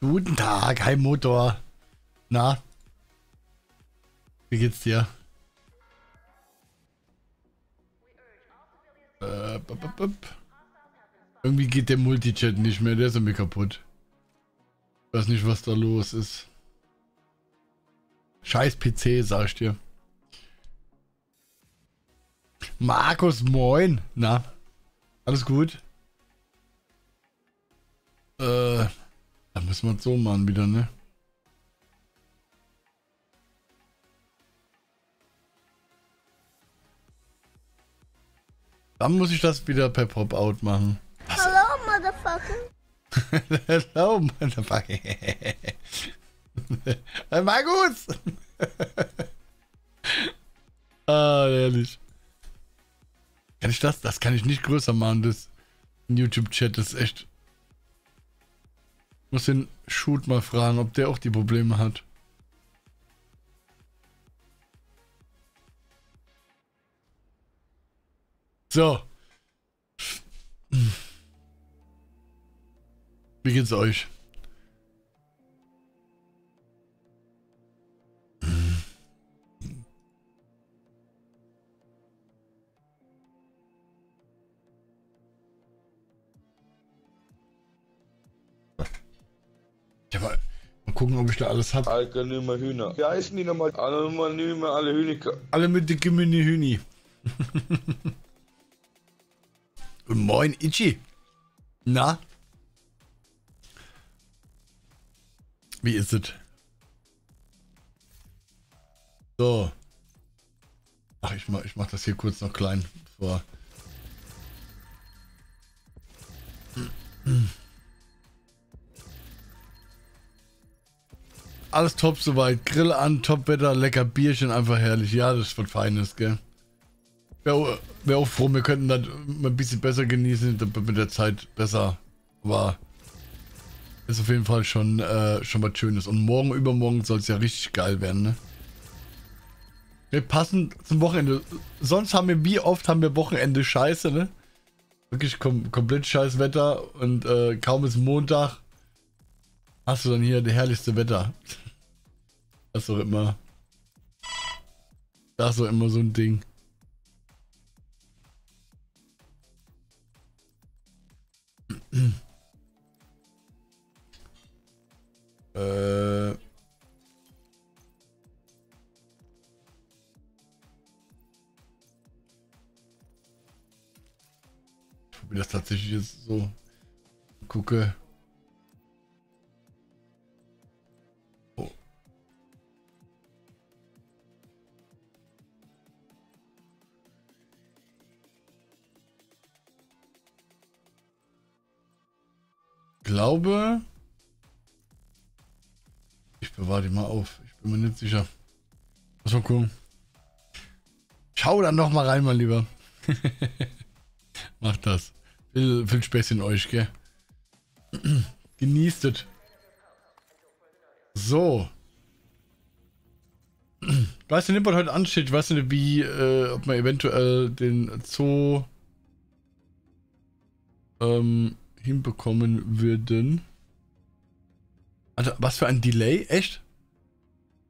Guten Tag, Heimmotor. Na? Wie geht's dir? Irgendwie geht der Multichat nicht mehr, der ist irgendwie kaputt. Ich weiß nicht, was da los ist. Scheiß PC, sag ich dir. Markus, moin. Na? Alles gut? Da müssen wir es so machen wieder, ne? Dann muss ich das wieder per Pop-Out machen. Was? Hello, Motherfucker. Hello, Motherfucker. Markus! Ah, ehrlich. Kann ich das? Das kann ich nicht größer machen, das YouTube-Chat ist echt... Ich muss den Shoot mal fragen, ob der auch die Probleme hat. So. Wie geht's euch? Ja, mal gucken, ob ich da alles hab. Anonyme Hühner. Wie heißen die nochmal? Anonyme alle Hühniker. Alle mit dicke Mini-Hühni. Und moin, Itchy. Na? Wie ist es? So. Ach, ich mach das hier kurz noch klein. So. Alles top soweit. Grill an, Topwetter, lecker Bierchen, einfach herrlich. Ja, das ist was Feines, gell? Wäre auch froh, wir könnten das ein bisschen besser genießen, mit der Zeit besser war. Ist auf jeden Fall schon was Schönes. Und morgen, übermorgen soll es ja richtig geil werden, ne? Wir passen zum Wochenende. Sonst haben wir, wie oft haben wir Wochenende Scheiße, ne? Wirklich komplett scheiß Wetter und kaum ist Montag. Hast du dann hier das herrlichste Wetter? Das ist doch immer so ein Ding. Ich probiere das tatsächlich jetzt so. Gucke. Ich glaube, ich bewahre die mal auf. Ich bin mir nicht sicher. Lass mal gucken. Schau dann noch mal rein, mein Lieber. Macht das. Viel Spaß in euch, gell? Genießt es. So. Weißt du nicht, was heute ansteht? Weißt du nicht, wie, ob man eventuell den Zoo hinbekommen würden. Also, was für ein Delay? Echt?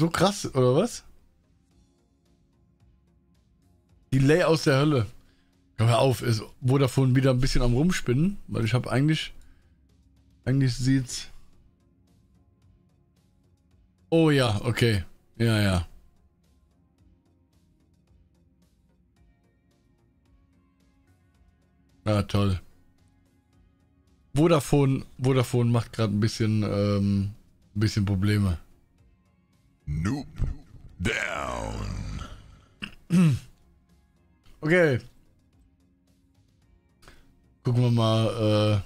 So krass, oder was? Delay aus der Hölle. Hör auf, ist Vodafone wieder ein bisschen am Rumspinnen, weil ich habe eigentlich sieht's... Oh ja, okay. Ja, ja. Ah, toll. Vodafone macht gerade ein bisschen Probleme. Noob down. Okay. Gucken wir mal.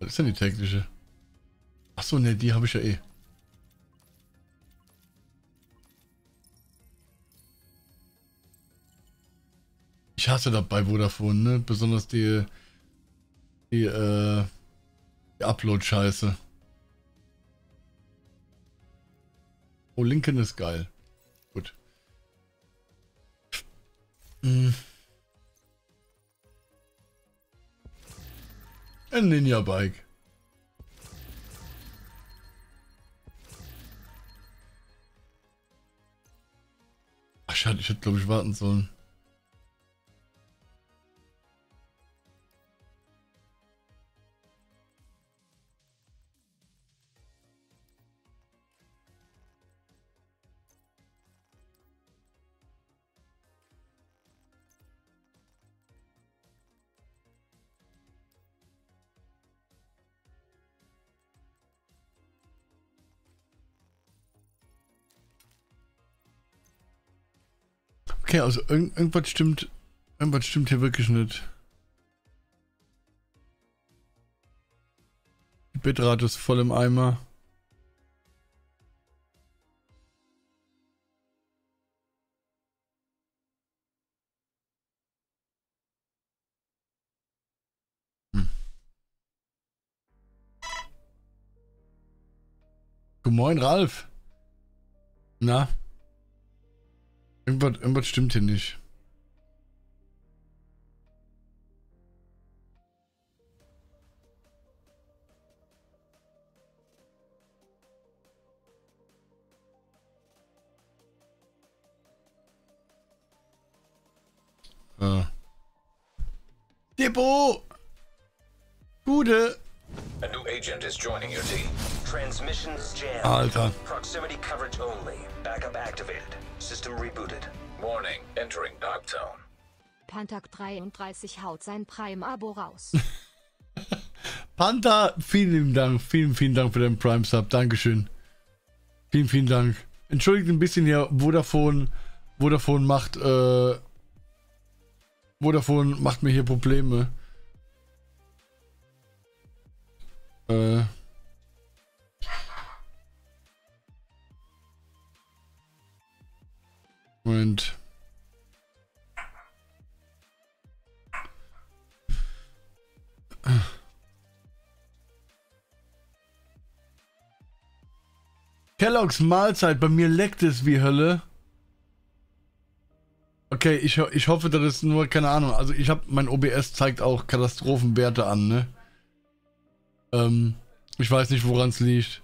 Was ist denn die technische? Achso, ne, die habe ich ja eh. Ich hasse das bei Vodafone, ne? Besonders die Upload-Scheiße. Oh, Linken ist geil. Gut. Ein Ninja-Bike. Ich hätte, glaube ich, warten sollen. Okay, also irgendwas stimmt hier wirklich nicht. Die Bitrate ist voll im Eimer. Guten Morgen, Ralf. Na? Irgendwas stimmt hier nicht. Depot! Gute! A new agent is joining your team. Transmissions jammed. Alter. Proximity coverage only. Backup activated. System rebooted. Warning, entering Darktown. Panther 33 haut sein Prime-Abo raus. Panther, vielen Dank. Vielen Dank für deinen Prime-Sub. Dankeschön. Vielen Dank. Entschuldigt ein bisschen hier. Vodafone macht mir hier Probleme. Moment. Kellogg's Mahlzeit, bei mir leckt es wie Hölle. Okay, ich hoffe, das ist nur, keine Ahnung, also ich habe, mein OBS zeigt auch Katastrophenwerte an, ne? Ich weiß nicht, woran es liegt.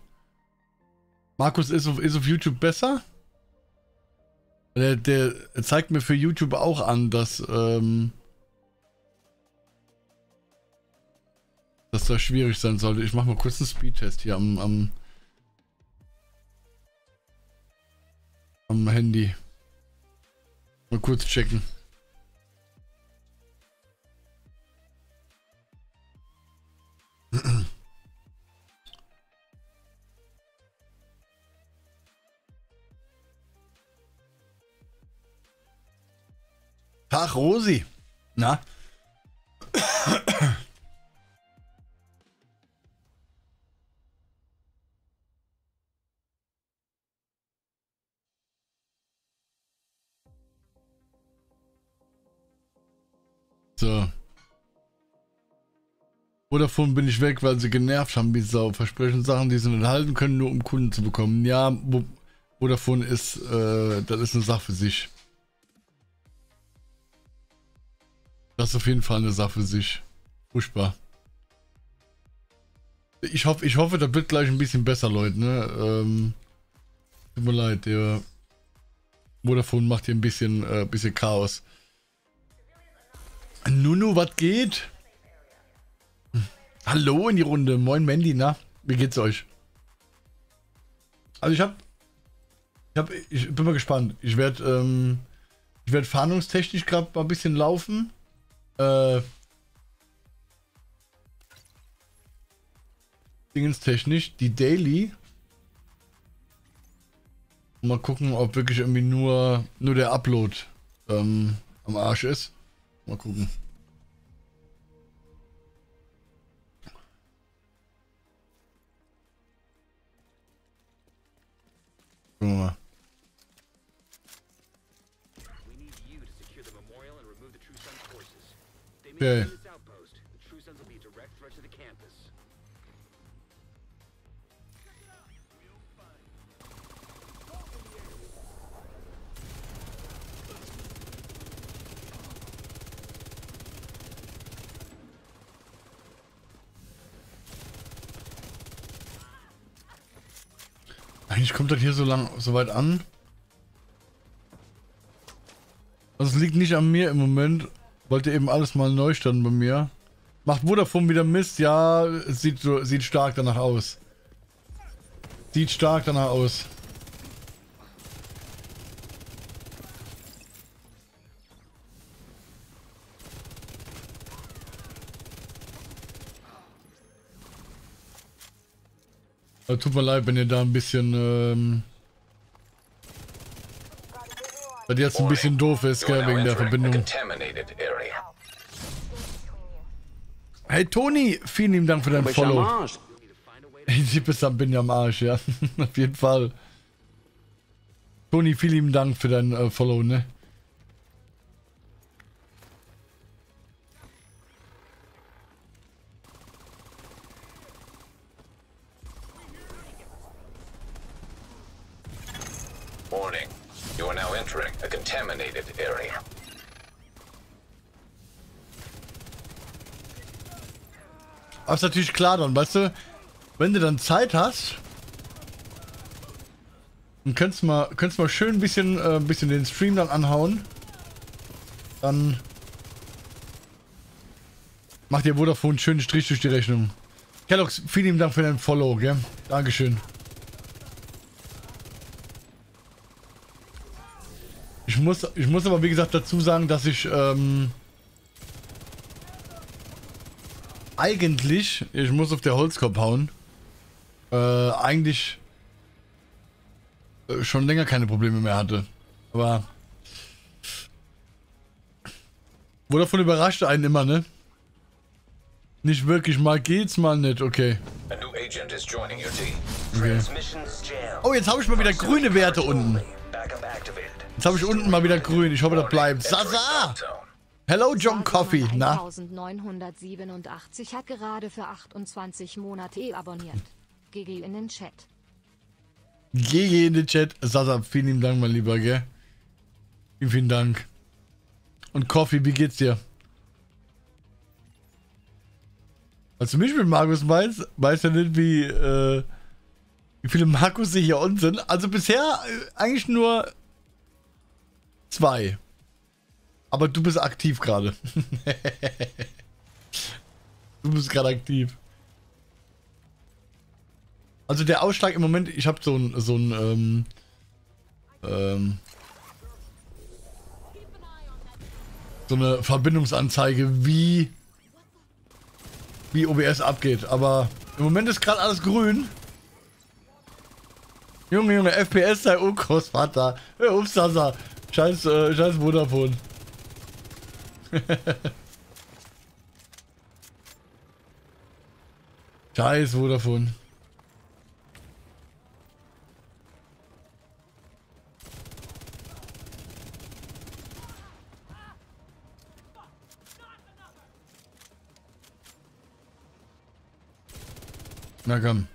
Markus ist auf YouTube besser? Der zeigt mir für YouTube auch an, dass das schwierig sein sollte. Ich mache mal kurz einen Speedtest hier am Handy. Mal kurz checken. Tag, Rosi. Na? So. Vodafone bin ich weg, weil sie genervt haben, wie Sau. Versprechen Sachen, die sie nicht halten können, nur um Kunden zu bekommen. Ja, Vodafone ist, das ist eine Sache für sich. Das ist auf jeden Fall eine Sache für sich. Furchtbar. Ich hoffe, das wird gleich ein bisschen besser, Leute. Ne? Tut mir leid, der Vodafone macht hier ein bisschen Chaos. Nunu, was geht? Hallo in die Runde. Moin, Mandy, na? Wie geht's euch? Also ich bin mal gespannt. Ich werd fahndungstechnisch gerade mal ein bisschen laufen. Dingenstechnisch, die Daily. Mal gucken, ob wirklich irgendwie nur der Upload am Arsch ist. Mal gucken. Gucken wir mal. Okay. Eigentlich kommt das hier so weit an. das liegt nicht an mir im Moment. Wollte eben alles mal neu starten bei mir. Macht Vodafone wieder Mist? Ja, es sieht stark danach aus. Sieht stark danach aus. Tut mir leid, wenn ihr da ein bisschen, weil jetzt ein bisschen doof ist, gell, wegen der Verbindung. Hey Toni, vielen lieben Dank für dein Follow. Ich bin ja am Arsch, ja. Auf jeden Fall. Toni, vielen lieben Dank für dein Follow, ne? Aber ist natürlich klar dann, weißt du, wenn du dann Zeit hast, dann könntest mal schön ein bisschen den Stream dann anhauen, dann macht ihr Vodafone einen schönen Strich durch die Rechnung. Kellogg's, vielen lieben Dank für dein Follow, gell? Dankeschön. Ich muss aber, wie gesagt, dazu sagen, dass ich eigentlich, ich muss auf der Holzkopf hauen, eigentlich schon länger keine Probleme mehr hatte. Aber Vodafone überrascht einen immer, ne? Nicht wirklich, mal geht's, mal nicht, okay. Okay. Oh, jetzt habe ich mal wieder grüne Werte unten. Jetzt habe ich unten mal wieder grün. Ich hoffe, das bleibt. Sasa! Hello, John Coffee. Na? 1987 hat gerade für 28 Monate abonniert. GG in den Chat. GG in den Chat. Sasa, vielen lieben Dank, mein Lieber, gell? Vielen, vielen Dank. Und Coffee, wie geht's dir? Als du mich mit Markus meinst, weißt du nicht, wie viele Markus hier unten sind. Also bisher eigentlich nur 2. Aber du bist aktiv gerade. Du bist gerade aktiv. Also der Ausschlag im Moment, ich habe so ein so eine Verbindungsanzeige, wie OBS abgeht. Aber im Moment ist gerade alles grün. Junge, FPS sei Urgroßvater. Hör auf, Sasa. Scheiß Vodafone. Scheiß Vodafone. Na komm.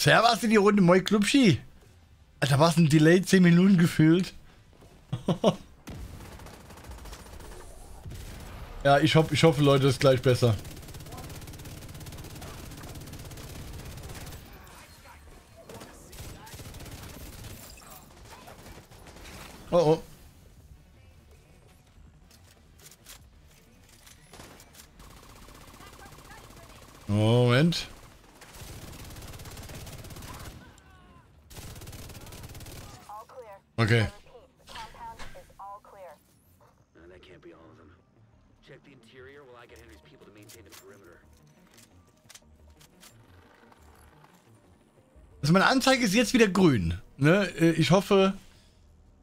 Servus in die Runde, moi Klubschi. Alter, war es ein Delay, 10 Minuten gefühlt. Ja, ich hoffe, Leute, es ist gleich besser. Oh. Moment. Okay. Also meine Anzeige ist jetzt wieder grün. Ne? Ich hoffe,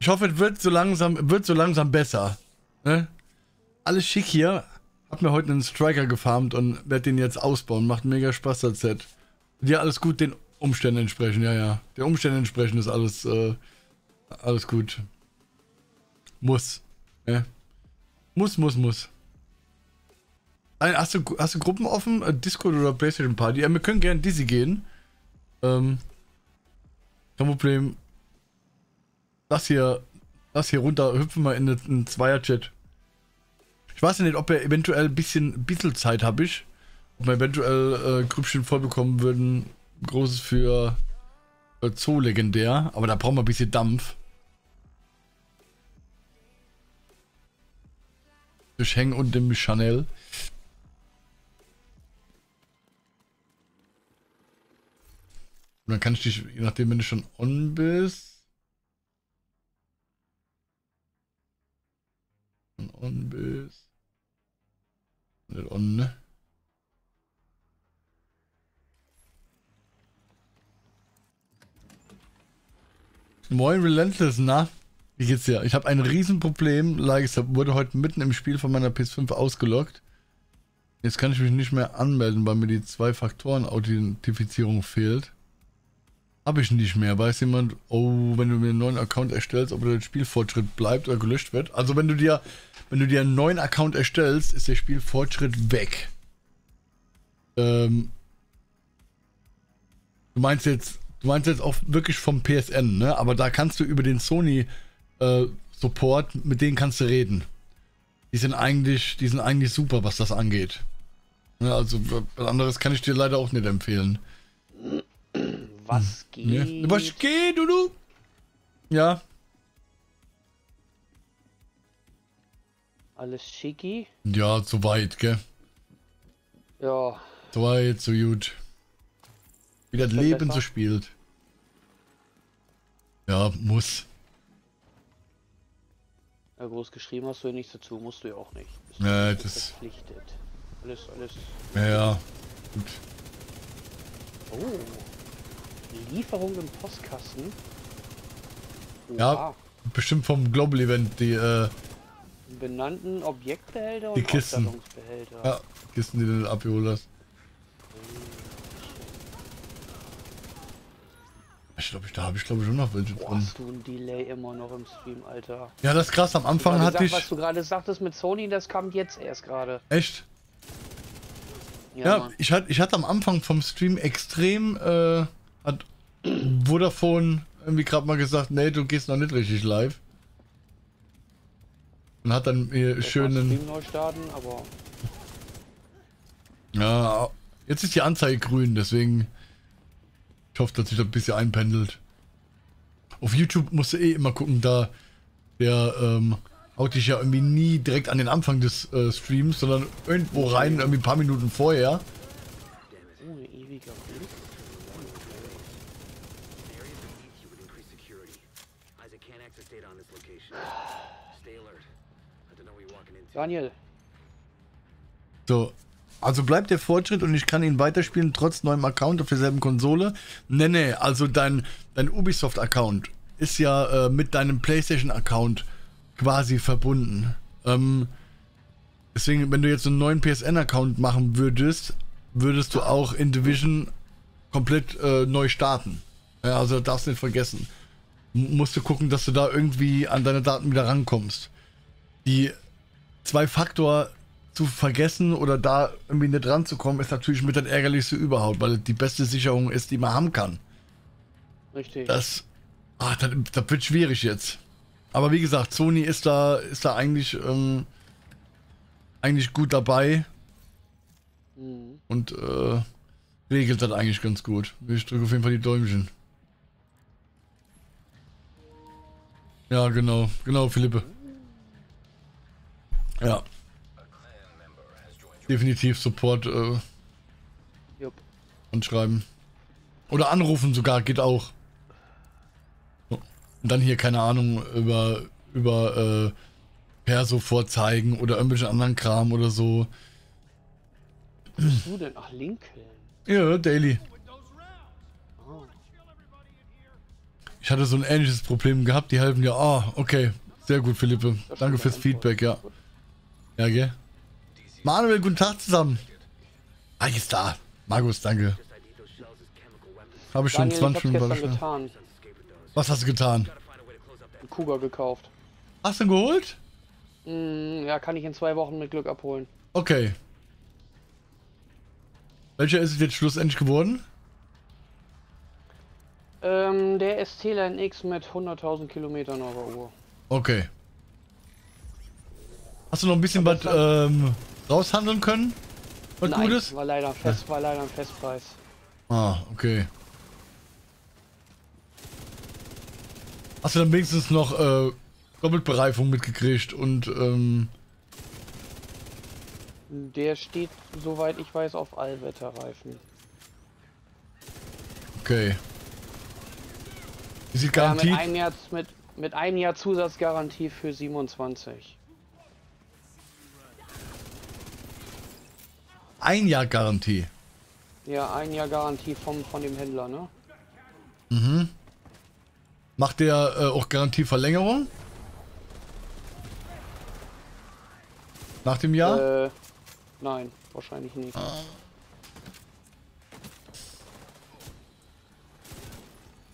es wird so langsam besser. Ne? Alles schick hier. Hab mir heute einen Striker gefarmt und werde den jetzt ausbauen. Macht mega Spaß, das Set. Ja, alles gut, den Umständen entsprechend. Ja. Den Umständen entsprechend ist alles. Alles gut. Muss. Ja. Muss. Hast du Gruppen offen? Discord oder PlayStation Party? Ja, wir können gerne in diese gehen. Kein Problem. Das hier Lass hier runter, hüpfen wir in einen Zweier-Chat. Ich weiß nicht, ob wir eventuell ein bisschen Zeit habe ich. Ob wir eventuell Grüppchen vollbekommen würden. Großes für Zoo legendär. Aber da brauchen wir ein bisschen Dampf. Durch Heng und dem Chanel. Und dann kann ich dich, je nachdem, wenn du schon on bist. Und on bist. Nicht on, ne? Moin Relentless, na? Wie geht's dir? Ich habe ein Riesenproblem. Like, ich wurde heute mitten im Spiel von meiner PS5 ausgeloggt. Jetzt kann ich mich nicht mehr anmelden, weil mir die 2-Faktoren-Authentifizierung fehlt. Habe ich nicht mehr. Weiß jemand, oh, wenn du mir einen neuen Account erstellst, ob der Spielfortschritt bleibt oder gelöscht wird? Also wenn du dir einen neuen Account erstellst, ist der Spielfortschritt weg. Du meinst jetzt auch wirklich vom PSN, ne? Aber da kannst du über den Sony Support, mit denen kannst du reden. Die sind eigentlich super, was das angeht. Ja, also was anderes kann ich dir leider auch nicht empfehlen. Was geht? Ja. Was geht, du? Ja. Alles schicki? Ja, zu weit, gell? Ja. Zu weit, zu gut. Wie das Leben so spielt. Ja, muss. Ja, groß geschrieben hast du ja nichts dazu, musst du ja auch nicht. Ja, das ist verpflichtet. Alles. Ja, ja. Gut. Oh. Lieferung im Postkasten. Oha. Ja, bestimmt vom Global Event, die benannten Objektbehälter und Ausstellungsbehälter. Ja, Kisten, die du abgeholt hast. Ich glaube, ich schon noch welche drin. Hast du ein Delay immer noch im Stream, Alter? Ja, das ist krass. Am Anfang hatte ich... Was du gerade sagtest mit Sony, das kam jetzt erst gerade. Echt? Ja, ich hatte am Anfang vom Stream extrem... hat Vodafone irgendwie gerade mal gesagt, nee, du gehst noch nicht richtig live. Und hat dann mir schönen... Stream neu starten, aber... Ja, jetzt ist die Anzeige grün, deswegen... Ich hoffe, dass sich das ein bisschen einpendelt. Auf YouTube musst du eh immer gucken, da der haut dich ja irgendwie nie direkt an den Anfang des Streams, sondern irgendwo rein, irgendwie ein paar Minuten vorher. Daniel. So. Also bleibt der Fortschritt und ich kann ihn weiterspielen, trotz neuem Account auf derselben Konsole. Nee, also dein Ubisoft-Account ist ja mit deinem PlayStation-Account quasi verbunden. Deswegen, wenn du jetzt einen neuen PSN-Account machen würdest, würdest du auch in Division komplett neu starten. Ja, also darfst nicht vergessen. Musst du gucken, dass du da irgendwie an deine Daten wieder rankommst. Die 2-Faktor- zu vergessen oder da irgendwie nicht ranzukommen, ist natürlich mit das Ärgerlichste überhaupt, weil die beste Sicherung ist, die man haben kann. Richtig. Das wird schwierig jetzt. Aber wie gesagt, Sony ist da eigentlich, eigentlich gut dabei. Mhm. Und regelt das eigentlich ganz gut. Ich drücke auf jeden Fall die Däumchen. Ja, genau, Philippe. Ja. Definitiv Support und schreiben. Oder anrufen sogar, geht auch. So. Und dann hier, keine Ahnung, über Perso vorzeigen oder irgendwelchen anderen Kram oder so. Was bist du denn? Ach, Lincoln. Ja, Daily. Oh. Ich hatte so ein ähnliches Problem gehabt, die halben Jahr. Ah, okay. Sehr gut, Philippe. Danke fürs Feedback, ja. Ja, gell? Manuel, guten Tag zusammen. Ah, ist da. Markus, danke. Habe ich schon Daniel, 20 Minuten. Was hast du getan? Einen Kuga gekauft. Hast du ihn geholt? Ja, kann ich in 2 Wochen mit Glück abholen. Okay. Welcher ist es jetzt schlussendlich geworden? Der ST-Line X mit 100.000 Kilometern auf der Uhr. Okay. Hast du noch ein bisschen was raushandeln können? Was Nein, Gutes? War leider ein Festpreis. Ah, okay. Hast du dann wenigstens noch Doppelbereifung mitgekriegt und der steht, soweit ich weiß, auf Allwetterreifen. Okay. Wie sieht Garantie? Ja, mit einem Jahr Zusatzgarantie für 27. Ein Jahr Garantie? Ja, ein Jahr Garantie von dem Händler, ne? Mhm. Macht der auch Garantieverlängerung? Nach dem Jahr? Nein, wahrscheinlich nicht. Ah.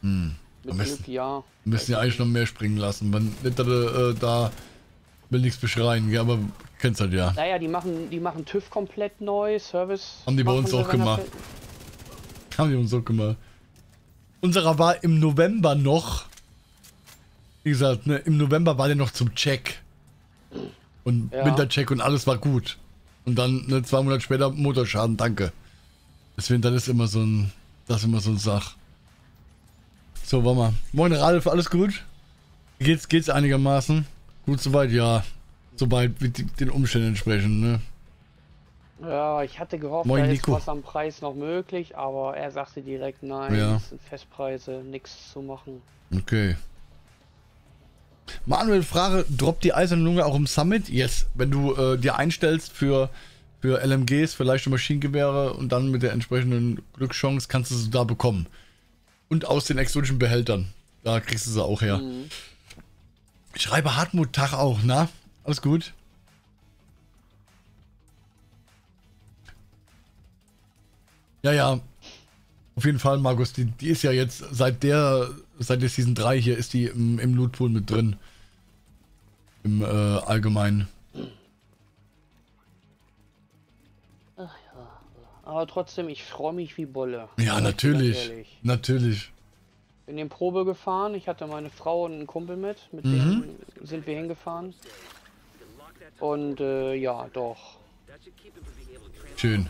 Hm. Mit Glück, ja. Müssen ja eigentlich noch mehr springen lassen. Man nimmt da will nichts beschreien, ja, aber kennst halt ja. Naja, die machen TÜV komplett neu, Service. Haben die bei uns auch gemacht. Haben die uns auch gemacht. Unserer war im November noch. Wie gesagt, ne, im November war der noch zum Check. Und ja. Wintercheck und alles war gut. Und dann, ne, 2 Monate später Motorschaden, danke. Deswegen, das ist immer so ein. Das ist immer so ein Sach. So, warte mal. Moin Ralf, alles gut? Geht's einigermaßen? Gut soweit, ja. Soweit mit den Umständen entsprechend, ne? Ja, ich hatte gehofft, da ist was am Preis noch möglich, aber er sagte direkt nein, ja. Das sind Festpreise, nichts zu machen. Okay. Manuel Frage, droppt die eiserne Lunge auch im Summit? Yes, wenn du dir einstellst für LMGs, für leichte Maschinengewehre und dann mit der entsprechenden Glückschance kannst du sie da bekommen. Und aus den exotischen Behältern. Da kriegst du sie auch her. Mhm. Ich schreibe Hartmut Tag auch, na? Alles gut? Ja, ja. Auf jeden Fall, Markus, die ist ja jetzt seit der Season 3 hier ist die im Lootpool mit drin. Im Allgemeinen. Ach ja. Aber trotzdem, ich freue mich wie Bolle. Ja, natürlich. Natürlich. In den Probe gefahren, ich hatte meine Frau und einen Kumpel mit denen sind wir hingefahren. Und ja, doch. Schön.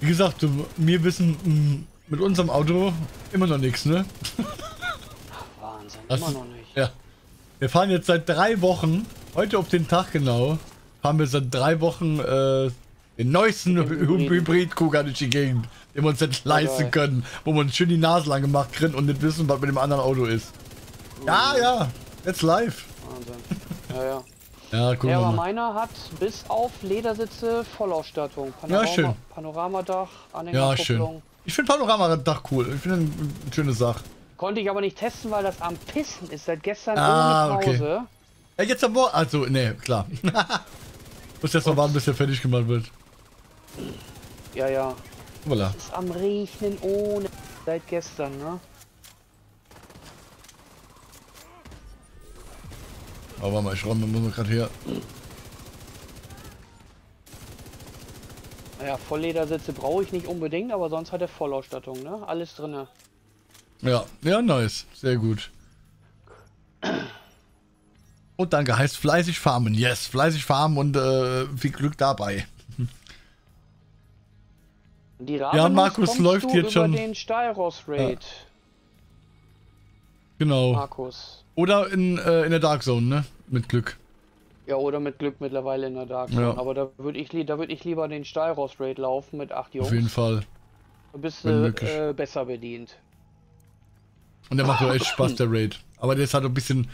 Wie gesagt, wir wissen mit unserem Auto immer noch nichts, ne? Ach, Wahnsinn, also, immer noch nicht. Ja. Wir fahren jetzt seit 3 Wochen, heute auf den Tag genau, fahren wir seit 3 Wochen den neuesten Hybrid-Kuga durch die Gegend, den wir uns nicht leisten können, wo wir uns schön die Nase lang gemacht kriegen und nicht wissen, was mit dem anderen Auto ist. Oh. Ja, ja, jetzt live. Wahnsinn. Ja, ja. Ja, guck mal. Meiner hat bis auf Ledersitze Vollausstattung. Panorama, ja, schön. Panoramadach, Anhängerkupplung. Ja, schön. Ich finde Panoramadach cool. Ich finde eine schöne Sache. Konnte ich aber nicht testen, weil das am Pissen ist. Seit gestern ohne Pause. Okay. Ja, jetzt am Morgen. Also, nee, klar. Muss jetzt mal warten, bis der fertig gemacht wird. Ja, ja. Voilà. Es ist am Regnen ohne seit gestern, ne? Aber mal schrauben, muss man gerade her. Naja, Vollledersitze brauche ich nicht unbedingt, aber sonst hat er Vollausstattung, ne? Alles drinne. Ja, ja, nice. Sehr gut. Und danke, heißt fleißig farmen. Yes, fleißig farmen und viel Glück dabei. Die ja, Markus läuft jetzt schon. Den Stahlross-Raid. Ja. Genau. Markus. Oder in der Dark Zone, ne? Mit Glück. Ja, oder mit Glück mittlerweile in der Dark Zone. Ja. Aber da würd ich lieber den Stahlross-Raid laufen mit 8 Jungs. Auf jeden Fall. Ein bisschen besser bedient. Und der macht doch echt Spaß, der Raid. Aber der ist halt ein bisschen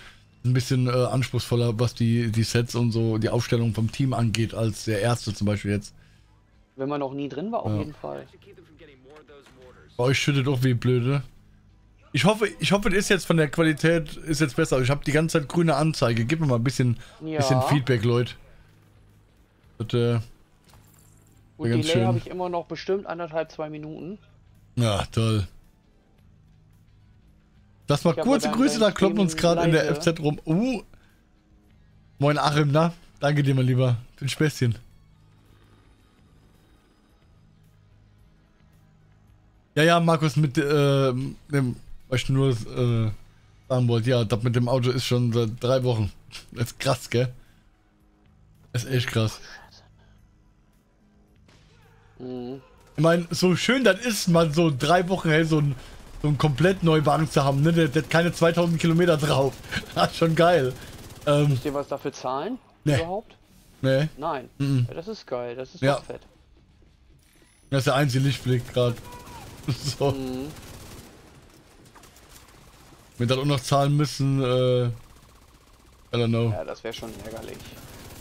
anspruchsvoller, was die Sets und so, die Aufstellung vom Team angeht, als der erste zum Beispiel jetzt. Wenn man noch nie drin war, auf jeden Fall. Bei euch schüttet doch wie blöde. Ich hoffe, es ist jetzt von der Qualität ist jetzt besser. Ich habe die ganze Zeit grüne Anzeige. Gib mir mal ein bisschen Feedback, Leute. Das, und Delay habe ich immer noch bestimmt 1,5–2 Minuten. Ja, toll. Das mal kurze Grüße, da kloppen uns gerade in der FZ rum. Moin Achim, na? Danke dir, mein Lieber. Für ein Späßchen. Ja, ja, Markus, mit dem Was ich nur sagen wollte, ja, das mit dem Auto ist schon seit 3 Wochen. Das ist krass, gell? Das ist echt krass. Mhm. Ich meine, so schön das ist, mal so 3 Wochen, hey, so einen komplett Neuwagen zu haben, ne? Der hat keine 2000 Kilometer drauf. Das ist schon geil. Müsst ihr was dafür zahlen? Nee. Überhaupt? Nee. Nein. Mhm. Ja, das ist geil, das ist ja fett. Das ist der einzige Lichtblick gerade. So. Mhm. Wenn wir dann auch noch zahlen müssen, I don't know. Ja, das wäre schon ärgerlich.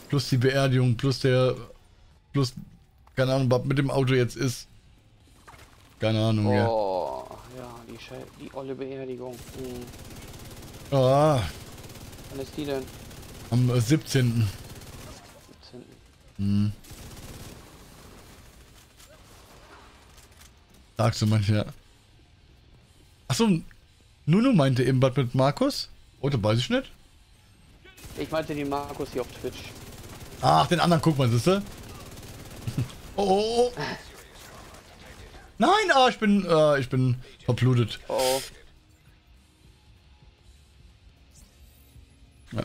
Plus die Beerdigung, plus keine Ahnung, was mit dem Auto jetzt ist. Keine Ahnung, oh, ja. Ja, die olle Beerdigung. Mhm. Ah. Wann ist die denn? Am 17. Mhm. Sagst du manchmal. Achso, Nuno meinte eben was mit Markus? Oder oh, weiß ich nicht? Ich meinte den Markus hier auf Twitch. Ach, den anderen guck mal, siehst du? Oh. Nein, ich bin verblutet. Oh. Ja.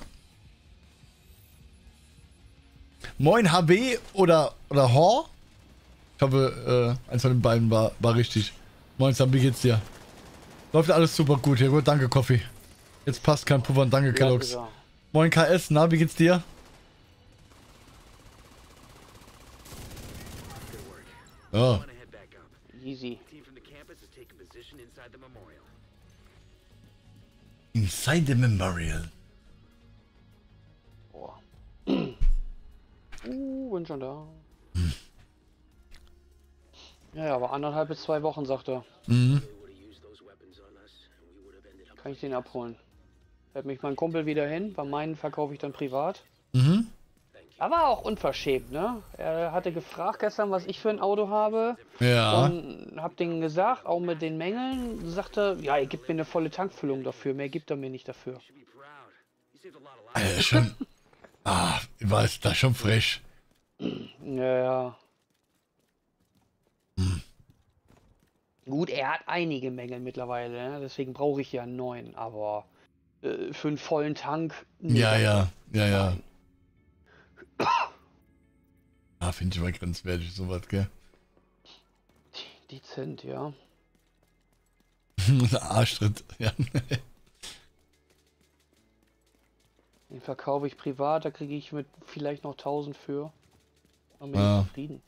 Moin HB oder Hor? Ich habe eins von den beiden war richtig. Moin Sam, wie geht's dir? Läuft alles super gut hier. Gut, danke Coffee. Jetzt passt kein Puffern, danke Kellogg's. Ja. Moin KS, na, wie geht's dir? Oh. Easy. Inside the Memorial. Boah. Bin schon da. Hm. Ja, aber 1,5 bis 2 Wochen, sagt er. Mhm. Kann ich den abholen? Fährt mich mein Kumpel wieder hin. Bei meinen verkaufe ich dann privat. Mhm. Aber auch unverschämt, ne? Er hatte gefragt gestern, was ich für ein Auto habe. Ja. Und hab denen gesagt, auch mit den Mängeln, sagte, ja, er gibt mir eine volle Tankfüllung dafür. Mehr gibt er mir nicht dafür. Schon. Ah, ich weiß, das ist schon frisch. Ja. Hm. Gut, er hat einige Mängel mittlerweile, ne? Deswegen brauche ich ja einen neuen, aber für einen vollen Tank. Nee, ja. Ah, finde ich mal grenzwertig, sowas, gell? Dezent, ja. Arschtritt, ja. Den verkaufe ich privat, da kriege ich mit vielleicht noch 1000 für. Dann bin ich zufrieden.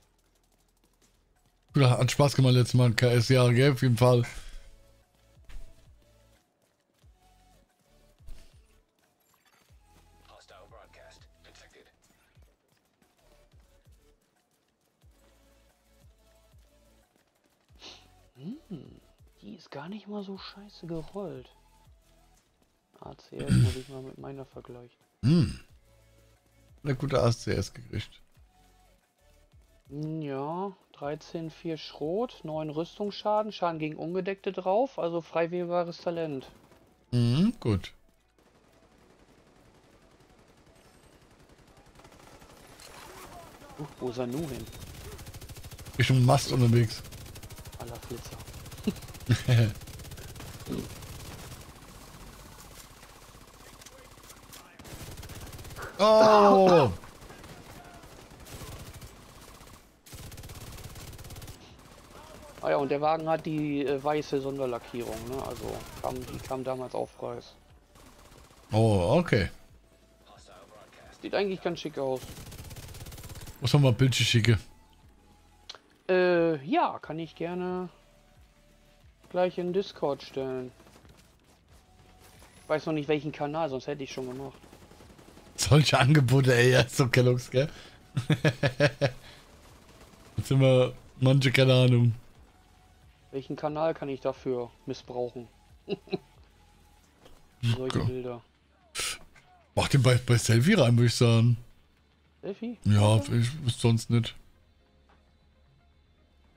Hat Spaß gemacht letztes Mal, KS, ja, gell, auf jeden Fall. Hm, die ist gar nicht mal so scheiße gerollt. ACS muss ich mal mit meiner vergleichen. Hm. Eine gute ACS gekriegt. Ja, 13, 4 Schrot, 9 Rüstungsschaden, Schaden gegen Ungedeckte drauf, also frei wählbares Talent. Mhm, gut. Wo ist er nun hin? Ich bin Mast unterwegs. Aller Flitzer. Oh! Ah ja, und der Wagen hat die weiße Sonderlackierung, ne? Also die kam damals auf Preis. Oh, okay. Sieht eigentlich ganz schick aus. Muss man mal Bildchen schicken? Ja, kann ich gerne gleich in Discord stellen. Ich weiß noch nicht welchen Kanal, sonst hätte ich schon gemacht. Solche Angebote, ey, ja, so Kellogg's, gell? Jetzt sind wir manche, keine Ahnung. Welchen Kanal kann ich dafür missbrauchen? Solche Bilder. Mach den bei Selfie rein, würde ich sagen. Selfie? Ja, ich wüsste sonst nicht.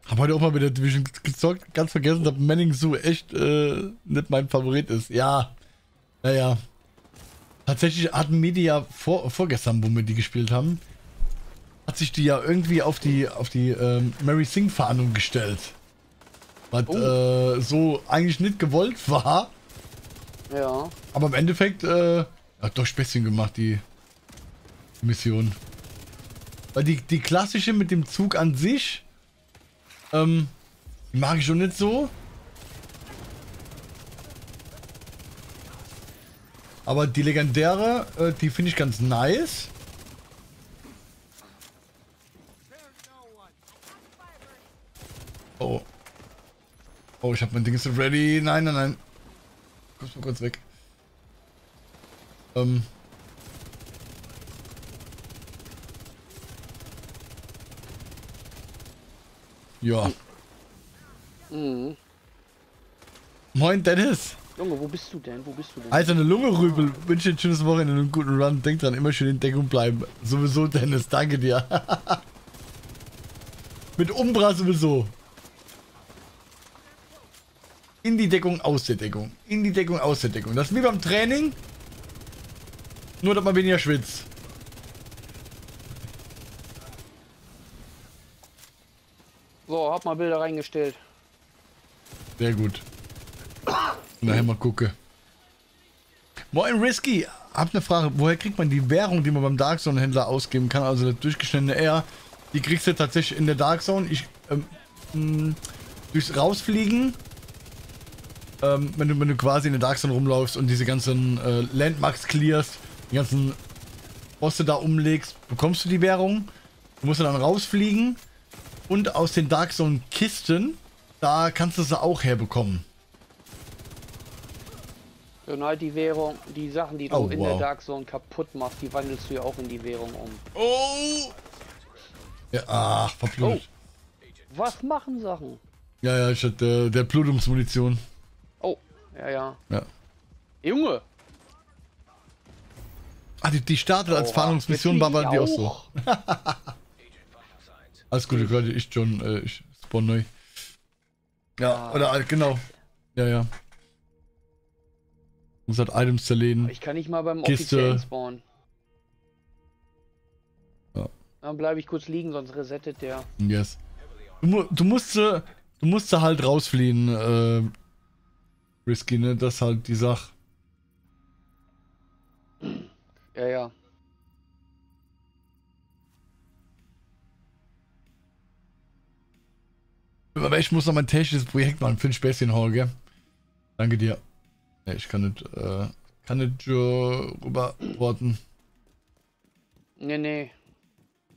Hab heute auch mal mit der Division gezockt, ganz vergessen, dass Manning Zoo echt nicht mein Favorit ist. Ja, naja. Tatsächlich hatten Media vorgestern, wo wir die gespielt haben, hat sich die ja irgendwie auf die Mary Singh-Fahndung gestellt. Was so eigentlich nicht gewollt war. Ja. Aber im Endeffekt hat doch Späßchen gemacht, die Mission. Weil die klassische mit dem Zug an sich mag ich schon nicht so. Aber die legendäre, die finde ich ganz nice. Oh. Oh, ich habe mein Ding so ready. Nein, nein, nein. Kommst mal kurz weg. Ja. Mhm. Moin Dennis. Junge, wo bist du denn? Wo bist du denn? Alter, eine Lunge rübel. Wünsche dir ein schönes Wochenende und einen guten Run. Denk dran, immer schön in Deckung bleiben. Sowieso Dennis, danke dir. Mit Umbra sowieso. In die Deckung, aus der Deckung. In die Deckung, aus der Deckung. Das ist wie beim Training. Nur, dass man weniger schwitzt. So, hab mal Bilder reingestellt. Sehr gut. Nachher mal gucke. Moin Risky. Hab eine Frage. Woher kriegt man die Währung, die man beim Dark Zone Händler ausgeben kann? Also das durchgeschnittene R. Die kriegst du tatsächlich in der Dark Zone. Ich, durchs Rausfliegen. Wenn du quasi in der Dark Zone rumläufst und diese ganzen Landmarks clearst, die ganzen Bosse da umlegst, bekommst du die Währung. Du musst dann rausfliegen und aus den Dark Zone Kisten, da kannst du sie auch herbekommen. Und halt die Währung, die Sachen, die du in der Dark Zone kaputt machst, die wandelst du ja auch in die Währung um. Oh! Ja, ach, verblüht. Oh. Was machen Sachen? Ja, ja, ich hatte der Blutungsmunition. Oh, ja, ja. Ja. Junge! Ah, die startet als Fahndungsmission, war bei dir auch so. Alles Gute, Leute, ich schon, ich spawn neu. Ja, oder genau. Ja, ja. Muss halt Items zerlegen. Ich kann nicht mal beim offiziellen spawnen. Ja. Dann bleibe ich kurz liegen, sonst resettet der. Yes. Du musst halt rausfliehen, Risky, ne? Das ist halt die Sache. Ja, ja. Aber ich muss noch mein technisches Projekt machen. Für ein Späßchen, Holger. Danke dir. Ne, ich kann nicht rüber warten. Nee, nee.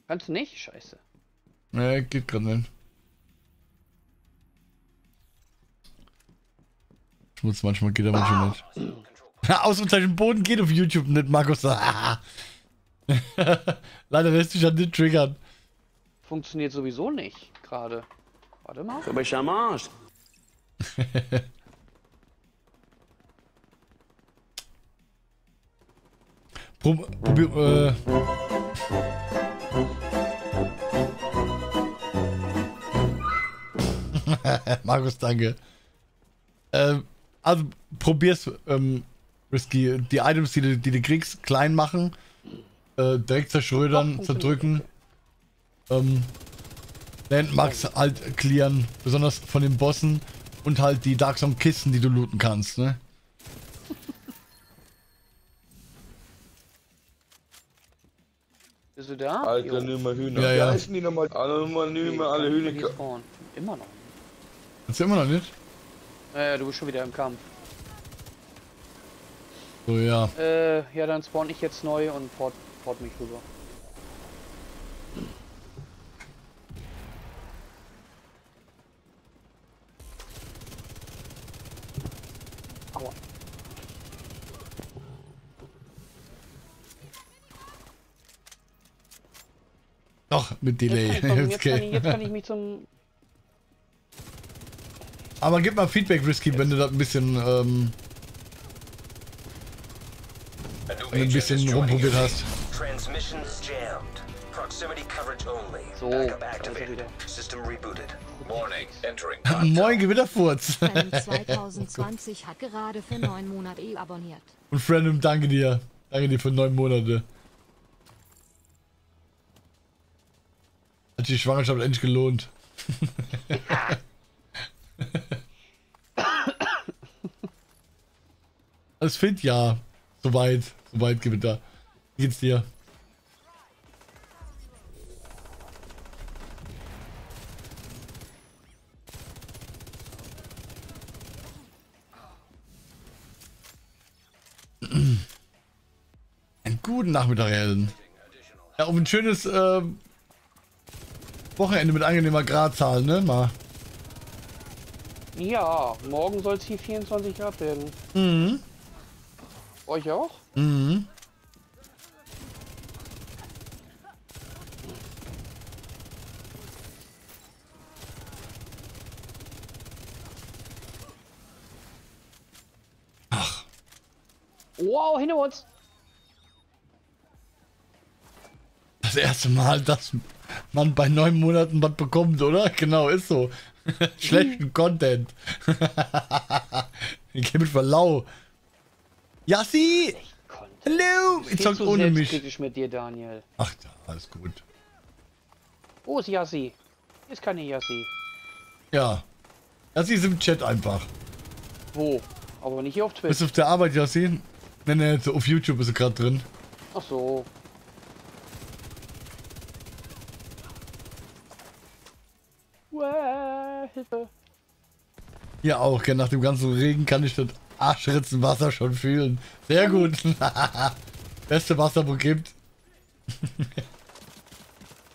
Kannst du nicht? Scheiße. Ne, geht gerade nicht. Schmutz manchmal geht er manchmal nicht. Ausgezeichnet Boden geht auf YouTube nicht, Markus. Leider lässt sich ja nicht triggern. Funktioniert sowieso nicht gerade. Warte mal. Aber ich am Arsch. Markus, danke. Also probier's, Risky. Die Items, die du kriegst, klein machen. Direkt zerschrödern, zerdrücken. Landmarks halt clearen, besonders von den Bossen und halt die Dark Zone Kisten, die du looten kannst, ne? Bist du da? Alter, anonyme Hühner. Ja, ja. Wie heißen die nochmal? Anonyme, alle Hühner. Immer noch. Ist immer noch nicht? Naja, du bist schon wieder im Kampf. So, ja. Ja, dann spawn ich jetzt neu und port mich rüber. Doch, mit Delay. Jetzt kann ich mich zum... Aber gib mal Feedback, Risky, wenn du da ein bisschen... wenn du ein bisschen rumprobiert hast. So, Moin Gewitterfurz. 2020 hat gerade für 9 Monate abonniert. Und Friendum, danke dir. Danke dir für 9 Monate. Hat die Schwangerschaft endlich gelohnt. Alles fit? Ja. Soweit. Soweit, Gewitter. Wie geht's dir? Einen guten Nachmittag, Herren. Ja, auf ein schönes Wochenende mit angenehmer Gradzahl, ne? Mal. Ja, morgen soll es hier 24 Grad werden. Mhm. Euch auch? Mhm. Ach. Wow, hinter uns. Das erste Mal, dass man bei 9 Monaten was bekommt, oder? Genau, ist so. Schlechten Content. Ich geh mit Verlau. Yassi! Hallo! Ich zocke ohne mich. Kritisch mit dir, Daniel. Ach ja, alles gut. Wo ist Yassi? Hier ist keine Yassi. Ja. Yassi ist im Chat einfach. Wo? Aber nicht hier auf Twitch. Bist du auf der Arbeit, Yassi? Nein, nein, so auf YouTube ist sie gerade drin. Ach so. Hilfe. Ja, auch. Nach dem ganzen Regen kann ich das Arschritzenwasser schon fühlen. Sehr gut. Beste Wasser, wo gibt.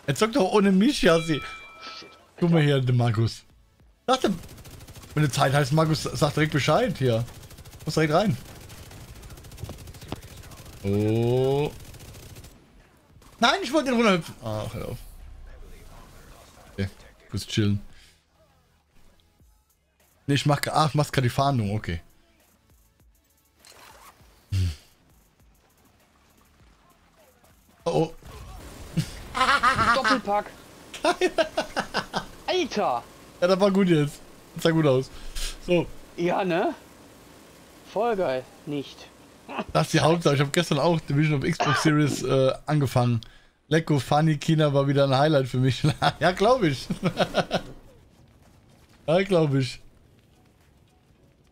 Er zockt doch ohne mich, Yassi. Guck mal hier, der Markus. Dachte, wenn eine Zeit heißt, Markus sagt direkt Bescheid hier. Muss direkt rein. Oh. Nein, ich wollte den runterhüpfen. Ach, hör auf. Okay, kurz chillen. Nee, ich mach gerade die Fahndung, okay. Hm. Oh, oh. Doppelpack. Alter. Ja, das war gut jetzt. Das sah gut aus. So. Ja, ne? Voll geil. Nicht. Das ist die Hauptsache. Ich habe gestern auch Division of Xbox Series angefangen. Lecko, Funny, China war wieder ein Highlight für mich. Ja, glaube ich. Ja, glaube ich.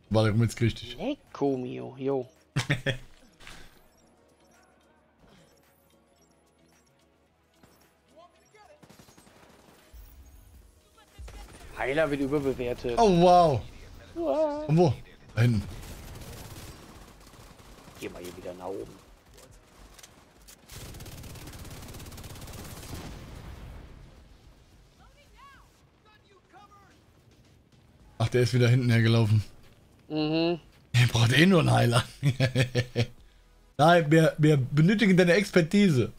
War der jetzt richtig? Lecko mio, jo. Heiler wird überbewertet. Oh wow. Wow. Und wo? Da hinten. Geh mal hier wieder nach oben. Ach, der ist wieder hinten hergelaufen. Mhm. Ihr braucht eh nur einen Heiler. Nein, wir benötigen deine Expertise.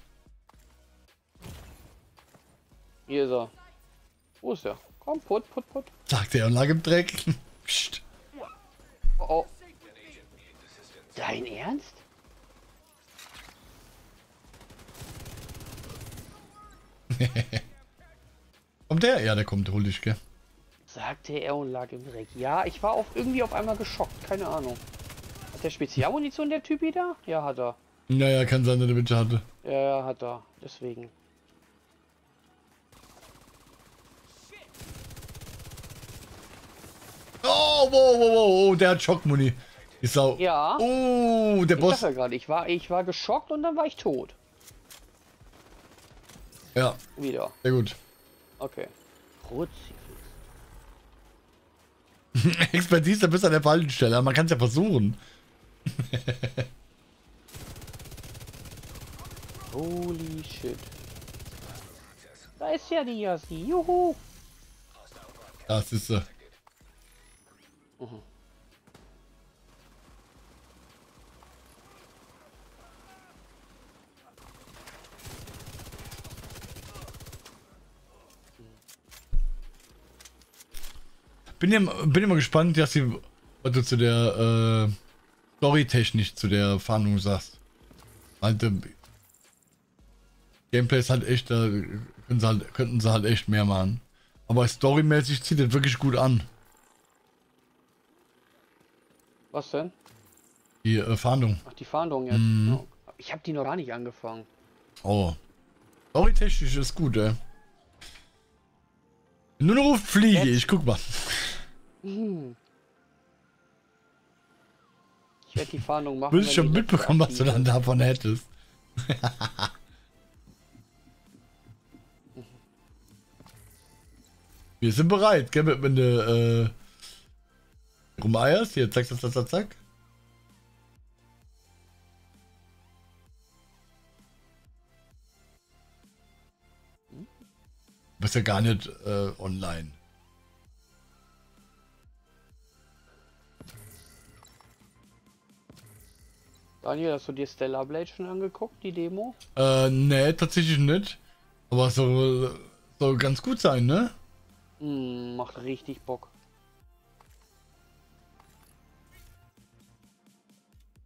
Hier ist er. Wo ist er? Komm, put. Sagt er und lag im Dreck. Psst. Oh. Dein Ernst? Kommt der? Ja, der kommt, hol dich, gell? Sagte er und lag im Dreck. Ja, ich war auch irgendwie auf einmal geschockt. Keine Ahnung. Hat der Spezialmunition der Typ wieder? Ja, hat er. Naja, kann sein, dass er Witcher hatte. Ja, hat er. Deswegen. Oh, wow, der hat Schockmuni. Die Sau. Ja. Oh, der Boss. Ja grad. Ich war geschockt und dann war ich tot. Ja. Wieder. Sehr gut. Okay. Gut. Expertise, da bist du an der falschen Stelle. Man kann es ja versuchen. Holy shit. Da ist ja die Yassi. Juhu. Das ist sie. Mhm. Bin immer gespannt, dass sie, was du zu der Story-technisch zu der Fahndung sagst. Halt, Gameplay ist halt echt, da könnten sie halt echt mehr machen. Aber storymäßig zieht das wirklich gut an. Was denn? Die Fahndung. Ach, die Fahndung jetzt. Mm. Oh, ich habe die noch gar nicht angefangen. Oh. Story-technisch ist gut, ey. Nur noch auf Fliege, jetzt? Ich guck mal. Ich werde die Fahndung machen. Du willst schon mitbekommen, was du dann davon hättest. Wir sind bereit, gell? Wenn du rumeierst, hier, zack, zack, zack, zack. Du bist ja gar nicht online. Daniel, hast du dir Stellar Blade schon angeguckt, die Demo? Nee, tatsächlich nicht. Aber soll ganz gut sein, ne? Macht richtig Bock.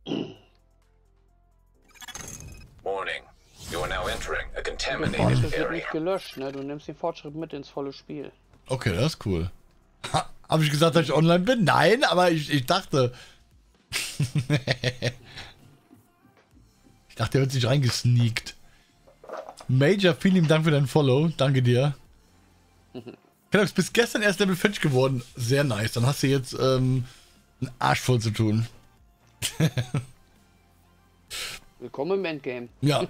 Warning. You are now entering a contaminated area. Wird nicht gelöscht, ne? Du nimmst den Fortschritt mit ins volle Spiel. Okay, das ist cool. Ha, hab ich gesagt, dass ich online bin? Nein, aber ich dachte. Ich dachte, er wird sich reingesneakt. Major, vielen lieben Dank für deinen Follow. Danke dir. Kellogg's, bis gestern erst Level 50 geworden. Sehr nice. Dann hast du jetzt einen Arsch voll zu tun. Willkommen im Endgame. Ja.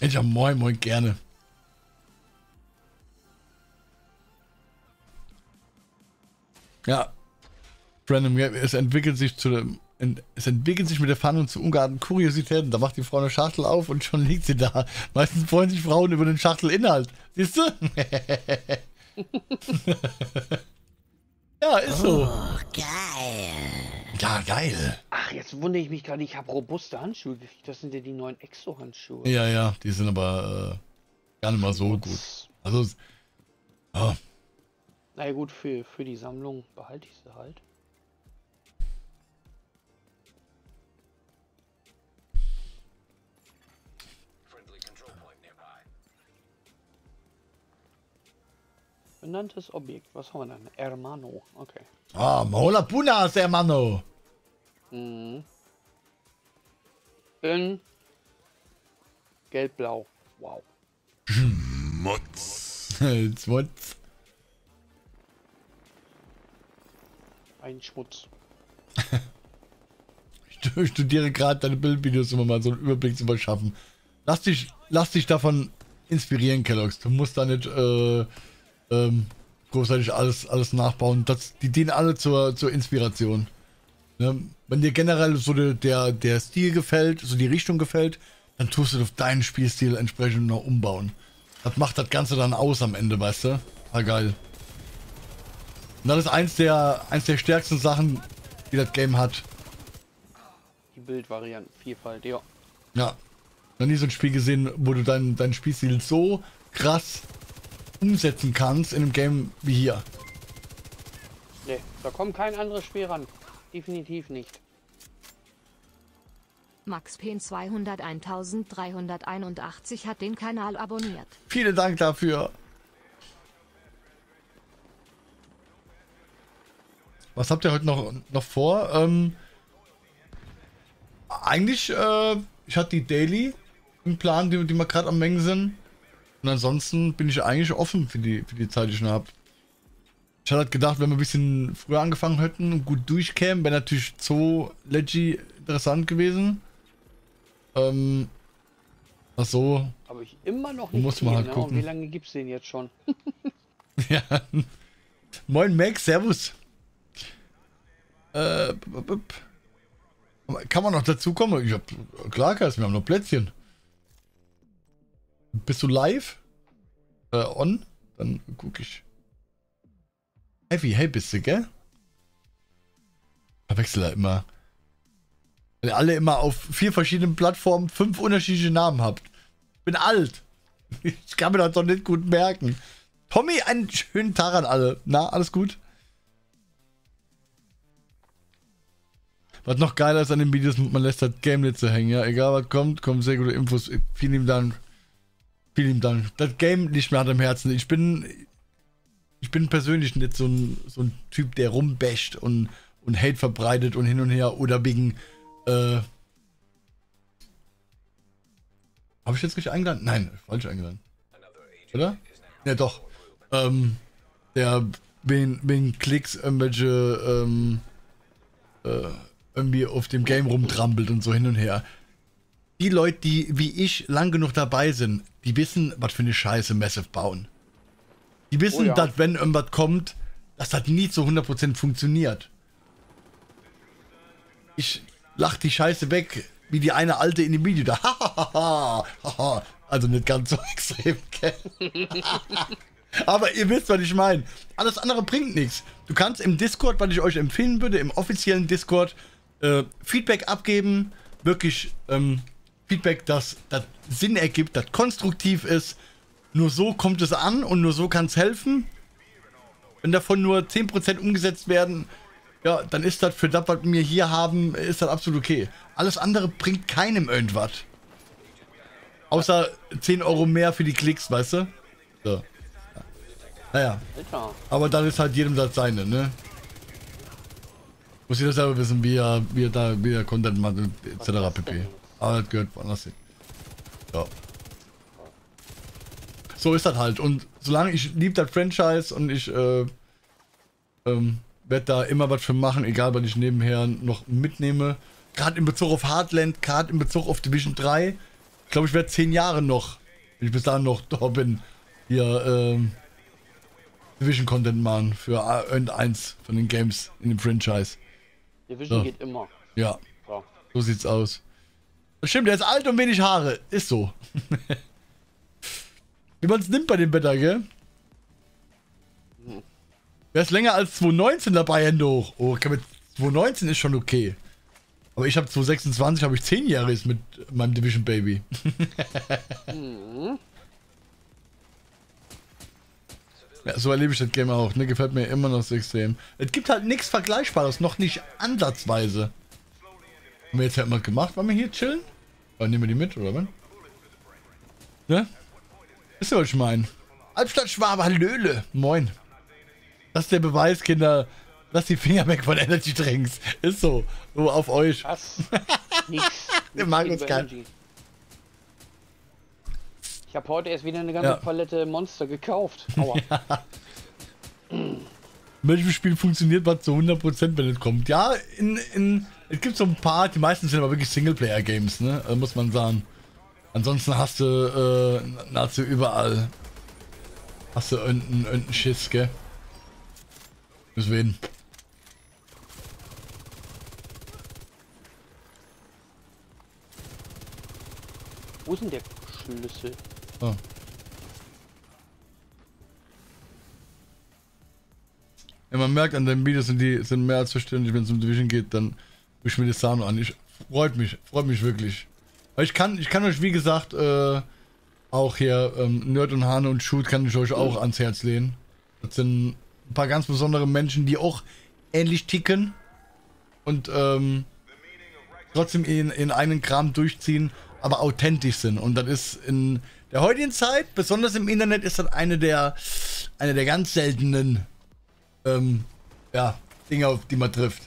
Ich hab moin, moin, gerne. Ja. Random Game, es entwickelt sich mit der Fahndung zu ungeahnten Kuriositäten. Da macht die Frau eine Schachtel auf und schon liegt sie da. Meistens freuen sich Frauen über den Schachtelinhalt. Siehst du? Ja, ist so. Oh, geil. Ja, geil. Ach, jetzt wundere ich mich gerade, ich habe robuste Handschuhe gekriegt. Das sind ja die neuen Exo-Handschuhe. Ja, ja, die sind aber gar nicht mal so gut. Also, oh. Na ja, gut, für die Sammlung behalte ich sie halt. Benanntes Objekt. Was haben wir denn? Ermano. Okay. Ah, Mahola Punas, Ermano. Mhm. In Gelbblau. Wow. Schmutz. Schmutz. Ein Schmutz. Ich studiere gerade deine Bildvideos, um mal so einen Überblick zu verschaffen. Lass dich davon inspirieren, Kellogg's. Du musst da nicht großartig alles nachbauen. Die dienen alle zur Inspiration. Ne? Wenn dir generell so der Stil gefällt, so die Richtung gefällt, dann tust du auf deinen Spielstil entsprechend noch umbauen. Das macht das Ganze dann aus am Ende, weißt du? War geil. Und das ist eins der stärksten Sachen, die das Game hat. Die Bildvarianten, Vielfalt, ja. Ja. Noch nie so ein Spiel gesehen, wo du deinen Spielstil so krass umsetzen kannst in einem Game wie hier. Nee, da kommt kein anderes Spiel ran. Definitiv nicht. Max Pen 201381 hat den Kanal abonniert. Vielen Dank dafür. Was habt ihr heute noch vor? Eigentlich, ich hatte die Daily im Plan, die wir gerade am Mengen sind. Und ansonsten bin ich eigentlich offen für die Zeit, die ich noch habe. Ich hatte halt gedacht, wenn wir ein bisschen früher angefangen hätten und gut durchkämen, wäre natürlich so leggy interessant gewesen. Ach so. Aber ich immer noch nicht. Muss man halt gucken. Wie lange gibt's den jetzt schon? Ja. Moin Max, servus. Kann man noch dazu kommen? Ich hab klar, wir haben noch Plätzchen. Bist du live? On? Dann guck ich. Heavy, hey bist du, gell? Verwechsel da immer. Weil ihr alle immer auf 4 verschiedenen Plattformen 5 unterschiedliche Namen habt. Ich bin alt. Ich kann mir das doch nicht gut merken. Tommy, einen schönen Tag an alle. Na, alles gut? Was noch geiler ist an den Videos, man lässt das Game nicht so hängen. Ja, egal was kommt, kommen sehr gute Infos. Vielen lieben Dank. Vielen lieben Dank. Das Game liegt mir hart am Herzen. Ich bin persönlich nicht so ein Typ, der rumbasht und Hate verbreitet und hin und her oder wegen, habe ich jetzt richtig eingeladen? Nein, falsch eingeladen. Oder? Ja, doch. Der wegen Klicks irgendwelche irgendwie auf dem Game rumtrampelt und so hin und her. Die Leute, die wie ich lang genug dabei sind, die wissen, was für eine Scheiße Massive bauen. Die wissen, dass wenn irgendwas kommt, dass das nie zu 100% funktioniert. Ich lach die Scheiße weg, wie die eine Alte in dem Video da. Also nicht ganz so extrem, gell? Aber ihr wisst, was ich meine. Alles andere bringt nichts. Du kannst im Discord, was ich euch empfehlen würde, im offiziellen Discord, Feedback abgeben. Wirklich Feedback, das Sinn ergibt, das konstruktiv ist. Nur so kommt es an und nur so kann es helfen. Wenn davon nur 10% umgesetzt werden, ja, dann ist das für das, was wir hier haben, ist das absolut okay. Alles andere bringt keinem irgendwas. Außer 10 Euro mehr für die Klicks, weißt du? So. Naja. Aber dann ist halt jedem das seine, ne? Muss jeder selber wissen, wie er Content macht, etc. pp. Aber das gehört woanders hin. Ja. So ist das halt. Und solange ich liebe das Franchise und ich werde da immer was für machen, egal was ich nebenher noch mitnehme. Gerade in Bezug auf Heartland, gerade in Bezug auf Division 3. Ich glaube, ich werde 10 Jahre noch, wenn ich bis dahin noch da bin, hier Division-Content machen für irgendeins von den Games in dem Franchise. Division geht immer. Ja, so sieht's aus. Das stimmt, der ist alt und wenig Haare. Ist so. Wie man es nimmt bei dem Wetter, gell? Wer ist länger als 2.19 dabei, Hände hoch? Oh, okay, mit 2.19 ist schon okay. Aber ich habe 2.26, habe ich 10 Jahre mit meinem Division Baby. Ja, so erlebe ich das Game auch, ne? Gefällt mir immer noch so extrem. Es gibt halt nichts Vergleichbares, noch nicht ansatzweise. Haben wir jetzt halt mal gemacht, wollen wir hier chillen? Oder nehmen wir die mit, oder was? Ne? Wisst ihr, was ich meine? Albstadt-Schwabe, Hallöle, moin. Das ist der Beweis, Kinder. Lass die Finger weg von Energy Drinks. Ist so. Nur auf euch. Was? Nix. Wir machen uns keinen. Ich habe heute erst wieder eine ganze Palette Monster gekauft. Aua. Welches Spiel funktioniert was zu 100%, wenn es kommt? Ja, es gibt so ein paar, die meisten sind aber wirklich Singleplayer-Games, ne? Also muss man sagen. Ansonsten hast du nahezu überall. Hast du irgendeinen Schiss, gell? Deswegen. Wo ist denn der Schlüssel? Oh. Ja, man merkt an deinen Videos, die sind mehr als verständlich, wenn es um Division geht, dann gucke ich mir das Sound an. Ich freut mich wirklich. Aber ich kann euch, wie gesagt, auch hier Nerd und Hane und Shoot kann ich euch auch ans Herz lehnen. Das sind ein paar ganz besondere Menschen, die auch ähnlich ticken und trotzdem in einen Kram durchziehen, aber authentisch sind. Und das ist in der heutigen Zeit, besonders im Internet, ist das eine der ganz seltenen Dinge, auf die man trifft.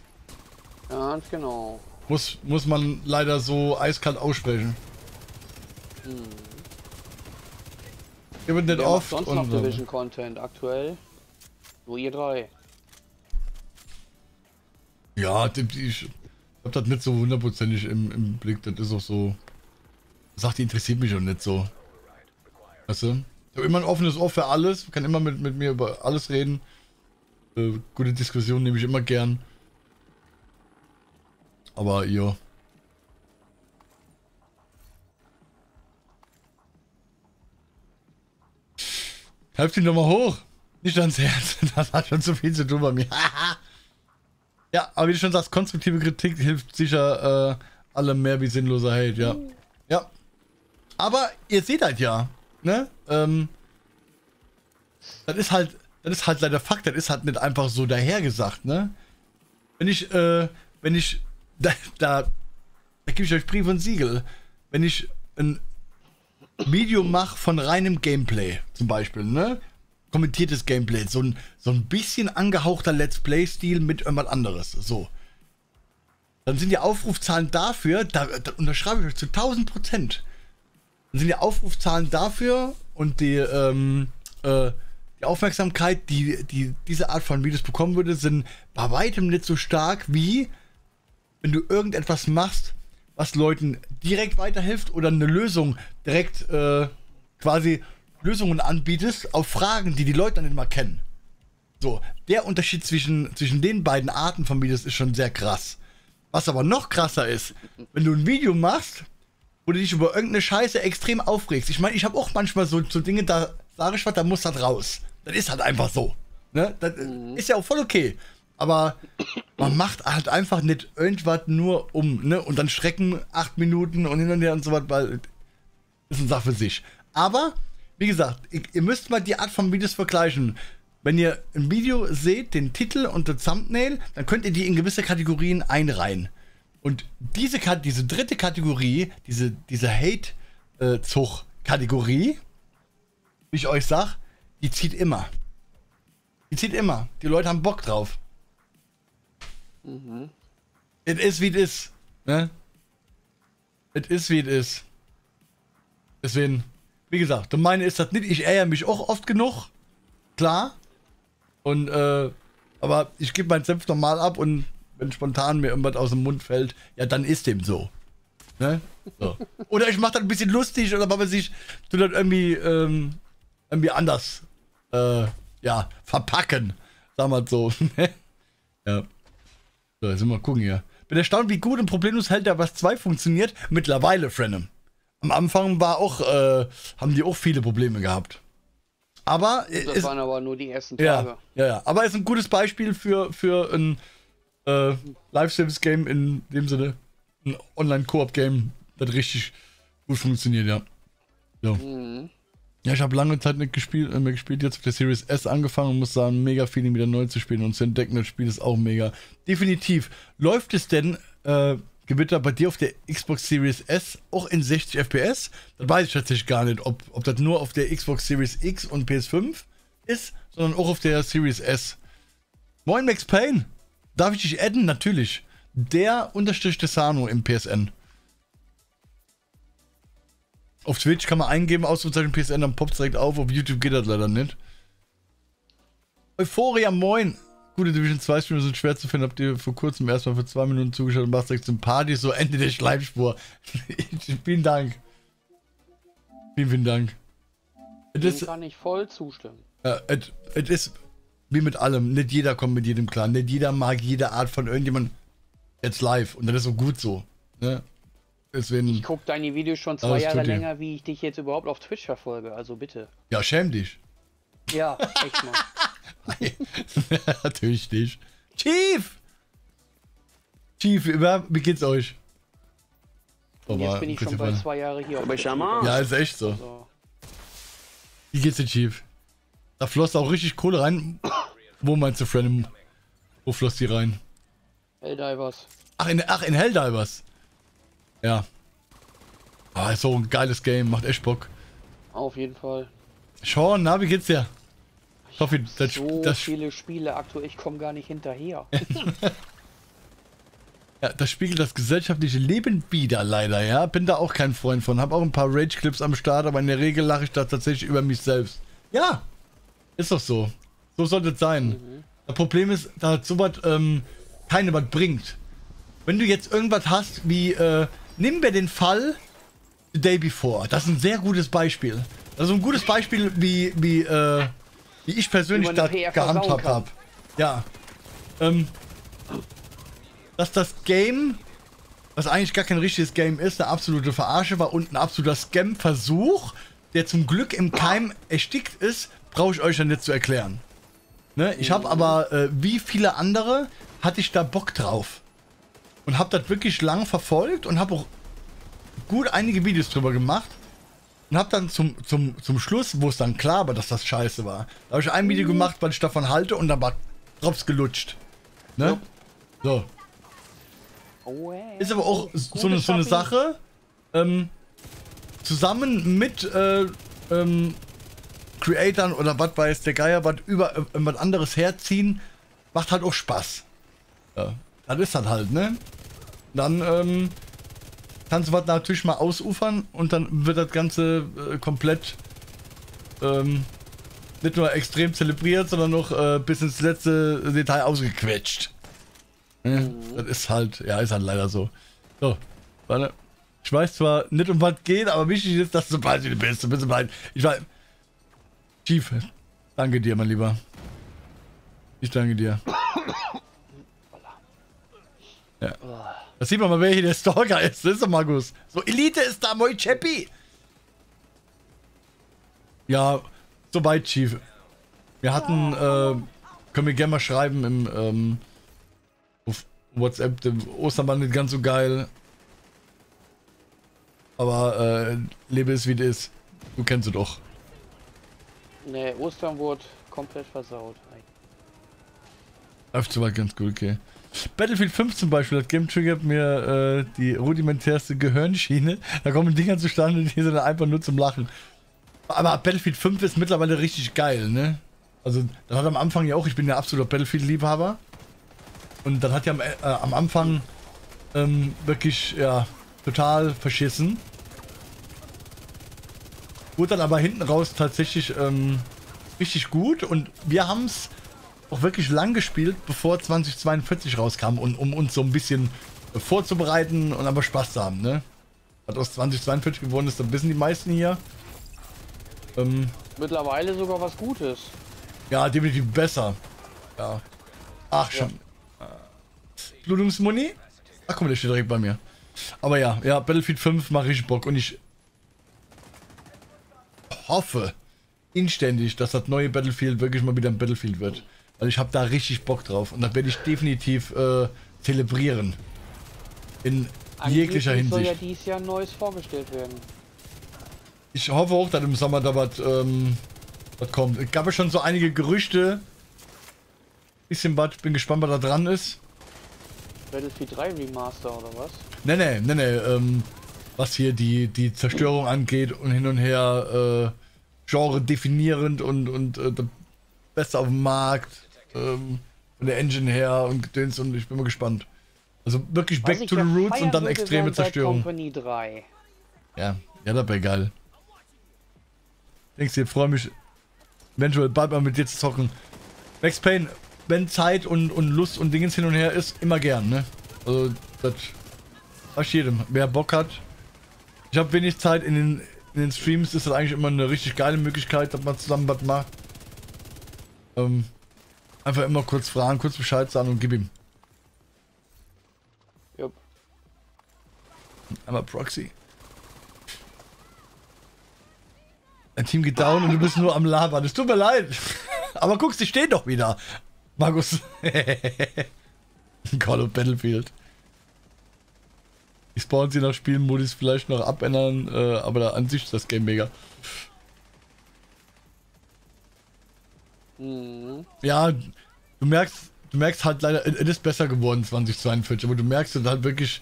Ganz genau. Muss man leider so eiskalt aussprechen. Ihr wird nicht oft sonst noch Division Content aktuell. Nur ihr drei. Ja, ich hab das nicht so hundertprozentig im Blick, das ist auch so. Sagt, die interessiert mich auch nicht so. Weißt du? Ich habe immer ein offenes Ohr für alles, kann immer mit mir über alles reden. Gute Diskussionen nehme ich immer gern. Aber ja. Helft ihn doch mal hoch. Nicht ans Herz, das hat schon zu viel zu tun bei mir. Ja, aber wie du schon sagst, konstruktive Kritik hilft sicher allem mehr wie sinnloser Hate, ja. Ja. Aber ihr seht halt ja, ne? Das ist halt leider Fakt, das ist halt nicht einfach so dahergesagt, ne? Da gebe ich euch Brief und Siegel. Wenn ich ein Video mache von reinem Gameplay, zum Beispiel, ne? Kommentiertes Gameplay, so ein bisschen angehauchter Let's Play-Stil mit irgendwas anderes, so. Dann sind die Aufrufzahlen dafür, da unterschreibe ich euch zu 1000%. Dann sind die Aufrufzahlen dafür und die Die Aufmerksamkeit, die diese Art von Videos bekommen würde, sind bei weitem nicht so stark, wie wenn du irgendetwas machst, was Leuten direkt weiterhilft oder eine Lösung direkt quasi Lösungen anbietest auf Fragen, die die Leute dann immer kennen. So, der Unterschied zwischen den beiden Arten von Videos ist schon sehr krass. Was aber noch krasser ist, wenn du ein Video machst, wo du dich über irgendeine Scheiße extrem aufregst. Ich meine, ich habe auch manchmal so Dinge, da sage ich was, da muss das raus. Das ist halt einfach so. Ne? Das ist ja auch voll okay. Aber man macht halt einfach nicht irgendwas nur um, ne? Und dann schrecken 8 Minuten und hin und her und so was, weil das ist eine Sache für sich. Aber, wie gesagt, ihr müsst mal die Art von Videos vergleichen. Wenn ihr ein Video seht, den Titel und das Thumbnail, dann könnt ihr die in gewisse Kategorien einreihen. Und diese dritte Kategorie, diese Hate-Zug-Kategorie, wie ich euch sag, die zieht immer. Die zieht immer. Die Leute haben Bock drauf. Es ist, wie es ist. Ne? Es ist, wie es ist. Deswegen, wie gesagt, meine ist das nicht. Ich ärgere mich auch oft genug. Klar. Und, aber ich gebe meinen Senf normal ab und wenn spontan mir irgendwas aus dem Mund fällt, ja, dann ist dem so. Ne? So. Oder ich mache das ein bisschen lustig oder was ich tue das irgendwie anders ja, verpacken. Sagen wir so. Ja. So, jetzt mal gucken hier. Bin erstaunt, wie gut und problemlos Helldivers 2 funktioniert. Mittlerweile, Frenem. Am Anfang war auch, haben die auch viele Probleme gehabt. Aber das waren aber nur die ersten Tage. Ja, ja. Aber ist ein gutes Beispiel für ein Live-Service-Game in dem Sinne. Ein Online-Koop-Game, das richtig gut funktioniert, ja. So. Ja, ich habe lange Zeit nicht gespielt, jetzt auf der Series S angefangen und muss sagen, mega Feeling wieder neu zu spielen und zu entdecken, das Spiel ist auch mega. Definitiv. Läuft es denn, Gewitter, bei dir auf der Xbox Series S auch in 60 FPS? Das weiß ich tatsächlich gar nicht, ob das nur auf der Xbox Series X und PS5 ist, sondern auch auf der Series S. Moin Max Payne, darf ich dich adden? Natürlich. Der Unterstrich Desano im PSN. Auf Twitch kann man eingeben, Ausrufezeichen PSN, dann poppt es direkt auf YouTube geht das leider nicht. Euphoria, moin! Gute Division 2 Streamer sind schwer zu finden, habt ihr vor kurzem erstmal für 2 Minuten zugeschaut und macht 16 Partys, so Ende der Schleimspur. Vielen Dank. Vielen, vielen Dank. Ich kann nicht voll zustimmen. Es ist wie mit allem, nicht jeder kommt mit jedem klar, nicht jeder mag jede Art von irgendjemand jetzt live und das ist so gut so. Ne? Deswegen, ich gucke deine Videos schon 2 Jahre länger, wie ich dich jetzt überhaupt auf Twitch verfolge, also bitte. Ja, schäm dich. Ja, echt mal. Natürlich nicht. Chief! Chief, wie geht's euch? Und jetzt bin ich schon bald 2 Jahre hier. Aber ja, ist echt so. Also. Wie geht's dir, Chief? Da floss auch richtig Kohle rein. Wo meinst du, Friend? Wo floss die rein? Helldivers. Ach, in Helldivers. Ja. Ah, ist so ein geiles Game. Macht echt Bock. Auf jeden Fall. Sean, na, wie geht's dir? Ich hoffe, das viele Spiele aktuell, ich komme gar nicht hinterher. Ja, das spiegelt das gesellschaftliche Leben wider, leider, ja. Bin da auch kein Freund von. Hab auch ein paar Rage-Clips am Start, aber in der Regel lache ich da tatsächlich über mich selbst. Ja, ist doch so. So sollte es sein. Das Problem ist, dass sowas keinem was bringt. Wenn du jetzt irgendwas hast wie, nimm wir den Fall The Day Before. Das ist ein sehr gutes Beispiel. Das ist ein gutes Beispiel, wie ich persönlich da gehandhabt habe. Ja. Dass das Game, was eigentlich gar kein richtiges Game ist, eine absolute Verarsche war und ein absoluter Scam-Versuch, der zum Glück im Keim erstickt ist, brauche ich euch dann nicht zu erklären. Ne? Ich habe aber, wie viele andere, hatte ich da Bock drauf. Und habe das wirklich lang verfolgt und habe auch gut einige Videos drüber gemacht. Und hab dann zum Schluss, wo es dann klar war, dass das scheiße war, da habe ich ein Video gemacht, weil ich davon halte und dann war Drops gelutscht. Ne? So. Ist aber auch so eine Sache, zusammen mit Creatern oder was weiß der Geier, was über was anderes herziehen, macht halt auch Spaß. Ja. Das ist dann halt, ne? Dann, kannst du was natürlich mal ausufern und dann wird das Ganze komplett nicht nur extrem zelebriert, sondern auch bis ins letzte Detail ausgequetscht. Mhm. Das ist halt, ja, ist halt leider so. So, warte. Ich weiß zwar nicht, um was geht, aber wichtig ist, dass du bald die Beste bist. Ich weiß. Chief, danke dir, mein Lieber. Ich danke dir. Ja. Das sieht man mal, wer hier der Stalker ist. Das ist doch Markus. So, Elite ist da, moi Chappy. Ja, soweit, Chief. Wir hatten, können wir gerne mal schreiben im, auf WhatsApp, dem Ostermann nicht ganz so geil. Aber, lebe es wie es ist. Du kennst es doch. Ne, Ostern wurde komplett versaut. Läuft soweit ganz gut, okay. Battlefield 5 zum Beispiel, das Game triggert mir die rudimentärste Gehirnschiene. Da kommen Dinger zustande, die sind einfach nur zum Lachen. Aber Battlefield 5 ist mittlerweile richtig geil, ne? Also, das hat am Anfang ja auch, ich bin ja absoluter Battlefield-Liebhaber. Und das hat ja am Anfang wirklich, ja, total verschissen. Wurde dann aber hinten raus tatsächlich richtig gut und wir haben es auch wirklich lang gespielt, bevor 2042 rauskam und um uns so ein bisschen vorzubereiten und aber Spaß zu haben, ne? Was aus 2042 geworden ist, dann wissen die meisten hier. Mittlerweile sogar was Gutes. Ja, definitiv besser. Ja. Ach schon. Ja. Blutungsmuni? Ach komm, der steht direkt bei mir. Aber ja, ja, Battlefield 5 mache ich Bock und ich hoffe inständig, dass das neue Battlefield wirklich mal wieder ein Battlefield wird. Weil ich habe da richtig Bock drauf und das werde ich definitiv zelebrieren. In jeglicher Hinsicht. Soll ja dieses Jahr Neues vorgestellt werden. Ich hoffe auch, dass im Sommer da was kommt. Es gab ja schon so einige Gerüchte. Bisschen was, bin gespannt, was da dran ist. Battlefield 3 Remaster oder was? Ne. Was hier die Zerstörung angeht und hin und her Genre definierend und das Beste auf dem Markt von der Engine her und Gedöns und ich bin mal gespannt. Also wirklich back to the roots und dann extreme Zerstörung. Ja, ja, das wäre geil. Denkst du, ich freue mich eventuell bald mal mit dir zu zocken. Max Payne, wenn Zeit und Lust und Dingens hin und her ist, immer gern, ne? Also das was jedem, wer Bock hat. Ich habe wenig Zeit in den Streams, ist das eigentlich immer eine richtig geile Möglichkeit, dass man zusammen was macht. Einfach immer kurz fragen, kurz Bescheid sagen und gib ihm. Yep. Einmal Proxy. Dein Team geht down und du bist nur am Labern. Es tut mir leid. Aber guckst, die stehen doch wieder. Markus. Call of Battlefield. Die spawnen sie nach Spielmodus vielleicht noch abändern, aber da an sich ist das Game mega. Mhm. Ja, du merkst halt leider, es ist besser geworden 2042, aber du merkst halt wirklich,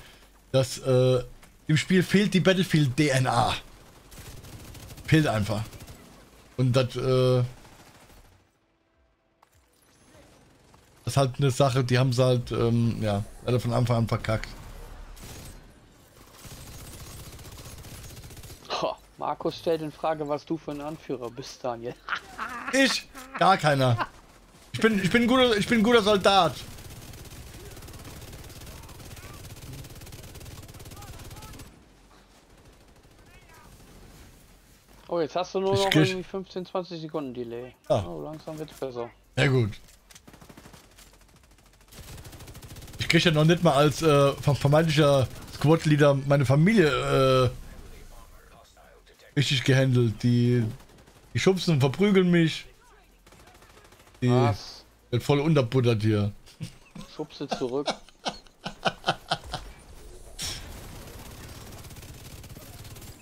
dass im Spiel fehlt die Battlefield-DNA. Fehlt einfach. Und das ist halt eine Sache, die haben sie halt, ja, leider von Anfang an verkackt. Markus stellt in Frage, was du für ein Anführer bist, Daniel. Ich? Gar keiner. Ich bin ein guter Soldat. Oh, jetzt hast du nur noch irgendwie 15, 20 Sekunden Delay. Ja. Oh, langsam wird's besser. Ja gut. Ich krieg ja noch nicht mal als vermeintlicher Squad-Leader meine Familie richtig gehandelt. Die schubsen und verprügeln mich. Die was? Wird voll unterbuttert hier. Schubse zurück.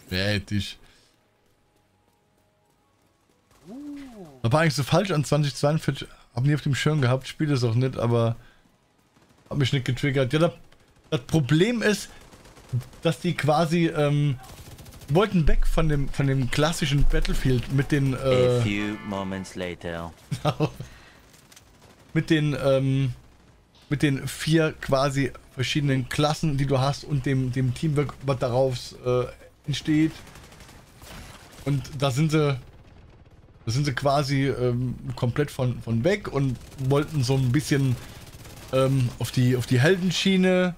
Fertig. Das war eigentlich so falsch an 2042. Hab nie auf dem Schirm gehabt, spiele es auch nicht, aber hab mich nicht getriggert. Ja, das Problem ist, dass die quasi wollten weg von dem klassischen Battlefield mit den A few moments later. mit den 4 quasi verschiedenen Klassen, die du hast und dem Teamwork, was darauf entsteht. Und da sind sie Da sind sie quasi komplett von weg und wollten so ein bisschen auf die Heldenschiene.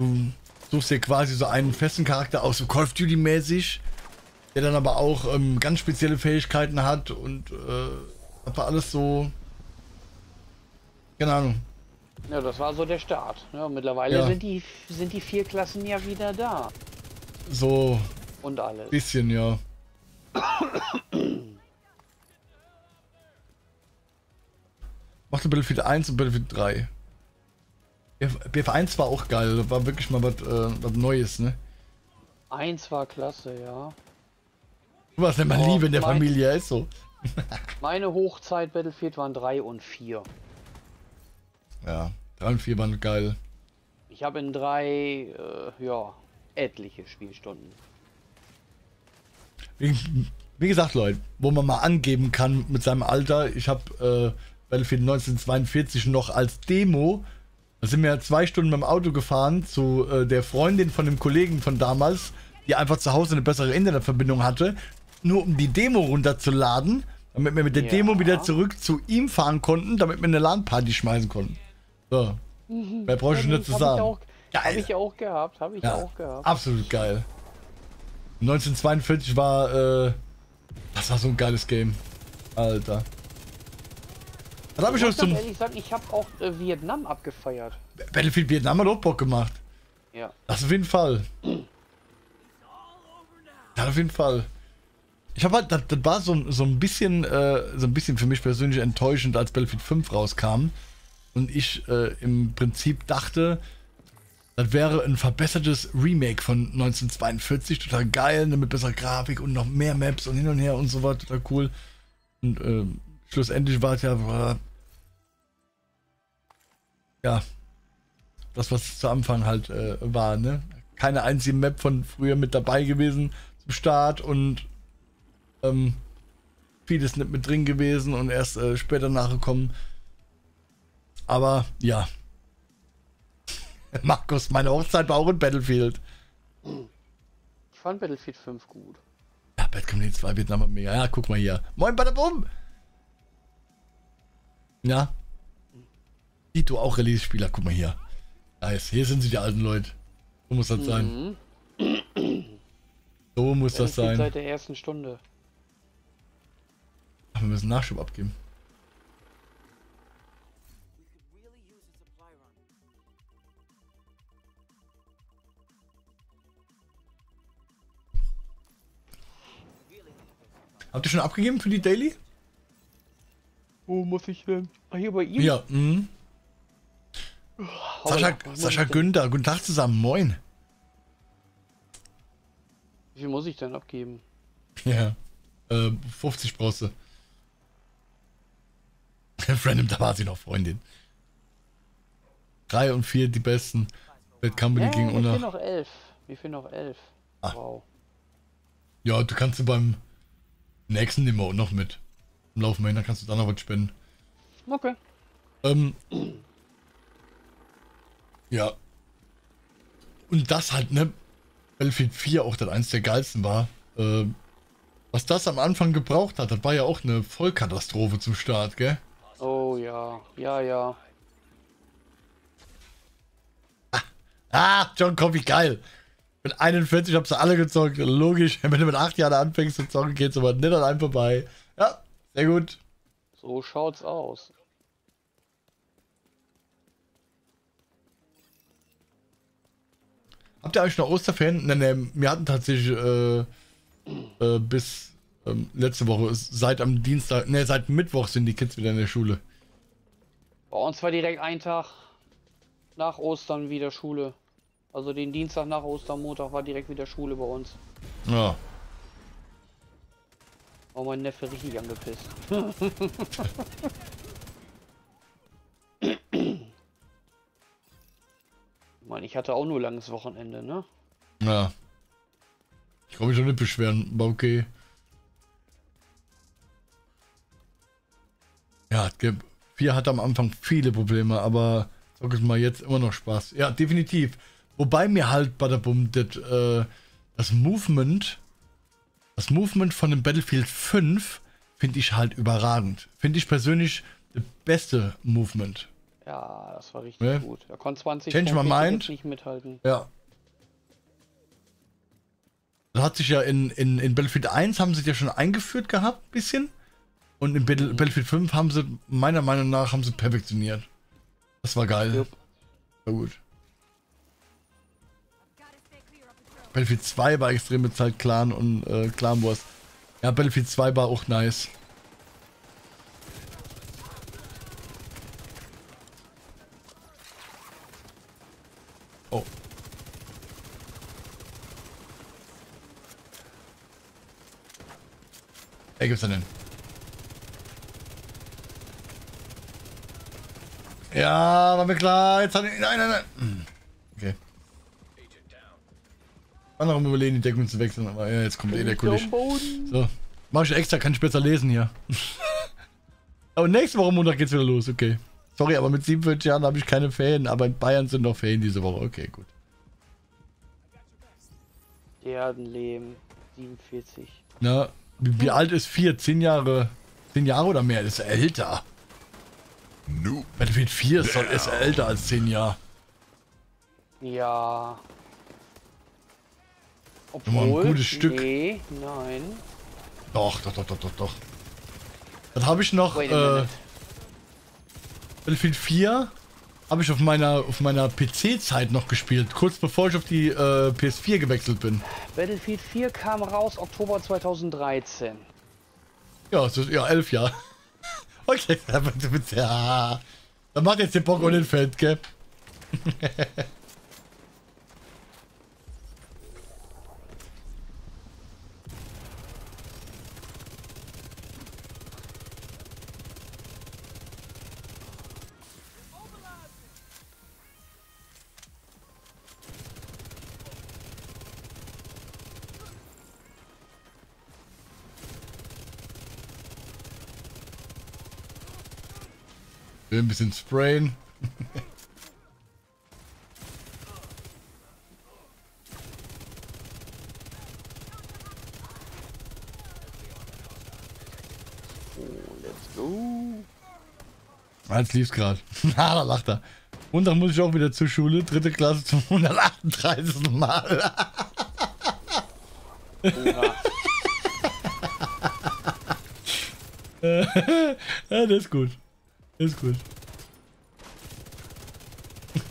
Du suchst dir quasi so einen festen Charakter aus, so Call of Duty mäßig, der dann aber auch ganz spezielle Fähigkeiten hat und aber alles so, keine Ahnung. Ja, das war so der Start. Ja, mittlerweile ja. sind die vier Klassen ja wieder da. So. Und alles. Bisschen, ja. Machte Battlefield 1 und Battlefield 3. BF1 war auch geil, das war wirklich mal was Neues, ne? 1 war klasse, ja. Was denn mal Liebe in der Familie, ist so. Meine Hochzeit Battlefield waren 3 und 4. Ja, 3 und 4 waren geil. Ich habe in 3, ja, etliche Spielstunden. Wie gesagt, Leute, wo man mal angeben kann mit seinem Alter, ich habe Battlefield 1942 noch als Demo, da sind wir 2 Stunden mit dem Auto gefahren zu der Freundin von dem Kollegen von damals, die einfach zu Hause eine bessere Internetverbindung hatte, nur um die Demo runterzuladen, damit wir mit der Demo wieder zurück zu ihm fahren konnten, damit wir eine LAN-Party schmeißen konnten. So, mehr brauche ich schon nicht zu sagen. Habe ich auch gehabt, Absolut geil. 1942 war, das war so ein geiles Game. Alter. Da hab ich schon zum... Ehrlich sagen, ich habe auch Vietnam abgefeiert. Battlefield Vietnam hat auch Bock gemacht. Ja. Das auf jeden Fall. Ja, auf jeden Fall. Ich habe halt, das war so ein bisschen für mich persönlich enttäuschend, als Battlefield 5 rauskam. Und ich im Prinzip dachte, das wäre ein verbessertes Remake von 1942, total geil, mit besserer Grafik und noch mehr Maps und hin und her und so weiter, total cool. Und schlussendlich war es ja das, was zu Anfang halt war, ne? Keine einzige Map von früher mit dabei gewesen zum Start und vieles nicht mit drin gewesen und erst später nachgekommen. Aber ja. Markus, meine Hochzeit war auch in Battlefield. Ich fand Battlefield 5 gut. Ja, Battlefield 2 wird nochmal mega. Ja, guck mal hier. Moin, Badabum! Ja. Tito auch Release-Spieler, guck mal hier. Nice, hier sind sie, die alten Leute. So muss das sein. So muss das sein. Seit der ersten Stunde. Ach, wir müssen Nachschub abgeben. Habt ihr schon abgegeben für die Daily? Wo muss ich denn? Ah, hier bei ihm? Ja, Sascha Günther, guten Tag zusammen, moin. Wie viel muss ich denn abgeben? Ja, 50 brauchst du. Random, da war sie noch, Freundin. 3 und 4 die besten. Bad Company gegen Unna. Mir fehlen noch 11. Mir fehlen noch 11. Ah. Wow. Ja, du kannst du beim... nächsten nehmen wir auch noch mit. Im Laufe mal hin, dann kannst du da noch was spenden. Okay. Ja. Und das halt, ne? Battlefield 4 auch das eins der geilsten war. Was das am Anfang gebraucht hat, das war ja auch eine Vollkatastrophe zum Start, gell? Oh ja. Ja, ja. Ah, John Coffee, geil. Mit 41 hab sie alle gezockt, logisch. Wenn du mit 8 Jahren anfängst zu zocken, geht's aber nicht an einem vorbei. Ja, sehr gut. So schaut's aus. Habt ihr eigentlich noch Osterferien? Ne, wir hatten tatsächlich bis letzte Woche, seit am Dienstag, ne, seit Mittwoch sind die Kids wieder in der Schule. Bei uns war direkt ein Tag nach Ostern wieder Schule. Also den Dienstag nach Ostermontag war direkt wieder Schule bei uns. Ja. Oh, mein Neffe richtig angepisst. Ich meine, ich hatte auch nur langes Wochenende, ne? Ja. Ich kann mich schon nicht beschweren, aber okay. Ja, vier hat am Anfang viele Probleme, aber sag ich mal, jetzt immer noch Spaß. Ja, definitiv. Wobei mir halt, Badabum, das Movement von dem Battlefield 5 finde ich halt überragend. Finde ich persönlich das beste Movement. Ja, das war richtig gut. Da konnte 20 Punkte nicht mithalten. Ja. Das hat sich ja in Battlefield 1 haben sie ja schon eingeführt gehabt, ein bisschen. Und in Battlefield 5 haben sie, meiner Meinung nach, haben sie perfektioniert. Das war geil. Yep. War gut. Battlefield 2 war extrem mit halt Clan und Clan Wars. Ja, Battlefield 2 war auch nice. Oh. Ey, gibt's da denn? Ja, war mir klar. Jetzt hat er. Nein, nein, nein. Okay. War noch am Überlegen, die Deckung zu wechseln, aber ja, jetzt kommt eh der Kulisch. So. Mach ich extra, kann ich besser lesen hier. Aber nächste Woche Montag geht's wieder los, okay. Sorry, aber mit 47 Jahren habe ich keine Ferien, aber in Bayern sind noch Ferien diese Woche, okay, gut. Erdenleben, 47. Na, wie alt ist 4? 10 Jahre? 10 Jahre oder mehr? Das ist älter. No. Battlefield 4 ist älter als 10 Jahre. Ja. Obwohl, ein gutes Stück. Nee, nein. Doch, doch, doch, doch, doch, doch. Das habe ich noch. Battlefield 4 habe ich auf meiner PC-Zeit noch gespielt, kurz bevor ich auf die PS4 gewechselt bin. Battlefield 4 kam raus Oktober 2013. Ja, es ist ja 11 Jahre. Okay, ja. Dann macht jetzt den Bock und den Feld, gell? Ein bisschen sprayen. Oh, let's go. Als lief's gerade. Na, da lacht er. Und dann muss ich auch wieder zur Schule. Dritte Klasse zum 138. Mal. Ja, das ist gut. Ist gut.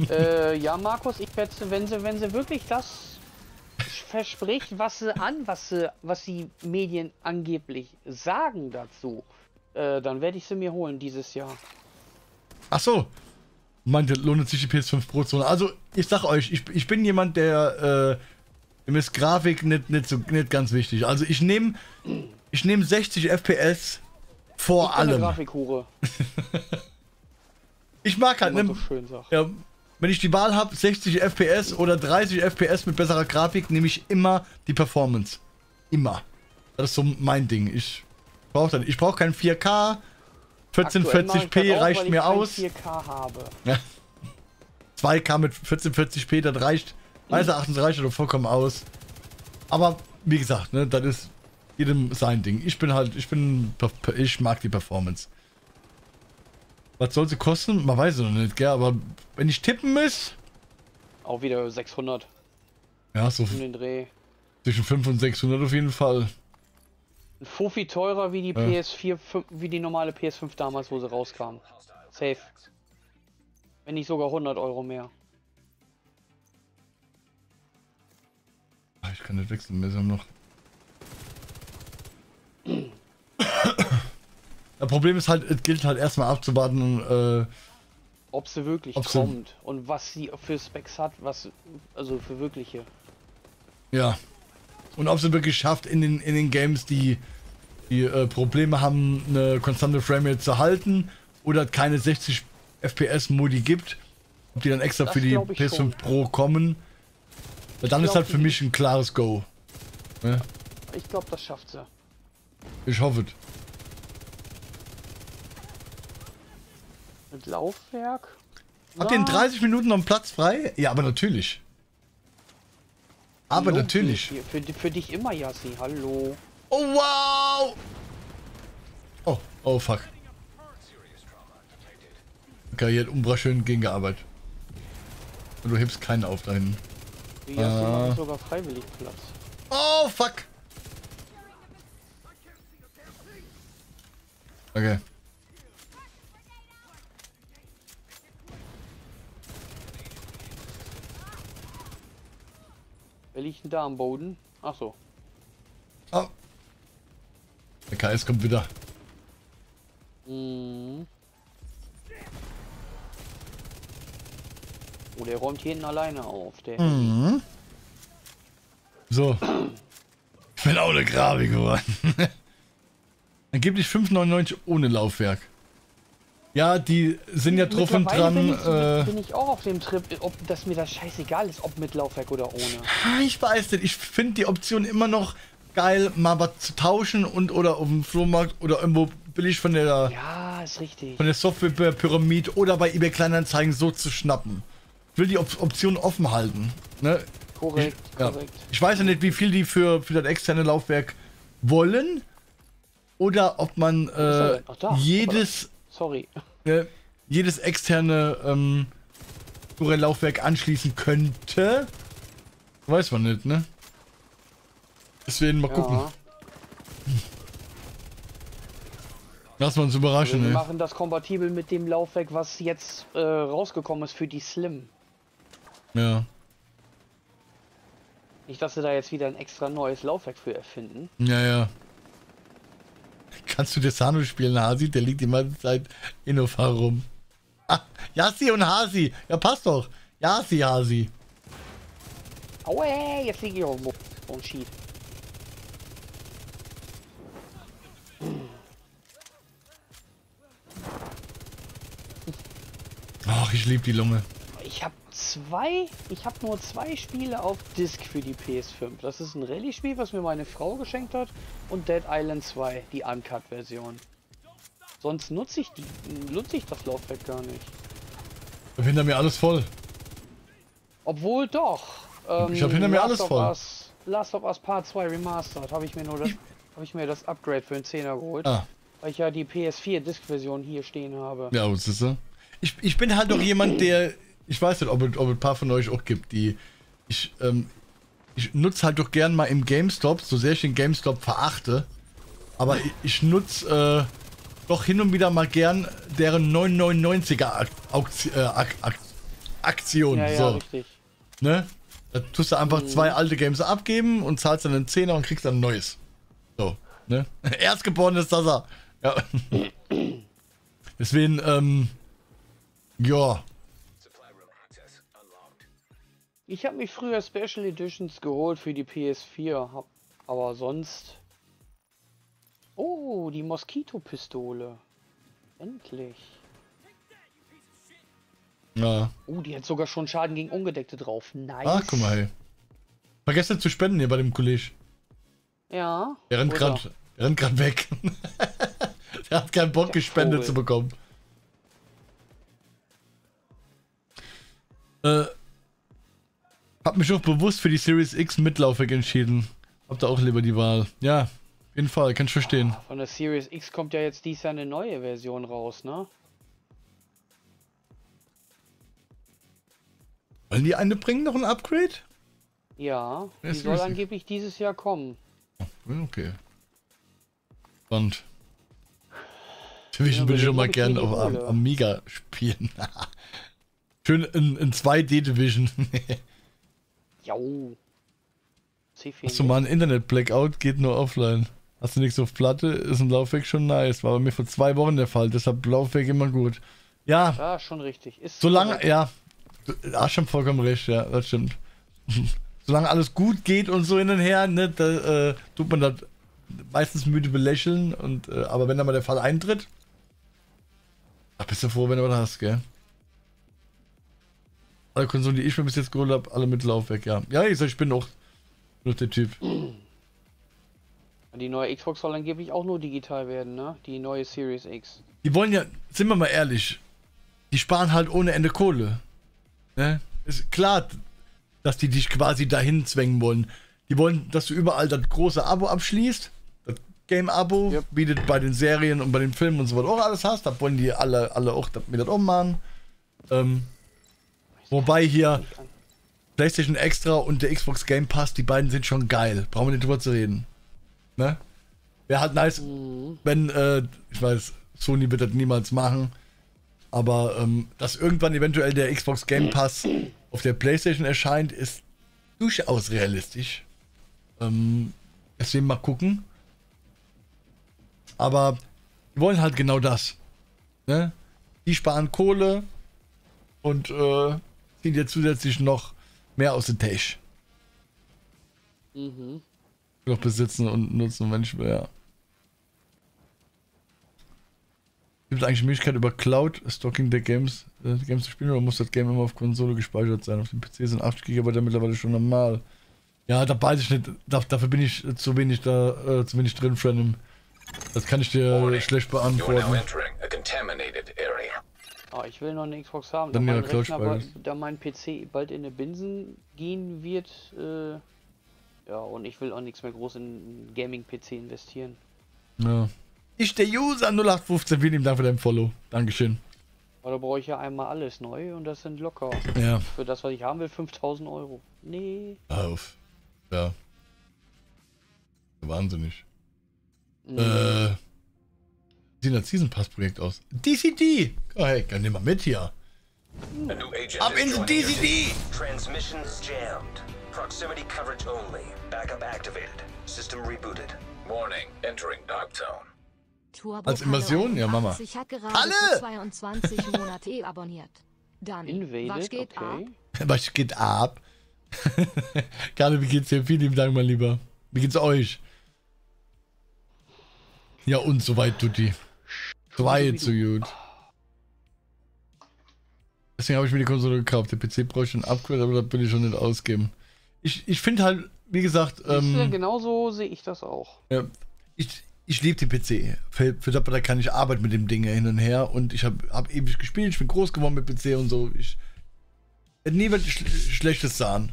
Ja, Markus, ich wette, wenn sie wirklich das verspricht, was die Medien angeblich sagen dazu, dann werde ich sie mir holen dieses Jahr. Ach so. Meinte, lohnt sich die PS5 Pro Zone. Also, ich sag euch, ich bin jemand, der mir ist Grafik nicht ganz wichtig. Also, ich nehme 60 FPS vor ich allem. Grafikhure. Ich mag halt, ne, so ja, wenn ich die Wahl habe, 60 FPS oder 30 FPS mit besserer Grafik, nehme ich immer die Performance. Immer. Das ist so mein Ding. Ich brauche das. Ich brauche kein 4K. 1440p reicht mir aus. 4K habe. Ja. 2K mit 1440p, das reicht. Meines Erachtens reicht das vollkommen aus. Aber wie gesagt, ne, das ist jedem sein Ding. Ich mag die Performance. Was soll sie kosten? Man weiß es noch nicht, gell? Aber wenn ich tippen muss... Auch wieder 600. Ja, so um den Dreh. Zwischen 500 und 600 auf jeden Fall. Ein Fuffi teurer wie die PS4, wie die normale PS5 damals, wo sie rauskam. Safe. Wenn nicht sogar 100 Euro mehr. Ich kann nicht wechseln, wir haben noch... Das Problem ist halt, es gilt halt erstmal abzuwarten, ob sie wirklich kommt und was sie für Specs hat, also für wirkliche. Ja. Und ob sie wirklich schafft, in den Games, die Probleme haben, eine konstante Framerate zu halten oder keine 60 FPS Modi gibt, ob die dann extra das für die PS5 schon. Pro kommen, dann ist halt für mich ein klares Go. Ja? Ich glaube, das schafft sie. Ich hoffe es. Mit Laufwerk. Habt ihr in 30 Minuten noch einen Platz frei? Ja, aber natürlich. Aber hallo, natürlich. Für dich immer, Yassi. Hallo. Oh, wow. Oh fuck. Okay, hier hat Umbra schön gegengearbeitet. Und du hebst keinen auf dahin. Hier hast du sogar freiwillig Platz. Oh fuck! Okay. Wer liegt denn da am Boden? Ach so. Oh. Der KS kommt wieder. Mhm. Oh, der räumt hier hinten alleine auf. Der mhm. So. Ich bin auch ne Grabe geworden. Angeblich 5,99 ohne Laufwerk. Ja, die sind ja drauf und dran. Bin ich auch auf dem Trip, ob dass mir das scheißegal ist, ob mit Laufwerk oder ohne. Ich weiß nicht. Ich finde die Option immer noch geil, mal was zu tauschen und oder auf dem Flohmarkt oder irgendwo billig von der. Ja, ist richtig. Von der Software-Pyramid oder bei eBay Kleinanzeigen so zu schnappen. Ich will die Option offen halten. Ne? Korrekt, korrekt. Ich weiß ja nicht, wie viel die für das externe Laufwerk wollen oder ob man jedes. Sorry. Jedes externe Laufwerk anschließen könnte. Weiß man nicht, ne? Deswegen mal gucken. Lass uns überraschen, also wir machen das kompatibel mit dem Laufwerk, was jetzt rausgekommen ist für die Slim. Ja. Nicht, dass sie da jetzt wieder ein extra neues Laufwerk für erfinden. Ja, ja. Kannst du das Hano spielen, Hasi? Der liegt die ganze Zeit in Ofa rum. Ah, Yassi und Hasi. Ja, passt doch. Yassi, Hasi. Aue, jetzt liege ich auf dem und schief. Ach, ich liebe die Lunge. Ich habe nur zwei Spiele auf Disc für die PS5. Das ist ein Rallye-Spiel, was mir meine Frau geschenkt hat, und Dead Island 2, die Uncut-Version. Sonst nutze ich das Laufwerk gar nicht. Ich hab hinter mir alles voll. Obwohl doch. Ich hab hinter mir alles voll. Last of Us Part 2 Remastered habe ich mir das Upgrade für den 10er geholt, weil ich ja die PS4 Disc-Version hier stehen habe. Ja, was ist das? Ich bin halt doch jemand, der... Ich weiß nicht, ob es ein paar von euch auch gibt, die... Ich nutze halt doch gern mal im GameStop, so sehr ich den GameStop verachte. Aber ich nutze doch hin und wieder mal gern deren 9,99er Aktion. Ja, so. Ja, richtig. Ne? Da tust du einfach zwei alte Games abgeben und zahlst dann einen Zehner und kriegst dann ein neues. So, ne? Erstgeboren ist das er. Ja. Deswegen, ja. Ich habe mich früher Special Editions geholt für die PS4, aber sonst... Oh, die Moskitopistole. Endlich. Ja. Oh, die hat sogar schon Schaden gegen Ungedeckte drauf. Nice. Ach, guck mal, hey. Vergesst nicht zu spenden hier bei dem Kollege. Ja. Der rennt gerade weg. Der hat keinen Bock, gespendet zu bekommen. Hab mich auch bewusst für die Series X mit Laufwerk entschieden. Hab da auch lieber die Wahl. Ja, auf jeden Fall, kann ich verstehen. Von der Series X kommt ja jetzt dies Jahr eine neue Version raus, ne? Wollen die eine bringen, noch ein Upgrade? Ja, die soll angeblich dieses Jahr kommen. Okay. Und Division würde ich auch mal gerne auf Amiga spielen. Schön in 2D Division. Jau. Hast du mal ein Internet-Blackout? Geht nur offline. Hast du nichts auf Platte? Ist ein Laufwerk schon nice. War bei mir vor 2 Wochen der Fall. Deshalb Laufwerk immer gut. Ja. Ja, schon richtig. Ist solange, so ja. Du hast schon vollkommen recht, ja. Das stimmt. Solange alles gut geht und so hin und her, ne, da tut man das meistens müde belächeln. Und, aber wenn da mal der Fall eintritt, da bist du froh, wenn du was hast, gell? Alle Konsolen, die ich mir bis jetzt geholt habe, alle mit Laufwerk, ja. Ja, ich sag, ich bin auch nur der Typ. Die neue Xbox soll angeblich auch nur digital werden, ne? Die neue Series X. Die wollen ja, sind wir mal ehrlich, die sparen halt ohne Ende Kohle. Ne? Ist klar, dass die dich quasi dahin zwängen wollen. Die wollen, dass du überall das große Abo abschließt, das Game-Abo, yep, bietet bei den Serien und bei den Filmen und so was auch alles hast. Da wollen die alle auch mit das ummachen. Wobei hier PlayStation Extra und der Xbox Game Pass, die beiden sind schon geil. Brauchen wir nicht drüber zu reden. Ne? Wäre halt nice, wenn, ich weiß, Sony wird das niemals machen, aber dass irgendwann eventuell der Xbox Game Pass auf der PlayStation erscheint, ist durchaus realistisch. Deswegen mal gucken. Aber die wollen halt genau das. Ne? Die sparen Kohle und ziehen dir zusätzlich noch mehr aus dem Tisch. Mhm. Noch besitzen und nutzen, wenn ich will, ja. Gibt es eigentlich die Möglichkeit, über Cloud Stocking der Games zu spielen, oder muss das Game immer auf Konsole gespeichert sein? Auf dem PC sind 80 GB mittlerweile schon normal. Ja, da weiß ich nicht. Dafür bin ich zu wenig da, zu wenig drin, Frenem. Das kann ich dir schlecht beantworten. Oh, ich will noch eine Xbox haben, da mein, da mein PC bald in eine Binsen gehen wird. Ja, und ich will auch nichts mehr groß in Gaming-PC investieren. Ja. Ich, der User 0815, vielen Dank für dein Follow. Dankeschön. Aber da brauche ich ja einmal alles neu und das sind locker. Ja. Für das, was ich haben will, 5000 Euro. Nee. Auf. Ja. Wahnsinnig. Mhm. Sieht das Season Pass Projekt aus. DCD! Oh, hey, kann nimm mal mit hier. Mhm. Ab in die DCD! Transmissions jammed. Proximity coverage only. Backup activated. System rebooted. Warning, entering Darktown. Als Invasion? Ja, Mama. Ich habe gerade alle 22 Monate abonniert. Dann, was geht okay ab? Was geht ab? Gerade, wie geht's dir? Vielen lieben Dank, mein Lieber. Wie geht's euch? Ja, und soweit, Tutti. Soweit, so gut. Deswegen habe ich mir die Konsole gekauft. Der PC brauche ich schon ein Upgrade, aber das will ich schon nicht ausgeben. Ich finde halt, wie gesagt... genauso sehe ich das auch. Ja, ich liebe den PC. Für das, da kann ich arbeiten mit dem Ding hin und her. Und ich hab ewig gespielt, ich bin groß geworden mit PC und so. Ich hätte nie was Schlechtes sahen.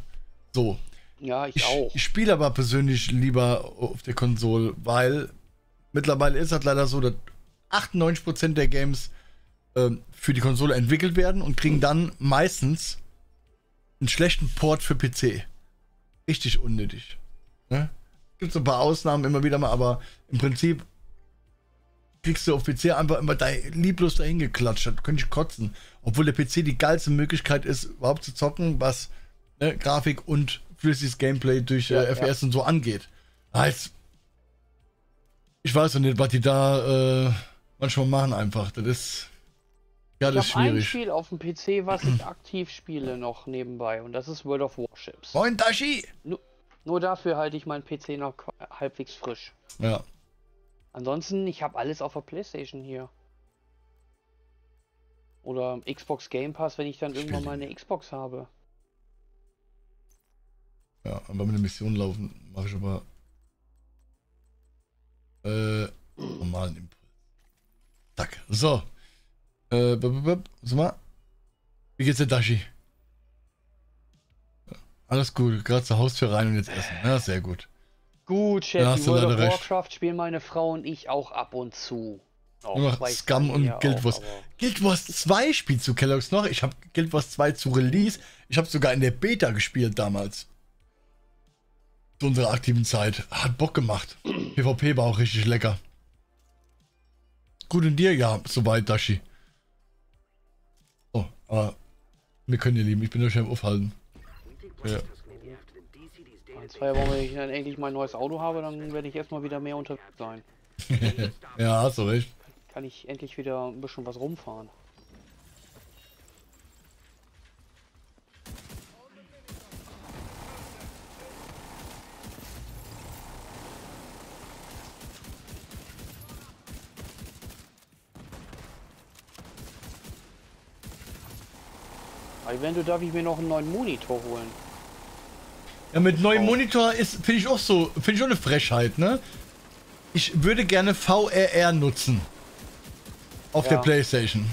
So. Ja, ich auch. Ich spiele aber persönlich lieber auf der Konsole, weil mittlerweile ist das leider so, dass 98% der Games für die Konsole entwickelt werden und kriegen dann meistens einen schlechten Port für PC. Richtig unnötig. Ne? Gibt so ein paar Ausnahmen immer wieder mal, aber im Prinzip kriegst du auf PC einfach immer lieblos dahin geklatscht. Da könnte ich kotzen. Obwohl der PC die geilste Möglichkeit ist, überhaupt zu zocken, was ne, Grafik und flüssiges Gameplay durch FPS und so angeht. Heißt, ich weiß noch nicht, was die da manchmal machen einfach. Das ist ja, das ist schwierig. Ich habe ein Spiel auf dem PC, was ich aktiv spiele noch nebenbei, und das ist World of Warships. Moin Tashi! Nur dafür halte ich meinen PC noch halbwegs frisch. Ja. Ansonsten, ich habe alles auf der PlayStation hier. Oder Xbox Game Pass, wenn ich dann irgendwann mal eine Xbox habe. Ja, aber mit der Mission laufen mache ich aber normalen Impuls. Zack. So. Wie geht's dir, Dashi? Alles gut, gerade zur Haustür rein und jetzt essen. Ja, sehr gut. Gut, Chef, die World of Warcraft spielen meine Frau und ich auch ab und zu. Nur noch Scum und Guild Wars. Guild Wars 2 spielst du, Kellogg's noch? Ich habe Guild Wars 2 zu Release. Ich habe sogar in der Beta gespielt damals. Zu unserer aktiven Zeit. Hat Bock gemacht. PvP war auch richtig lecker. Gut in dir, ja, soweit, Dashi. Oh, aber wir können ihr lieben. Ich bin euch am Aufhalten. Ja. In 2 Wochen, wenn ich dann endlich mein neues Auto habe, dann werde ich erstmal wieder mehr unterwegs sein. Ja, hast du recht. Kann ich endlich wieder ein bisschen was rumfahren. Eventuell darf ich mir noch einen neuen Monitor holen. Ja, mit neuem Monitor ist, finde ich auch so, finde ich auch eine Frechheit, ne? Ich würde gerne VRR nutzen. Auf der PlayStation.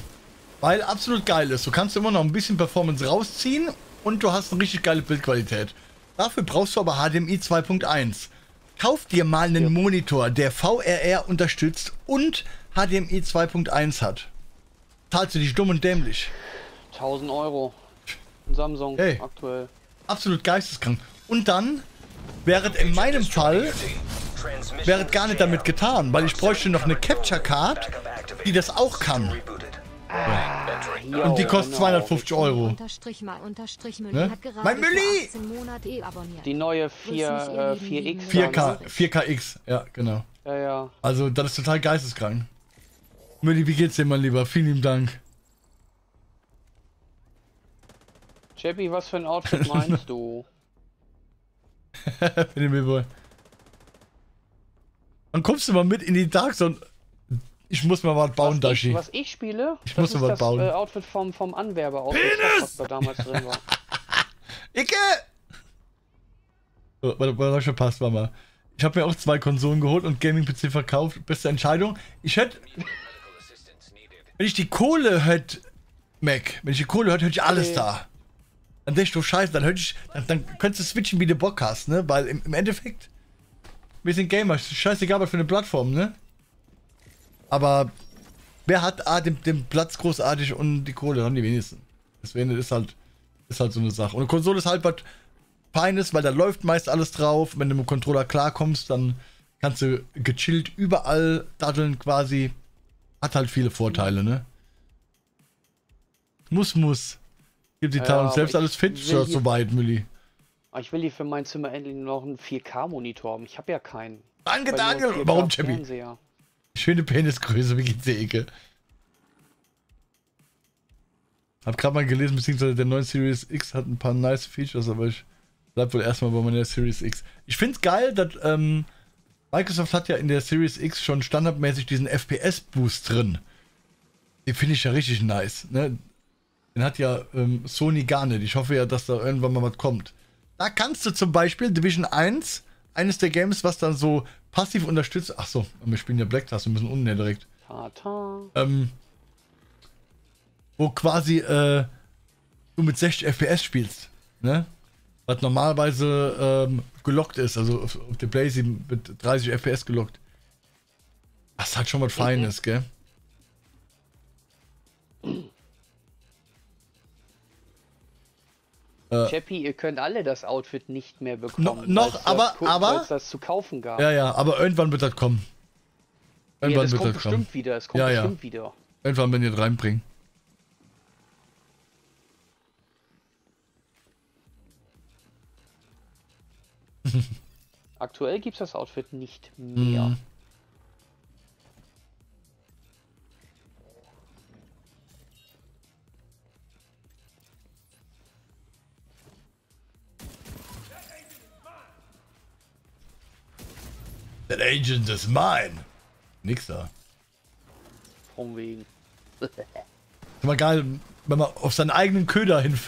Weil absolut geil ist. Du kannst immer noch ein bisschen Performance rausziehen und du hast eine richtig geile Bildqualität. Dafür brauchst du aber HDMI 2.1. Kauf dir mal einen Monitor, der VRR unterstützt und HDMI 2.1 hat. Zahlst du dich dumm und dämlich. 1000 Euro. Samsung aktuell. Absolut geisteskrank. Und dann wäre es in meinem Fall gar nicht damit getan, weil ich bräuchte noch eine Capture Card, die das auch kann. Ja. Und die kostet 250 Euro. Ne? Mein Mülli! Die neue 4KX, ja, genau. Ja, ja. Also, das ist total geisteskrank. Mülli, wie geht's dir, mein Lieber? Vielen lieben Dank. Chappy, was für ein Outfit meinst du? Für den Billboy. Dann kommst du mal mit in die Dark Zone. Ich muss mal was bauen, Dashi. Was ich spiele, ich muss mal was bauen. Das Outfit vom Anwerber aus, was da damals drin war. Icke! So, warte, schon passt, war mal. Ich habe mir auch 2 Konsolen geholt und Gaming-PC verkauft. Beste Entscheidung. Ich hätte... Wenn ich die Kohle hätte, Mac, wenn ich die Kohle hätte, hätte ich alles da. Dann denkst du, scheiße, dann könntest du switchen, wie du Bock hast, ne? Weil im Endeffekt, wir sind Gamer, scheißegal, was für eine Plattform, ne? Aber wer hat den Platz großartig und die Kohle? Haben die wenigsten. Deswegen ist halt so eine Sache. Und eine Konsole ist halt was Feines, weil da läuft meist alles drauf. Wenn du mit dem Controller klarkommst, dann kannst du gechillt überall daddeln quasi. Hat halt viele Vorteile, ne? Muss. Gibt die Tarn selbst alles fit, soweit, Mülli. Ich will hier für mein Zimmer endlich noch einen 4K-Monitor haben. Ich habe ja keinen. Danke, Daniel! Warum, Chappy? Schöne Penisgröße, wie geht's der Ecke? Hab gerade mal gelesen, beziehungsweise der neue Series X hat ein paar nice Features, aber ich bleib wohl erstmal bei meiner Series X. Ich find's geil, dass Microsoft hat ja in der Series X schon standardmäßig diesen FPS-Boost drin. Den finde ich ja richtig nice, ne? Den hat ja Sony gar nicht. Ich hoffe ja, dass da irgendwann mal was kommt. Da kannst du zum Beispiel Division 1, eines der Games, was dann so passiv unterstützt. Achso, wir spielen ja Black Task, wir müssen unten ja direkt. Wo quasi du mit 60 FPS spielst, ne? Was normalerweise gelockt ist, also auf der PlayStation mit 30 FPS gelockt. Das ist halt schon was Feines, gell? Chappy, ihr könnt alle das Outfit nicht mehr bekommen. Aber das zu kaufen gab. Ja, aber irgendwann wird das kommen. Irgendwann wird das kommen. Es kommt bestimmt wieder. Irgendwann, wenn ihr das reinbringen. Aktuell gibt's das Outfit nicht mehr. Mhm. That agent is mine. Nix da. Von wegen. Ist mal geil, wenn man auf seinen eigenen Köder hin,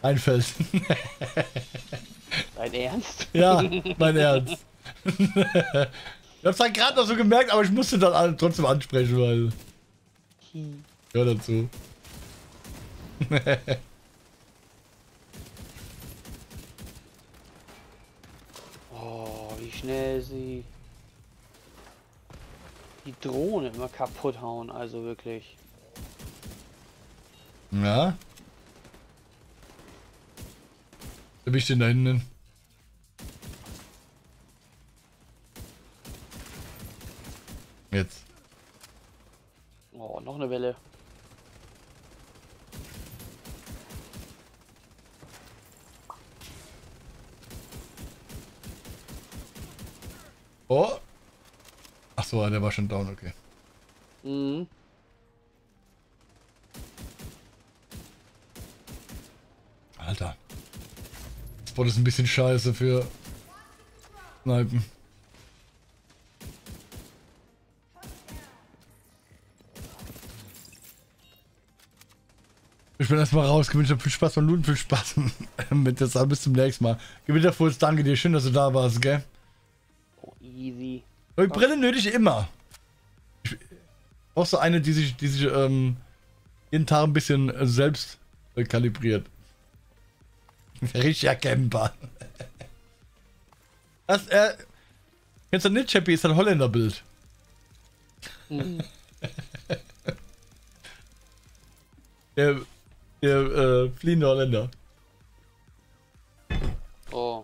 einfällt. Dein Ernst? Ja, mein Ernst. Ich hab's halt gerade noch so gemerkt, aber ich musste dann trotzdem ansprechen, weil... Hör dazu. Schnell sie die Drohne immer kaputt hauen, also wirklich. Ja. Da bin ich denn da hinten? Jetzt. Oh, noch eine Welle. Oh. Achso, der war schon down, okay. Mhm. Alter. Das Spot ist ein bisschen scheiße für Snipen. Ich bin erstmal raus, gewünscht viel Spaß beim Looten, viel Spaß mit der Sache. Bis zum nächsten Mal. Gewitterfurz, danke dir, schön, dass du da warst, gell? Easy. Die Brille nötig immer. Ich brauch so eine, die sich jeden Tag ein bisschen selbst kalibriert. Richtiger Camper. Das, jetzt ein nicht happy ist ein Holländer-Bild. Mhm. Der fliehende Holländer. Oh.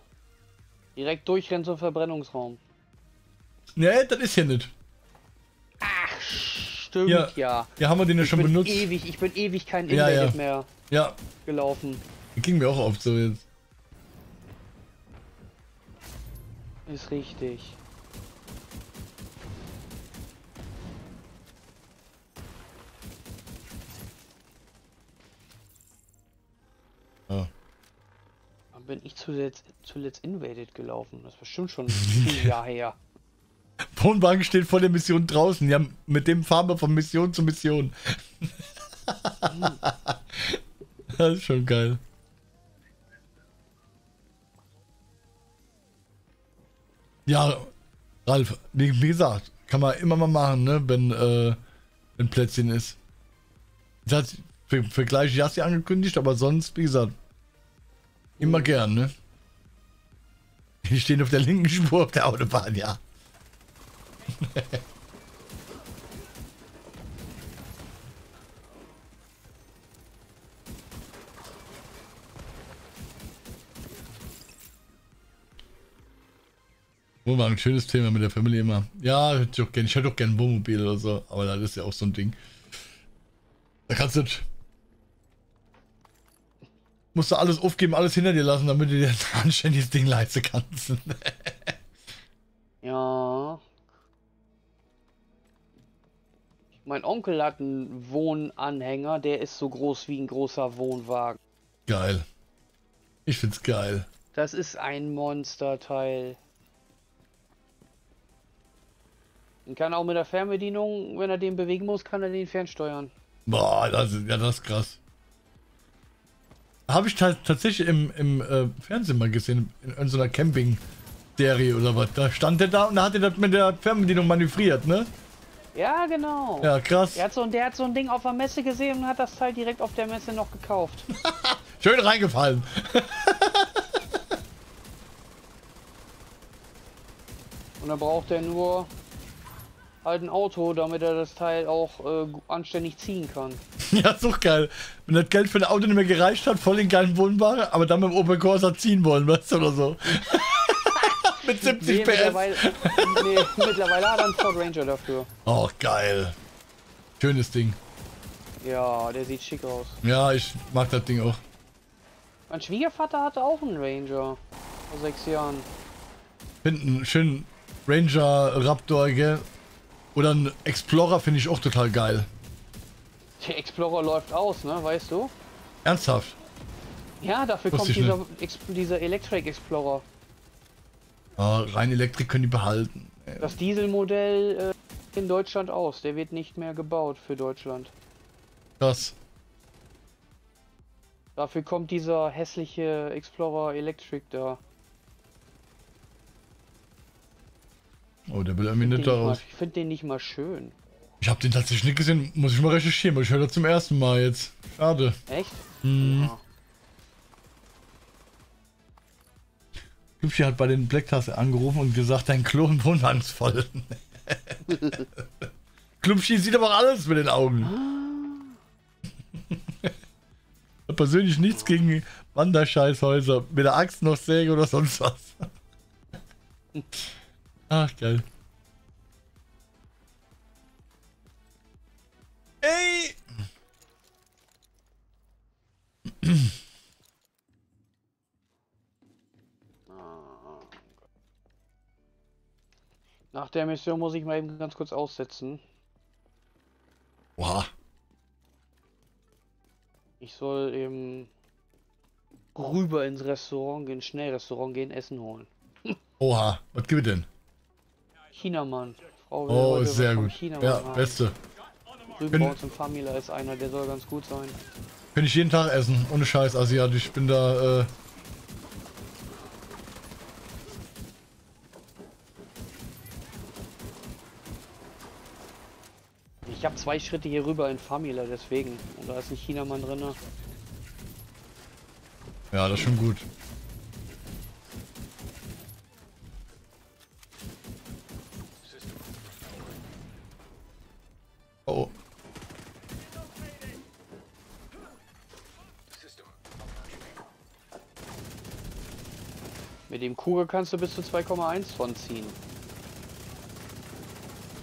Direkt durchrennen zum Verbrennungsraum. Nee, das ist hier nicht. Ach, stimmt ja. Ja, haben wir den ja schon benutzt. Ewig, ich bin ewig kein Inlet mehr gelaufen. Das ging mir auch oft so jetzt. Ist richtig. Ah. Dann bin ich zuletzt invaded gelaufen. Das ist bestimmt schon ein Jahr her. Wohnwagen steht vor der Mission draußen. Ja, mit dem fahren wir von Mission zu Mission. Das ist schon geil. Ja, Ralf, wie gesagt, kann man immer mal machen, ne, wenn ein Plätzchen ist. Das für gleich Jassi angekündigt, aber sonst, wie gesagt, immer gern, ne? Die stehen auf der linken Spur auf der Autobahn, ja. War ein schönes Thema mit der Familie immer. Ja, ich hätte auch gerne ein Wohnmobil oder so, aber das ist ja auch so ein Ding. Da kannst du nicht. Musst du alles aufgeben, alles hinter dir lassen, damit du dir ein anständiges Ding leisten kannst. Ja. Mein Onkel hat einen Wohnanhänger, der ist so groß wie ein großer Wohnwagen. Geil. Ich find's geil. Das ist ein Monsterteil. Und kann auch mit der Fernbedienung, wenn er den bewegen muss, kann er den fernsteuern. Boah, das ist krass. Habe ich tatsächlich im Fernsehen mal gesehen, in so einer Camping-Serie oder was. Da stand der da und da hat er das mit der Fernbedienung manövriert, ne? Ja, genau. Ja, krass. Der hat so ein Ding auf der Messe gesehen und hat das Teil direkt auf der Messe noch gekauft. Schön reingefallen. Und dann braucht er nur ein Auto, damit er das Teil auch anständig ziehen kann. Ja, ist doch geil. Wenn das Geld für ein Auto nicht mehr gereicht hat, voll den geilen Wohnwagen, aber dann mit dem Opel Corsa ziehen wollen, weißt du, oder so. Mit 70 PS. Mittlerweile hat er einen Ford Ranger dafür. Oh, geil. Schönes Ding. Ja, der sieht schick aus. Ja, ich mag das Ding auch. Mein Schwiegervater hatte auch einen Ranger. Vor 6 Jahren. Hinten, schön Ranger Raptor, gell? Oder ein Explorer finde ich auch total geil. Der Explorer läuft aus, ne? Weißt du? Ernsthaft? Ja, dafür kommt dieser Electric Explorer. Ah, rein Elektrik können die behalten. Das Dieselmodell in Deutschland aus. Der wird nicht mehr gebaut für Deutschland. Krass. Dafür kommt dieser hässliche Explorer Electric da. Oh, der will irgendwie nicht daraus. Ich finde den nicht mal schön. Ich habe den tatsächlich nicht gesehen. Muss ich mal recherchieren, weil ich höre das zum ersten Mal jetzt. Schade. Echt? Mhm. Ja. Hübschi hat bei den Blacktasse angerufen und gesagt, dein Klon wohnt voll. Klubschi sieht aber auch alles mit den Augen. Persönlich nichts gegen Wanderscheißhäuser. Weder Axt noch Säge oder sonst was. Ach, geil. Ey! Nach der Mission muss ich mal eben ganz kurz aussetzen. Wow. Ich soll eben rüber ins Restaurant gehen, Schnellrestaurant gehen, Essen holen. Oha, was gibt es denn? Chinamann. Oh, sehr gut. Ja, beste. Rüber zum Famila ist einer, der soll ganz gut sein. Könnte ich jeden Tag essen, ohne Scheiß asiatisch. Ich bin da. Ich habe 2 Schritte hier rüber in Famila, deswegen. Und da ist ein Chinamann drin. Ja, das ist schon gut. Oh. Mit dem Kuga kannst du bis zu 2,1 von ziehen.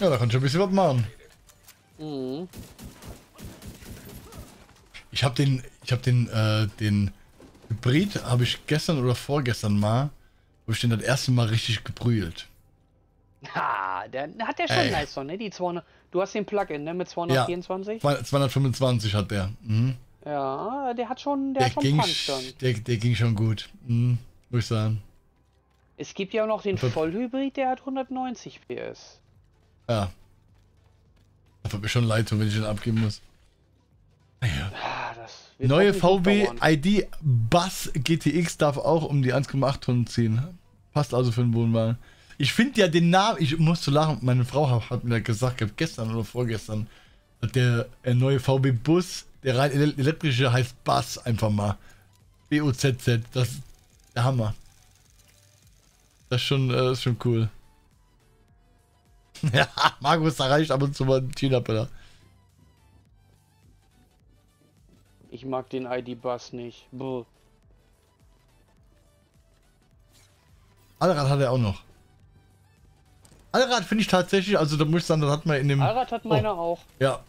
Ja, da kannst du ein bisschen was machen. Mhm. Ich habe den, den Hybrid habe ich gestern oder vorgestern mal, wo ich den das erste Mal richtig gebrühlt. Ha, der hat der schon einen nice Song, ne? Die 200, du hast den Plug-in, ne? Mit 224? Ja, 225 hat der. Mhm. Ja, der hat schon, der hat schon ging, Punch dann. Der ging schon gut, mhm, muss ich sagen. Es gibt ja auch noch den Vollhybrid, der hat 190 PS. Ja. Das wird mir schon leid tun, wenn ich den abgeben muss. Ja. Neue VW ID Bus GTX darf auch um die 1,8 Tonnen ziehen. Passt also für den Wohnwagen. Ich finde ja den Namen, ich muss zu lachen, meine Frau hat mir gesagt, gestern oder vorgestern, der neue VW Bus, der rein elektrische heißt Bus einfach mal. B-U-Z-Z, das ist der Hammer. Das ist schon cool. Ja, Markus erreicht ab und zu mal einen China-Peller. Ich mag den ID-Bus nicht. Buh. Allrad hat er auch noch. Allrad finde ich tatsächlich, also da muss ich sagen, das hat man in dem... Allrad hat meiner auch. Ja,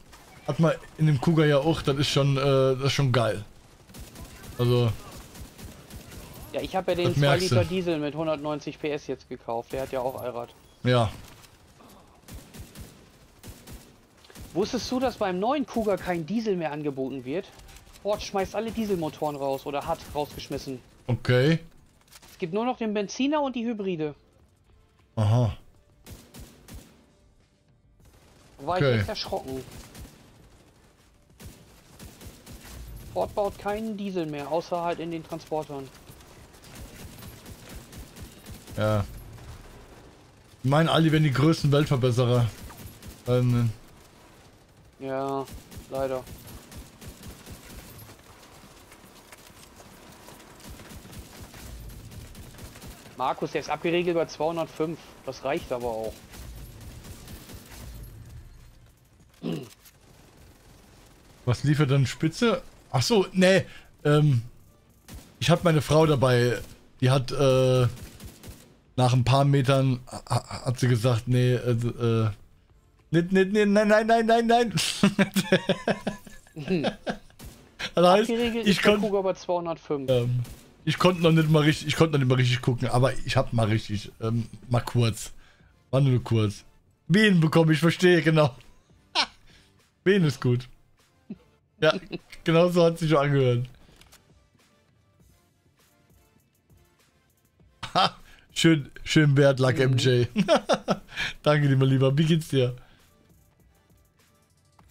hat man in dem Kuga ja auch, das ist schon geil. Also... Ja, ich habe ja den 2 Liter Diesel mit 190 PS jetzt gekauft, der hat ja auch Allrad. Ja. Wusstest du, dass beim neuen Kuga kein Diesel mehr angeboten wird? Ford schmeißt alle Dieselmotoren raus oder hat rausgeschmissen. Okay. Es gibt nur noch den Benziner und die Hybride. Aha. War ich jetzt erschrocken. Ford baut keinen Diesel mehr, außer halt in den Transportern. Ja. Ich meine, alle werden die größten Weltverbesserer. Ja, leider. Markus, der ist abgeregelt bei 205. Das reicht aber auch. Was liefert dann Spitze? Ach so, nee. Ich habe meine Frau dabei. Die hat nach ein paar Metern hat sie gesagt, nee, nein. Das heißt, ich konnte noch nicht mal richtig, gucken, aber ich hab mal richtig, mal kurz. War nur kurz. Wen bekomme ich, verstehe, genau. Wen ist gut. Ja, genau so hat sich schon angehört. Schön, schön Bert, like MJ. Danke dir, mein Lieber. Wie geht's dir?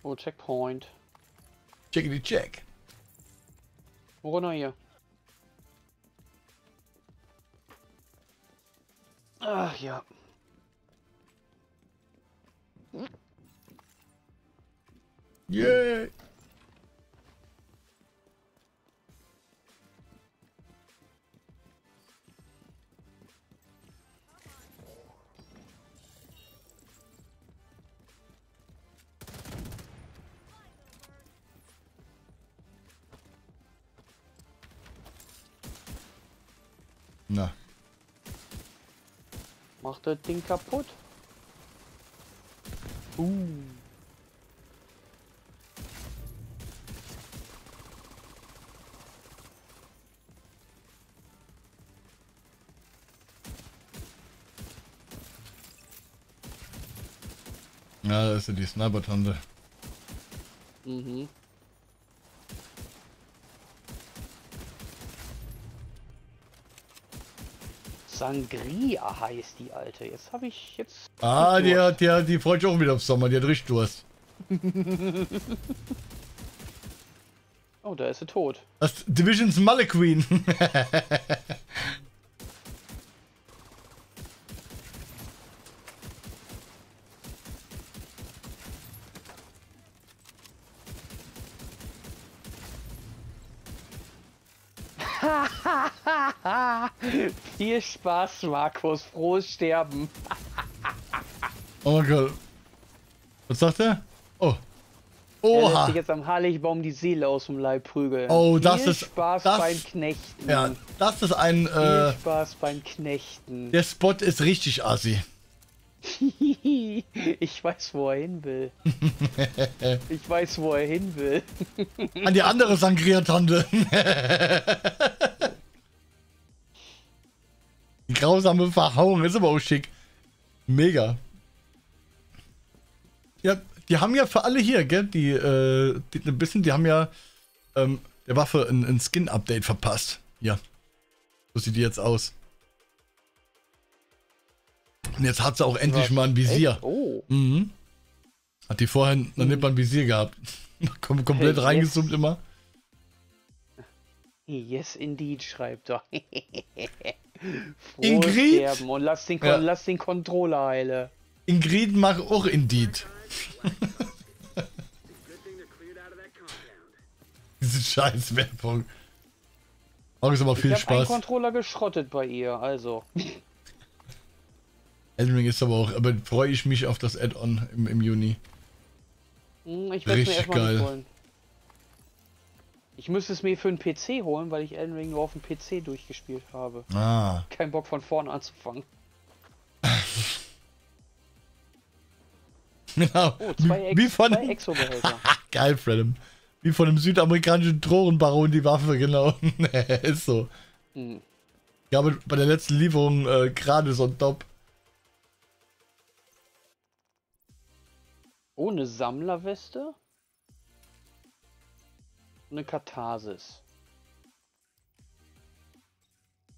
Oh, Checkpoint. Checkity check. Runter hier. Ach ja. Yeah. Na. Macht das Ding kaputt? Na, das ist ja die Sniper-Tante. Mhm. Sangria heißt die alte. Jetzt habe ich jetzt. Ah, die freut sich auch wieder auf Sommer. Die hat richtig Durst. Oh, da ist sie tot. Das ist Divisions Malle Queen. Viel Spaß, Markus. Frohes Sterben. Oh mein Gott. Was sagt er? Oh, Oha. Er lässt sich jetzt am Heiligbaum die Seele aus dem Leib prügeln. Oh, Viel Spaß beim Knechten. Ja, das ist ein... Viel Spaß beim Knechten. Der Spot ist richtig assi. Ich weiß, wo er hin will. Ich weiß, wo er hin will. An die andere Sangria-Tante. Die grausame Verhauung ist aber auch schick. Mega. Ja, die haben ja für alle hier, gell, die, die haben ja der Waffe ein Skin-Update verpasst. Ja. So sieht die jetzt aus. Und jetzt hat sie auch endlich mal ein Visier. Echt? Oh. Mhm. Hat die vorher noch nicht mal ein Visier gehabt. Komplett reingezoomt immer. Yes, indeed, schreibt er. Ingrid? Und lass den Controller heile. Ingrid macht auch indeed. Diese scheiß Werbung. Auch ist aber viel Spaß. Ich hab einen Controller geschrottet bei ihr, also. Elden Ring ist aber auch, aber freue ich mich auf das Add-on im Juni. Ich werde es mir erstmal nicht holen. Ich müsste es mir für einen PC holen, weil ich Elden Ring nur auf dem PC durchgespielt habe. Ah. Kein Bock von vorne anzufangen. Genau. Oh, zwei Exo-Behälter. Geil, Freddam. Wie von einem südamerikanischen Drogenbaron die Waffe, genau. Ist so. Hm. Ja, aber bei der letzten Lieferung gerade so ein Top. Ohne Sammlerweste? Eine Katharsis.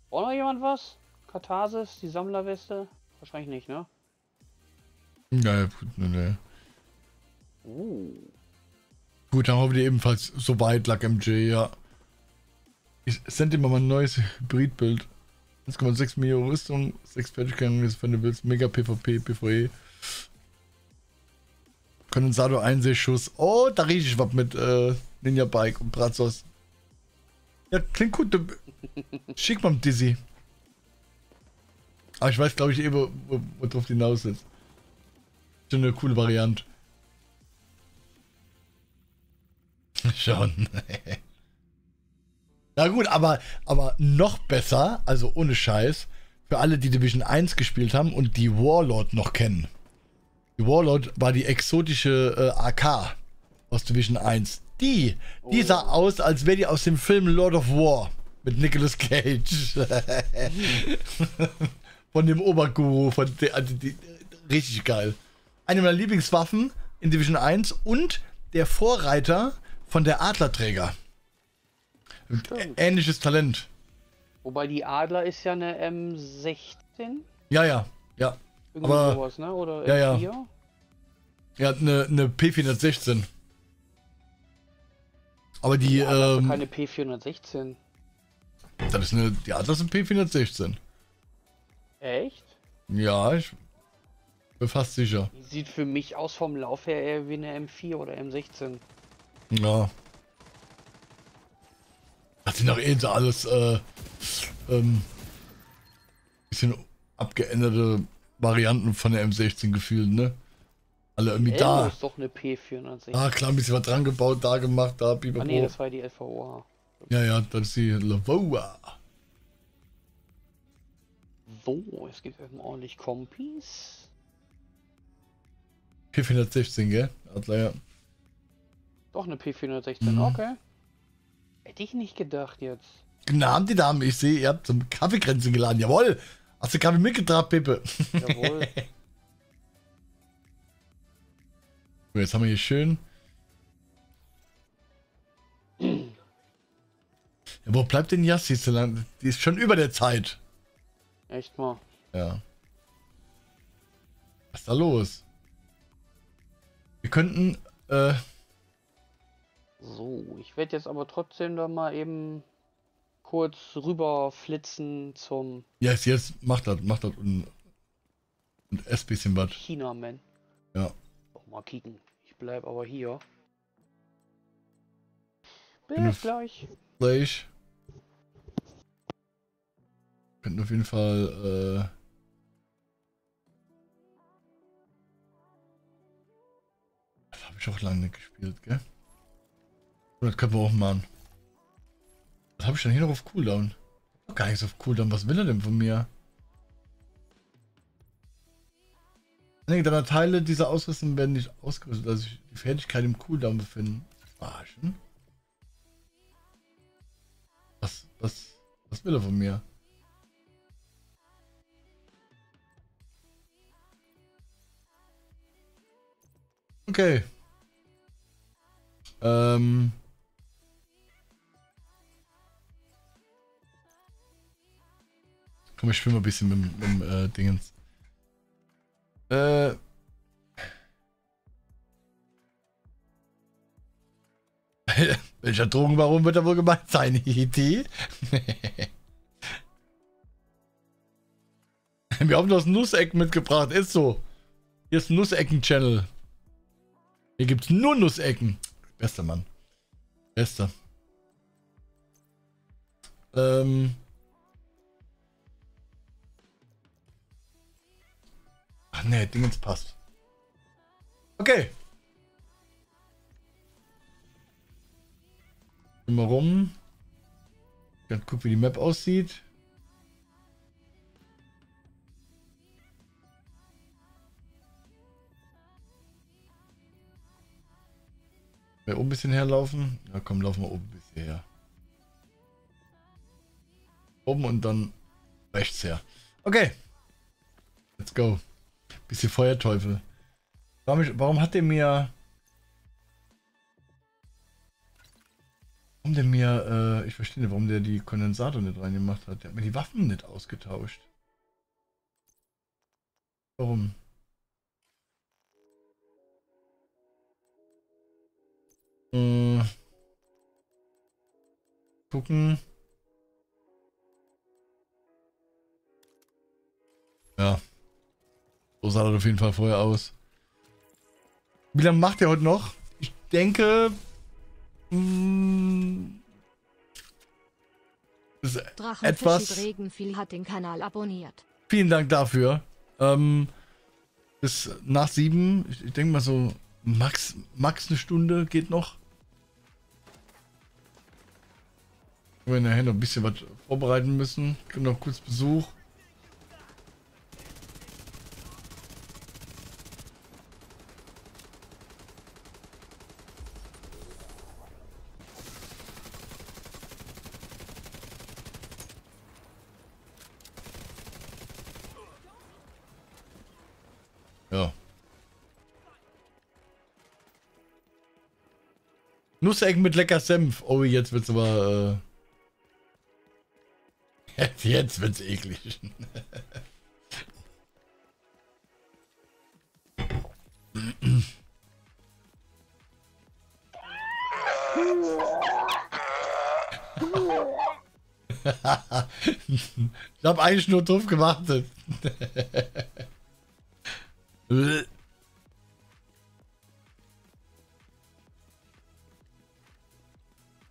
Braucht noch jemand was? Katharsis, die Sammlerweste? Wahrscheinlich nicht, ne? Ja, gut, ne. Gut, dann haben wir die ebenfalls so weit, Lack MJ, ja. Ich sende dir mal ein neues Hybridbild. 1,6 Millionen Rüstung, 6 Fertigkeiten, wenn du willst, Mega PvP, PvE. Kondensator 1 Schuss. Oh, da rieche ich was mit Ninja-Bike und Brazos. Ja, klingt gut. Schick mal Dizzy. Aber ich weiß, glaube ich, wo drauf hinaus ist. Schon eine coole Variante. Schon. Na gut, aber noch besser, also ohne Scheiß, für alle, die Division 1 gespielt haben und die Warlord noch kennen. Die Warlord war die exotische AK aus Division 1. Die sah aus, als wäre die aus dem Film Lord of War mit Nicolas Cage. Von dem Oberguru. Von der, richtig geil. Eine meiner Lieblingswaffen in Division 1 und der Vorreiter von der Adlerträger. Ähnliches Talent. Wobei die Adler ist ja eine M16. Ja, ja, ja. Aber, sowas, ne? Oder ja, ja. Er hat eine P416. Aber die. Ja, keine P416. Das ist eine. Die Atlas sind P416. Echt? Ja, ich bin fast sicher. Die sieht für mich aus vom Lauf her eher wie eine M4 oder M16. Ja. Das sind doch eh so alles bisschen abgeänderte Varianten von der M16 gefühlt, ne? Alle irgendwie da. Das ist doch eine P416. Ah, klar, ein bisschen was dran gebaut, da gemacht, da Biber. Ah, nee, das war die LVOA. Ja, ja, das ist die LVOA. So, es gibt eben ordentlich Kompis. P416, gell? Adler, ja. Doch eine P416, okay. Hätte ich nicht gedacht jetzt. Na, haben die Damen, ich sehe, ihr habt zum Kaffeekränzchen geladen, jawohl! Hast du Kaffee mitgetragen, Pippe? Jawohl. So, jetzt haben wir hier schön. Ja, wo bleibt denn Yassi so lang? Die ist schon über der Zeit. Echt mal. Ja. Was ist da los? Wir könnten. So, ich werde jetzt aber trotzdem da mal eben kurz rüber flitzen zum... Yes, yes, macht das und ess bisschen was. China, man. Ja. Auch mal kicken. Ich bleib aber hier. Bis gleich. Gleich. Könnten auf jeden Fall, Was hab habe ich auch lange nicht gespielt, gell? Das können wir auch machen. Was habe ich denn hier noch auf Cooldown? Doch gar nichts auf Cooldown. Was will er denn von mir? Einige deiner Teile dieser Ausrüstung werden nicht ausgerüstet, dass sich die Fertigkeit im Cooldown befinden. Verarschen? Was will er von mir? Okay. Komm, ich spiele mal ein bisschen mit dem Dingens. Welcher Drogenbaron wird da wohl gemeint sein? Idee? Wir haben das Nusseck mitgebracht, ist so. Hier ist ein Nussecken-Channel. Hier gibt's nur Nussecken. Bester Mann. Bester. Ach ne, Dingens passt. Okay. Immer rum. Ich kann gucken, wie die Map aussieht. Mehr oben ein bisschen herlaufen. Ja komm, laufen wir oben ein bisschen her. Oben und dann rechts her. Okay. Let's go. Bisschen Feuerteufel. Warum hat der mir... Warum der mir... ich verstehe nicht, warum der die Kondensator nicht reingemacht hat. Der hat mir die Waffen nicht ausgetauscht. Warum? Gucken. Ja. So sah das auf jeden Fall vorher aus. Wie lange macht der heute noch? Ich denke... etwas... hat den Kanal abonniert. Vielen Dank dafür. Bis nach 7. Ich denke mal so... Max eine Stunde geht noch. Wir nachher noch ein bisschen was vorbereiten müssen. Können noch kurz Besuch. Nussecken mit lecker Senf. Oh, jetzt wird's aber... Jetzt wird's eklig. Ich hab eigentlich nur drauf gewartet.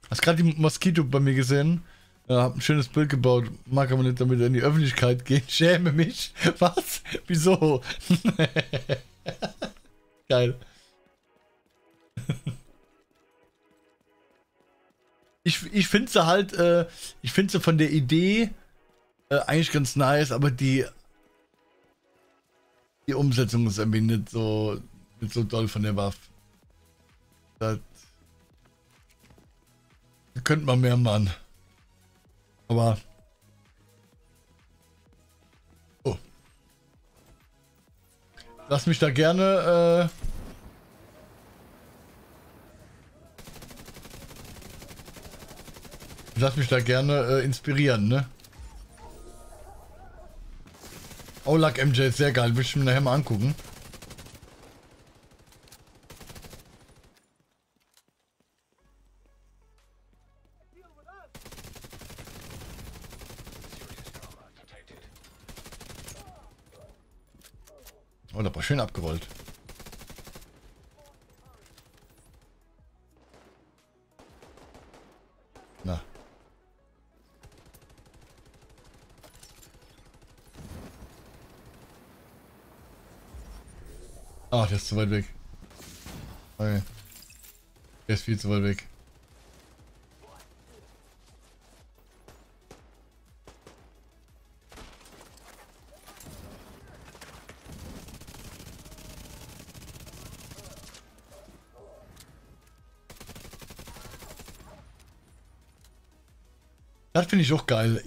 Hast gerade die Moskito bei mir gesehen. Hab ein schönes Bild gebaut. Mag aber nicht damit in die Öffentlichkeit gehen. Schäme mich. Was? Wieso? Geil. Ich finde sie halt, ich finde sie von der Idee eigentlich ganz nice, aber die Umsetzung ist irgendwie nicht so doll von der Waffe. Das könnte man mehr machen. Aber... Oh. Lass mich da gerne... Lass mich da gerne inspirieren, ne? Aulak MJ ist sehr geil. Will ich mir nachher mal angucken. Oh, da war schön abgerollt. Na. Ach, der ist zu weit weg. Okay. Der ist viel zu weit weg. Das finde ich auch geil.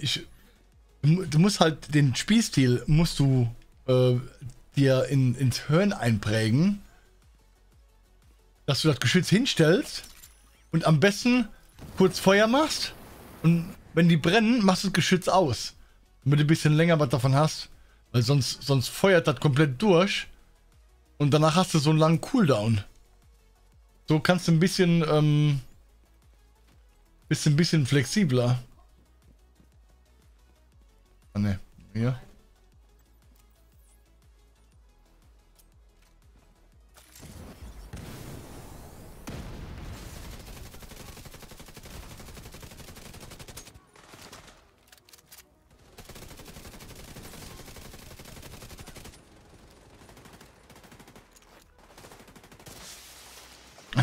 Du musst halt den Spielstil musst du dir ins Hirn einprägen, dass du das Geschütz hinstellst und am besten kurz Feuer machst und wenn die brennen, machst du das Geschütz aus, damit du ein bisschen länger was davon hast, weil sonst feuert das komplett durch und danach hast du so einen langen Cooldown. So kannst du ein bisschen flexibler. Ah ne, hier.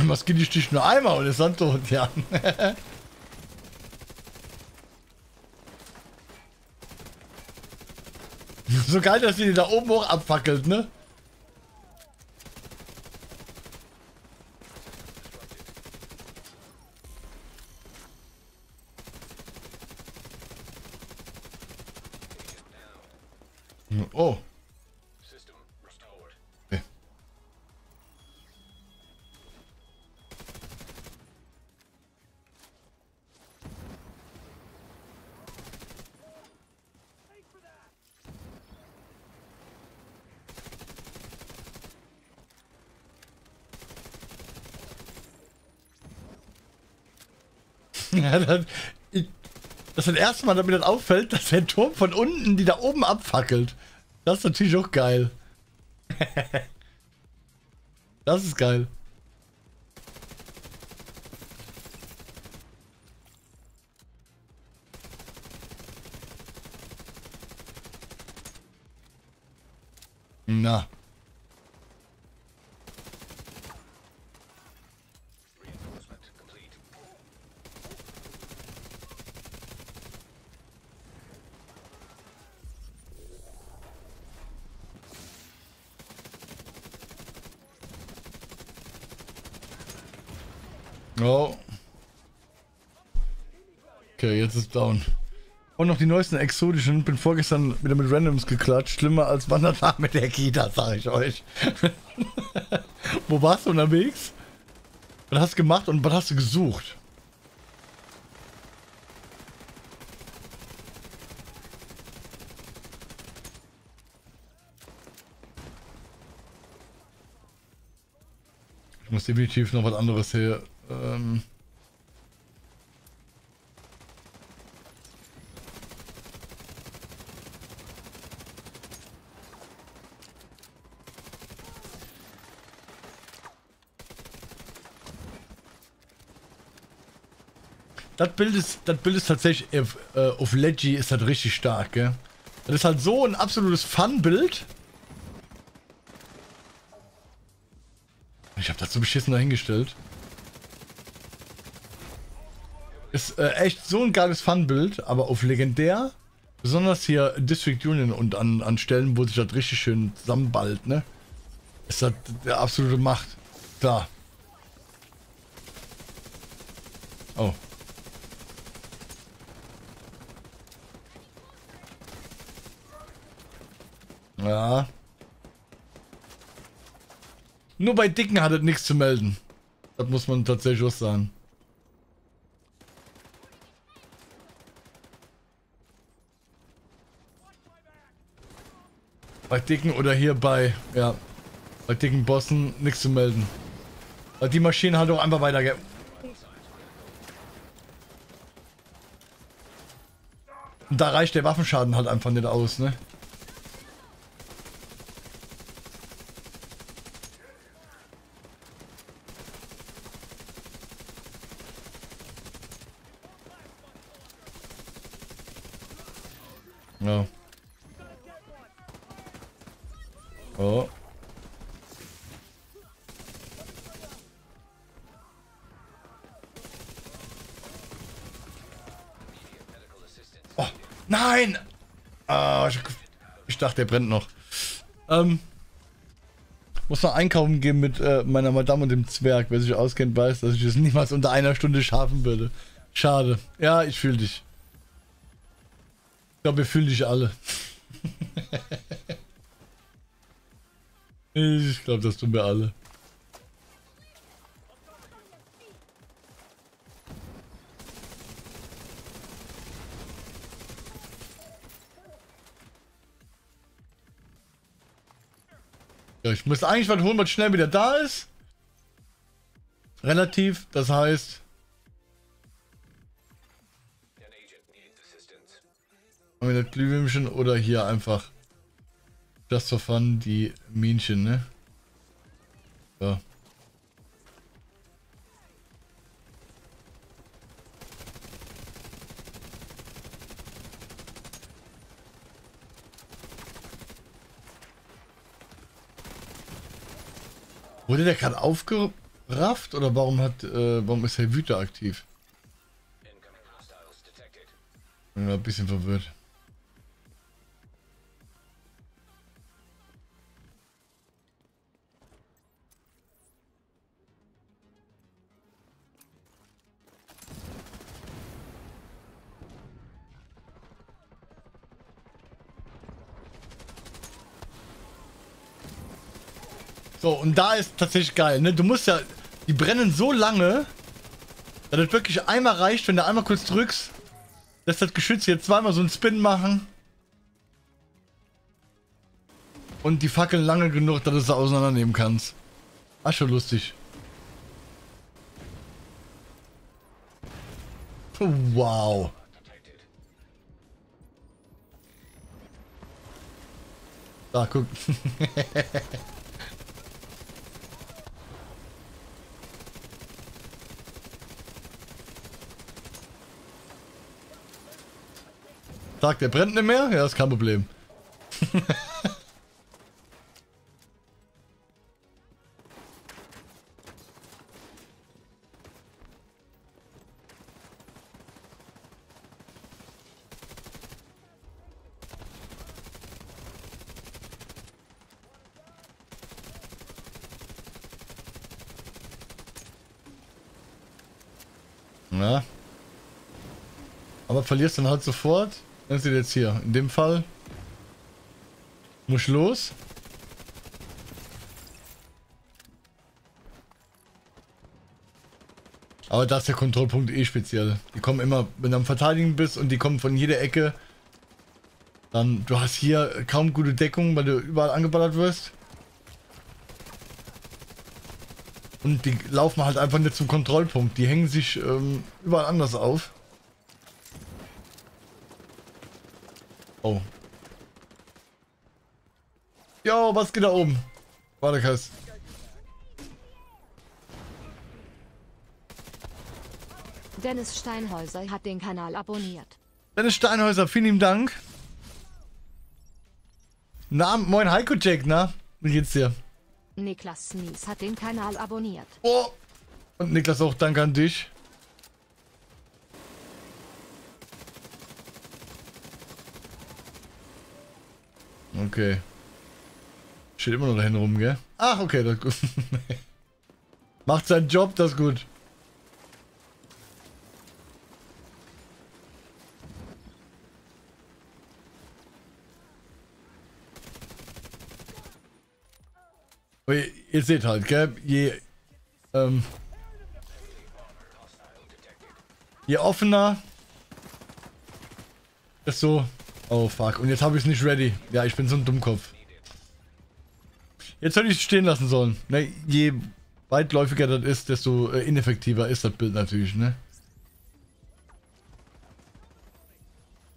Was geht, ich dich nur einmal oder Sand und ja. So geil, dass ihr die da oben auch abfackelt, ne? Oh. Okay. Das ist das erste Mal, dass mir das auffällt, dass der Turm von unten die da oben abfackelt. Das ist natürlich auch geil. Das ist geil. Na. Oh. Okay, jetzt ist down. Und noch die neuesten exotischen. Bin vorgestern wieder mit Randoms geklatscht. Schlimmer als Wandertag mit der Kita, sag ich euch. Wo warst du unterwegs? Was hast du gemacht und was hast du gesucht? Ich muss definitiv noch was anderes her. Das Bild ist tatsächlich auf Leggy ist das richtig stark, gell? Das ist halt so ein absolutes Fun-Bild. Ich habe das so beschissen dahingestellt. Ist echt so ein geiles Fun-Bild, aber auf legendär, besonders hier District Union und an Stellen, wo sich das richtig schön zusammenballt, ne? Ist das der absolute Macht. Da. Oh. Ja. Nur bei Dicken hat es nichts zu melden. Das muss man tatsächlich auch sagen. Bei dicken oder hier bei, ja, bei dicken Bossen nichts zu melden. Weil die Maschinen halt auch einfach weiter. Und da reicht der Waffenschaden halt einfach nicht aus, ne? Ja. Oh. Nein! Ah, ich dachte, der brennt noch. Muss noch einkaufen gehen mit meiner Madame und dem Zwerg. Wer sich auskennt, weiß, dass ich es niemals unter einer Stunde schaffen würde. Schade. Ja, ich fühle dich. Ich glaube, wir fühlen dich alle. Ich glaube, das tun wir alle. Ja, ich müsste eigentlich was holen, was schnell wieder da ist. Relativ, das heißt... Haben wir das Glühwürmchen oder hier einfach das for fun, die Minchen, ne? So. Wurde der gerade aufgerafft oder warum hat warum ist der Wüter aktiv? Bin ein bisschen verwirrt. So, und da ist tatsächlich geil, ne? Du musst ja, die brennen so lange, dass das wirklich einmal reicht, wenn du einmal kurz drückst, dass das Geschütz hier zweimal so einen Spin machen. Und die Fackeln lange genug, dass du sie auseinandernehmen kannst. Ach, schon lustig. Wow. Da, guck. Sagt, der brennt nicht mehr? Ja, ist kein Problem. Na? Aber verlierst dann halt sofort. Das ist jetzt hier. In dem Fall muss ich los. Aber das ist der Kontrollpunkt eh speziell. Die kommen immer, wenn du am Verteidigen bist und die kommen von jeder Ecke. Dann, du hast hier kaum gute Deckung, weil du überall angeballert wirst. Und die laufen halt einfach nicht zum Kontrollpunkt. Die hängen sich überall anders auf. Oh. Jo, was geht da oben? Warte, Kass. Dennis Steinhäuser hat den Kanal abonniert. Dennis Steinhäuser, vielen lieben Dank. Na, moin Heiko Jack, na? Wie geht's dir? Niklas Nies hat den Kanal abonniert. Oh! Und Niklas auch, danke an dich. Okay. Steht immer noch dahin rum, gell? Ach, okay, das ist gut. Macht seinen Job, das ist gut. Aber ihr seht halt, gell? Je offener, desto... Oh fuck, und jetzt habe ich es nicht ready. Ja, ich bin so ein Dummkopf. Jetzt hätte ich es stehen lassen sollen. Ne, je weitläufiger das ist, desto ineffektiver ist das Bild natürlich, ne?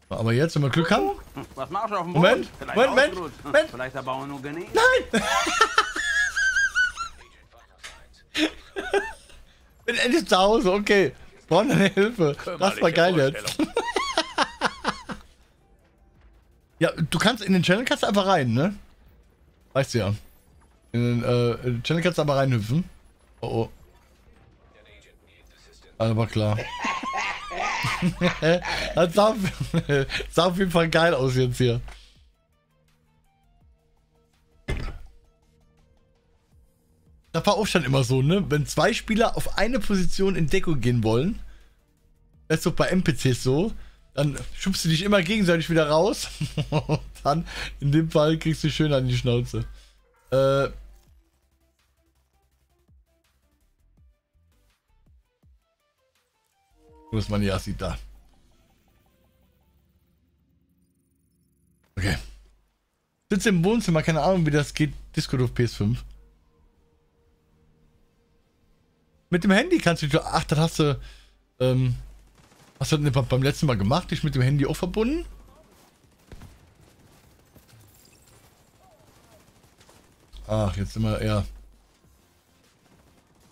Aber jetzt, wenn wir Glück haben... Was machst du auf dem Boden? Moment, Moment, Moment! Vielleicht der Bauer nur genäht. Nein! Bin endlich zu Hause, okay. Brauchen wir eine Hilfe. Das war geil jetzt. Ja, du kannst in den Channel kannst du einfach rein, ne? Weißt du ja. In den Channel kannst du aber reinhüpfen. Oh oh. Also war klar. Das sah auf jeden Fall geil aus jetzt hier. Das war auch schon immer so, ne? Wenn zwei Spieler auf eine Position in Deckung gehen wollen, das ist doch bei NPCs so, dann schubst du dich immer gegenseitig wieder raus und dann, in dem Fall, kriegst du schön an die Schnauze. Wo ist man ja sieht da. Okay. Sitze im Wohnzimmer, keine Ahnung wie das geht, Discord auf PS5. Mit dem Handy kannst du, ach, das hast du das beim letzten Mal gemacht, dich mit dem Handy auch verbunden? Ach, jetzt sind wir, ja.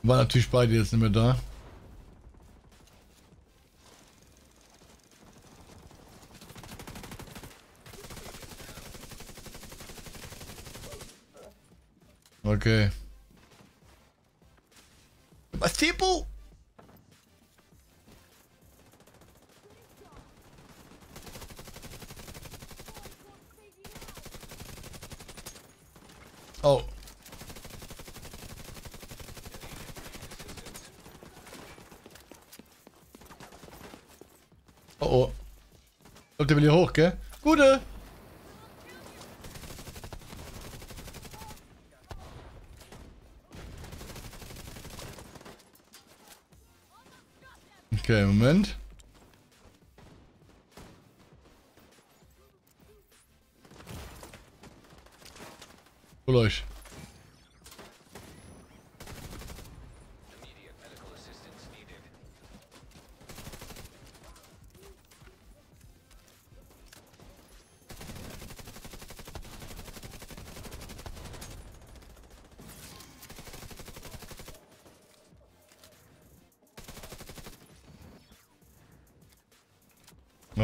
War natürlich beide jetzt nicht mehr da. Okay. Was Tempo? Oh. Oh oh. Kommt der will hier hoch, gell? Gute! Okay, Moment. Hol euch.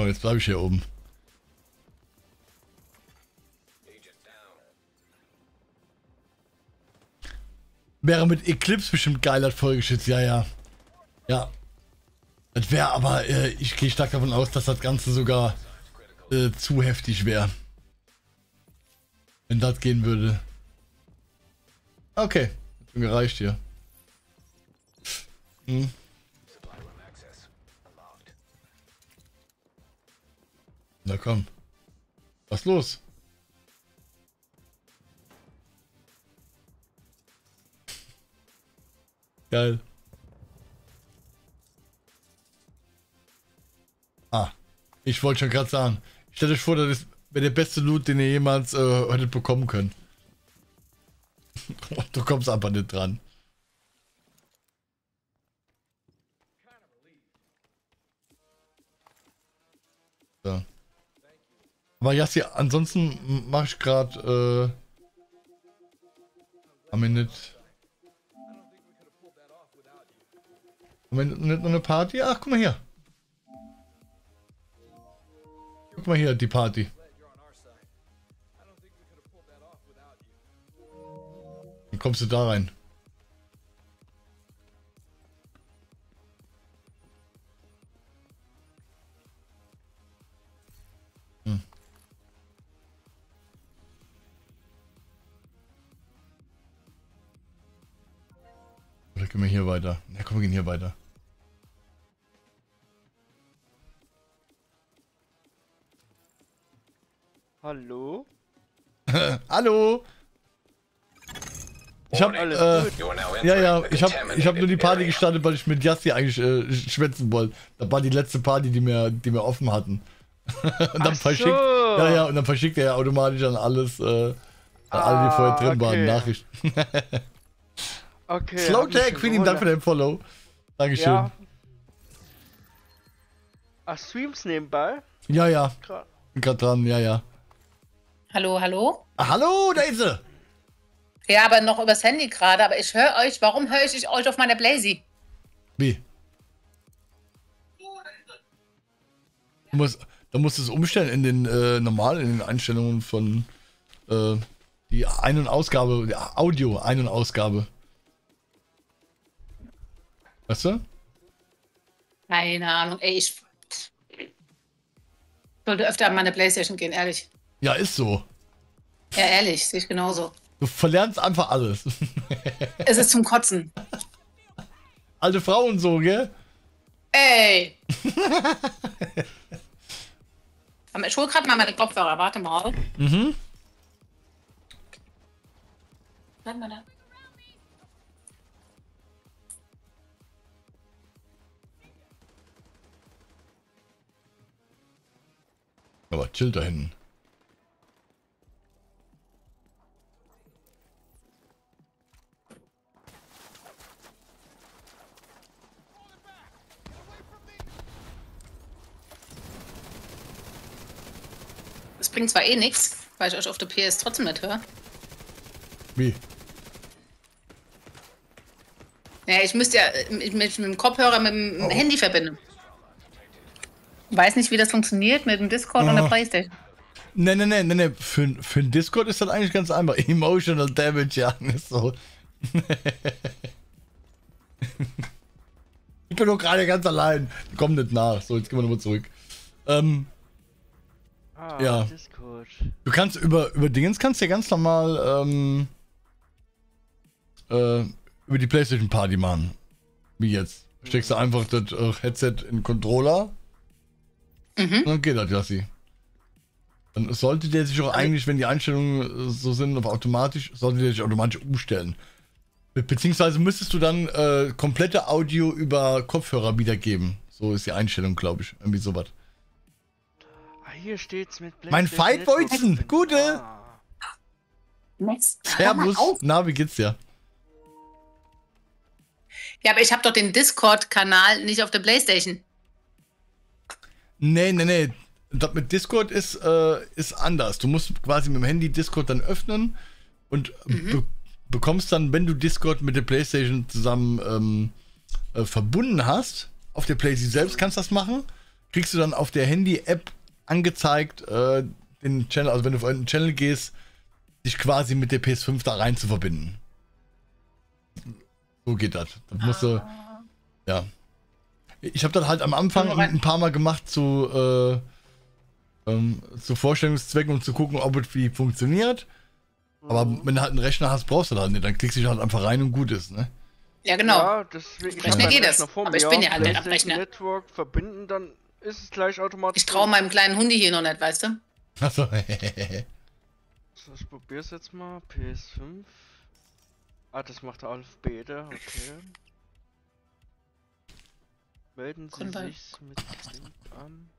Jetzt bleibe ich hier oben. Wäre mit Eclipse bestimmt geil, das Vollgeschütz. Ja, ja. Ja. Das wäre aber, ich gehe stark davon aus, dass das Ganze sogar zu heftig wäre. Wenn das gehen würde. Okay. Hat schon gereicht hier. Hm. Na komm. Was ist los? Geil. Ah, ich wollte schon gerade sagen. Stellt euch vor, das wäre der beste Loot, den ihr jemals hättet bekommen können. Du kommst aber nicht dran. So. Aber Jassi, ansonsten mache ich gerade haben wir nicht noch eine Party? Ach, guck mal hier. Guck mal hier, die Party. Dann kommst du da rein. Oder gehen wir hier weiter? Na komm, wir gehen hier weiter. Hallo? Hallo? Ich hab, ich hab nur die Party gestartet, weil ich mit Jassi eigentlich schwätzen wollte. Das war die letzte Party, die wir offen hatten. Und dann verschickt, so. Ja, ja, und dann verschickt er ja automatisch an alles, alle, die vorher drin waren, Nachrichten. Okay. Slowjack, vielen Dank für den Follow. Dankeschön. Ja. Ach, streams nebenbei? Ja, ja. Bin gerade dran, ja, ja. Hallo, hallo? Ah, hallo, da ist sie! Ja, aber noch übers Handy gerade, aber ich höre euch. Warum höre ich euch auf meiner Blazy? Wie? Da musst du es umstellen in den normalen Einstellungen von die Ein- und Ausgabe, Audio Ein- und Ausgabe. Weißt du? Keine Ahnung, ey, ich sollte öfter an meine Playstation gehen, ehrlich. Ja, ist so. Ja, ehrlich, sehe ich genauso. Du verlernst einfach alles. Es ist zum Kotzen. Alte Frauen so, gell? Ey! Ich hol gerade mal meine Kopfhörer, warte mal. Mhm. Bleib mal da. Aber chill da hinten. Das bringt zwar eh nichts, weil ich euch auf der PS trotzdem nicht höre. Wie? Naja, ich müsste ja mit dem Kopfhörer mit dem Handy verbinden. Ich weiß nicht, wie das funktioniert mit dem Discord und der Playstation. Ne, ne, ne, ne, ne. Für den Discord ist das eigentlich ganz einfach. Emotional Damage, ja. Ist so. Ich bin doch gerade ganz allein. Komm nicht nach. So, jetzt gehen wir nochmal zurück. Ja. Discord. Du kannst über Dingens kannst ja ganz normal über die PlayStation Party machen. Wie jetzt. Steckst du einfach das Headset in den Controller. Mhm. Dann geht das, Jassi. Dann sollte der sich auch eigentlich, wenn die Einstellungen so sind, aber automatisch, sollte der sich automatisch umstellen. Beziehungsweise müsstest du dann komplette Audio über Kopfhörer wiedergeben. So ist die Einstellung, glaube ich. Irgendwie sowas. Hier steht's mit Black. Mein Feitbolzen! Gute! Servus! Na, wie geht's dir? Ja, aber ich habe doch den Discord-Kanal nicht auf der Playstation. Nee, nee, nee. Das mit Discord ist anders. Du musst quasi mit dem Handy Discord dann öffnen und bekommst dann, wenn du Discord mit der Playstation zusammen verbunden hast, auf der Playstation selbst kannst du das machen, kriegst du dann auf der Handy-App angezeigt, den Channel, also wenn du auf einen Channel gehst, dich quasi mit der PS5 da rein zu verbinden. So geht das. Das musst du, ja. Ich habe das halt am Anfang ein paar Mal gemacht zu Vorstellungszwecken, um zu gucken, ob es wie funktioniert. Aber wenn du halt einen Rechner hast, brauchst du das nicht. Dann klickst du dich halt einfach rein und gut ist, ne? Ja, genau. Ja, deswegen Rechner geht das. Aber ich bin ja halt nicht am Rechner. Network verbinden, dann ist es gleich automatisch. Ich traue meinem kleinen Hundi hier noch nicht, weißt du? Achso. So, ich probier's jetzt mal. PS5. Ah, das macht er auf Beta. Okay. Melden Sie sich mit Link an.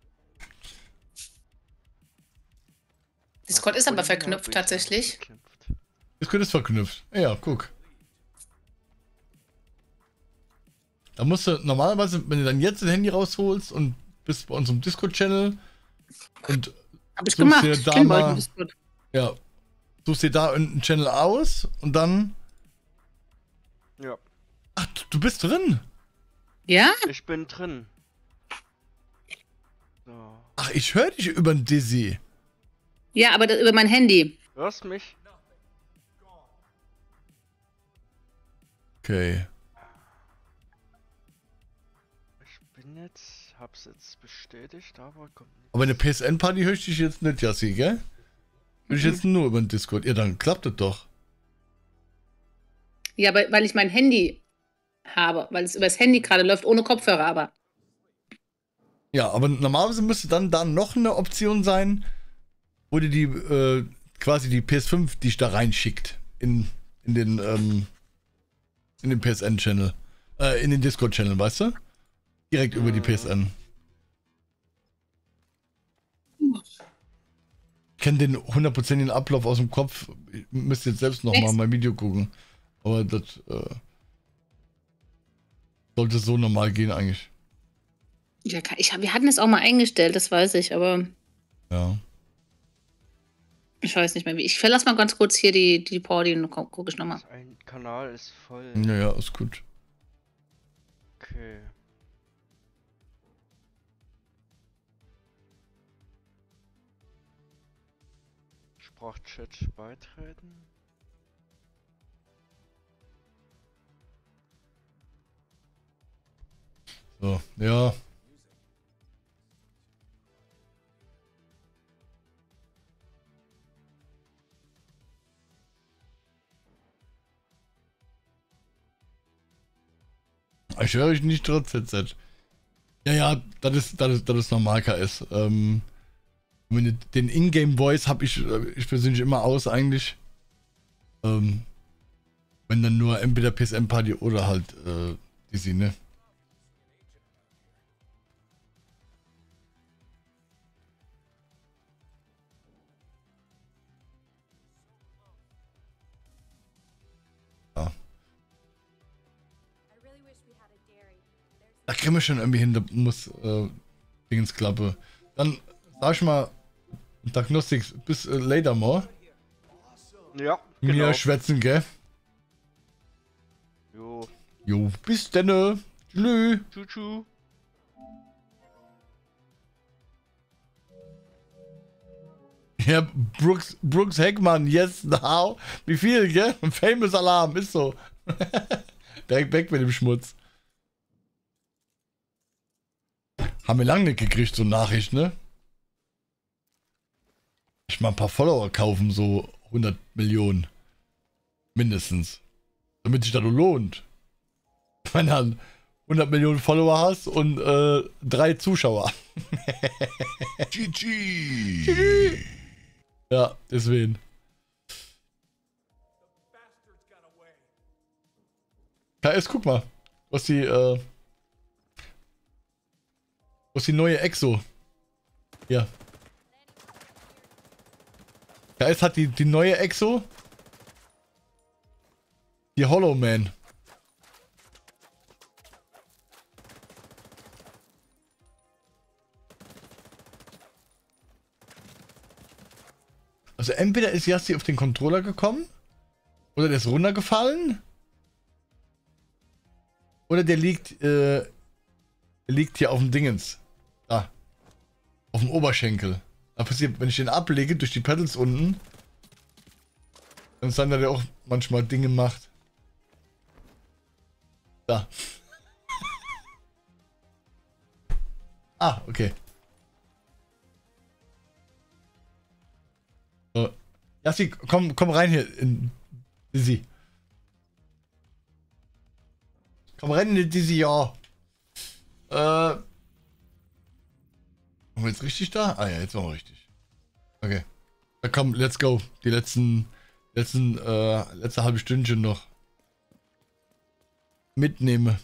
Discord ist aber verknüpft tatsächlich. Discord ist verknüpft. Ja, guck. Da musst du normalerweise, wenn du dann jetzt das Handy rausholst und bist bei uns im Discord-Channel und suchst dir da mal, ja, suchst dir da einen Channel aus und dann. Ja. Ach, du bist drin. Ja? Ich bin drin. So. Ach, ich höre dich über den Dizzy. Ja, aber das über mein Handy. Hörst mich? Okay. Ich bin jetzt, hab's jetzt bestätigt, aber kommt nichts. Aber eine PSN-Party höre ich dich jetzt nicht, Jassi, gell? Bin ich jetzt nur über den Discord. Ja, dann klappt das doch. Ja, weil ich mein Handy habe, weil es übers Handy gerade läuft, ohne Kopfhörer aber. Ja, aber normalerweise müsste dann da noch eine Option sein, wo dir die, quasi die PS5, die ich da reinschickt, in den PSN-Channel, in den Discord-Channel, weißt du? Direkt über die PSN. Ich kenne den 100%igen Ablauf aus dem Kopf, ich müsste jetzt selbst nochmal mein Video gucken, aber das, sollte so normal gehen eigentlich. Ja, wir hatten es auch mal eingestellt, das weiß ich, aber... Ja. Ich weiß nicht mehr wie. Ich verlasse mal ganz kurz hier die Party und gucke ich nochmal. Ein Kanal ist voll. Naja, ist gut. Okay. Sprachchat beitreten. So, ja. Ich höre euch nicht trotz Headset. Ja, das ist normal KS. Den Ingame-Voice habe ich persönlich immer aus eigentlich. Wenn dann nur entweder PSN-Party oder halt Dizzy, ne? Da kriegen wir schon irgendwie hin, da muss Dingens klappen. Dann sag ich mal, Diagnostics, bis later mal. Ja, genau. Wir schwätzen, gell? Jo. Jo, bis denne. Tschüss. Tschüss. Ja, Brooks Heckmann, yes, now. Wie viel, gell? Famous Alarm, ist so. Direkt weg mit dem Schmutz. Haben wir lange nicht gekriegt, so Nachricht, ne? Ich mal ein paar Follower kaufen, so 100 Millionen. Mindestens. Damit sich das lohnt. Wenn du 100 Millionen Follower hast und 3 Zuschauer. GG! Ja, deswegen. KS, guck mal. Was die, wo ist die neue Exo? Ja. Da ist halt die neue Exo. Die Hollow Man. Also entweder ist Yassi auf den Controller gekommen. Oder der ist runtergefallen. Oder der liegt hier auf dem Dingens. Da. Auf dem Oberschenkel. Da passiert, wenn ich den ablege durch die Pedals unten, dann ist dann, dass er auch manchmal Dinge macht. Da. Ah, okay. So. Jassi, komm rein hier in Dizzy. Komm rein in die Dizzy, ja. Waren wir jetzt richtig da? Ah ja, jetzt waren wir richtig. Okay. Na komm, let's go. Die letzte halbe Stündchen noch mitnehme.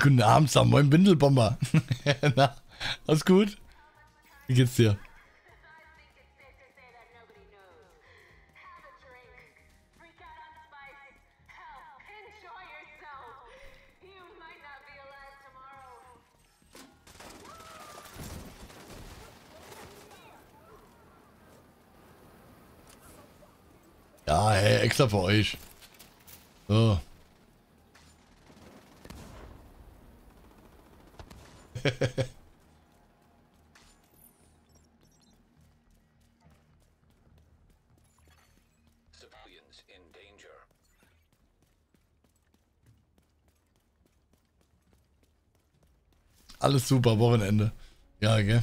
Guten Abend, Sam, moin Bindelbomber. Na, alles gut? Wie geht's dir? Ja, hey, extra für euch. So. Alles super, Wochenende. Ja, gell?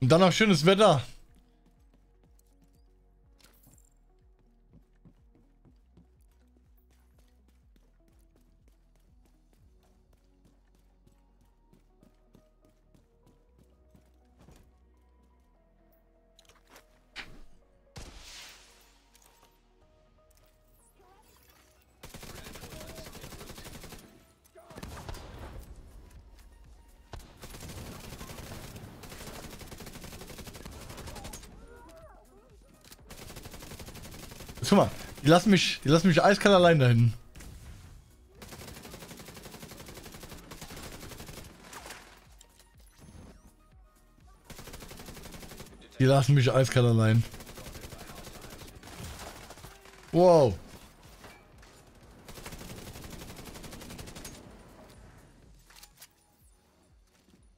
Und dann noch schönes Wetter. Guck mal, die lassen mich eiskalt allein dahin. Die lassen mich eiskalt allein. Wow.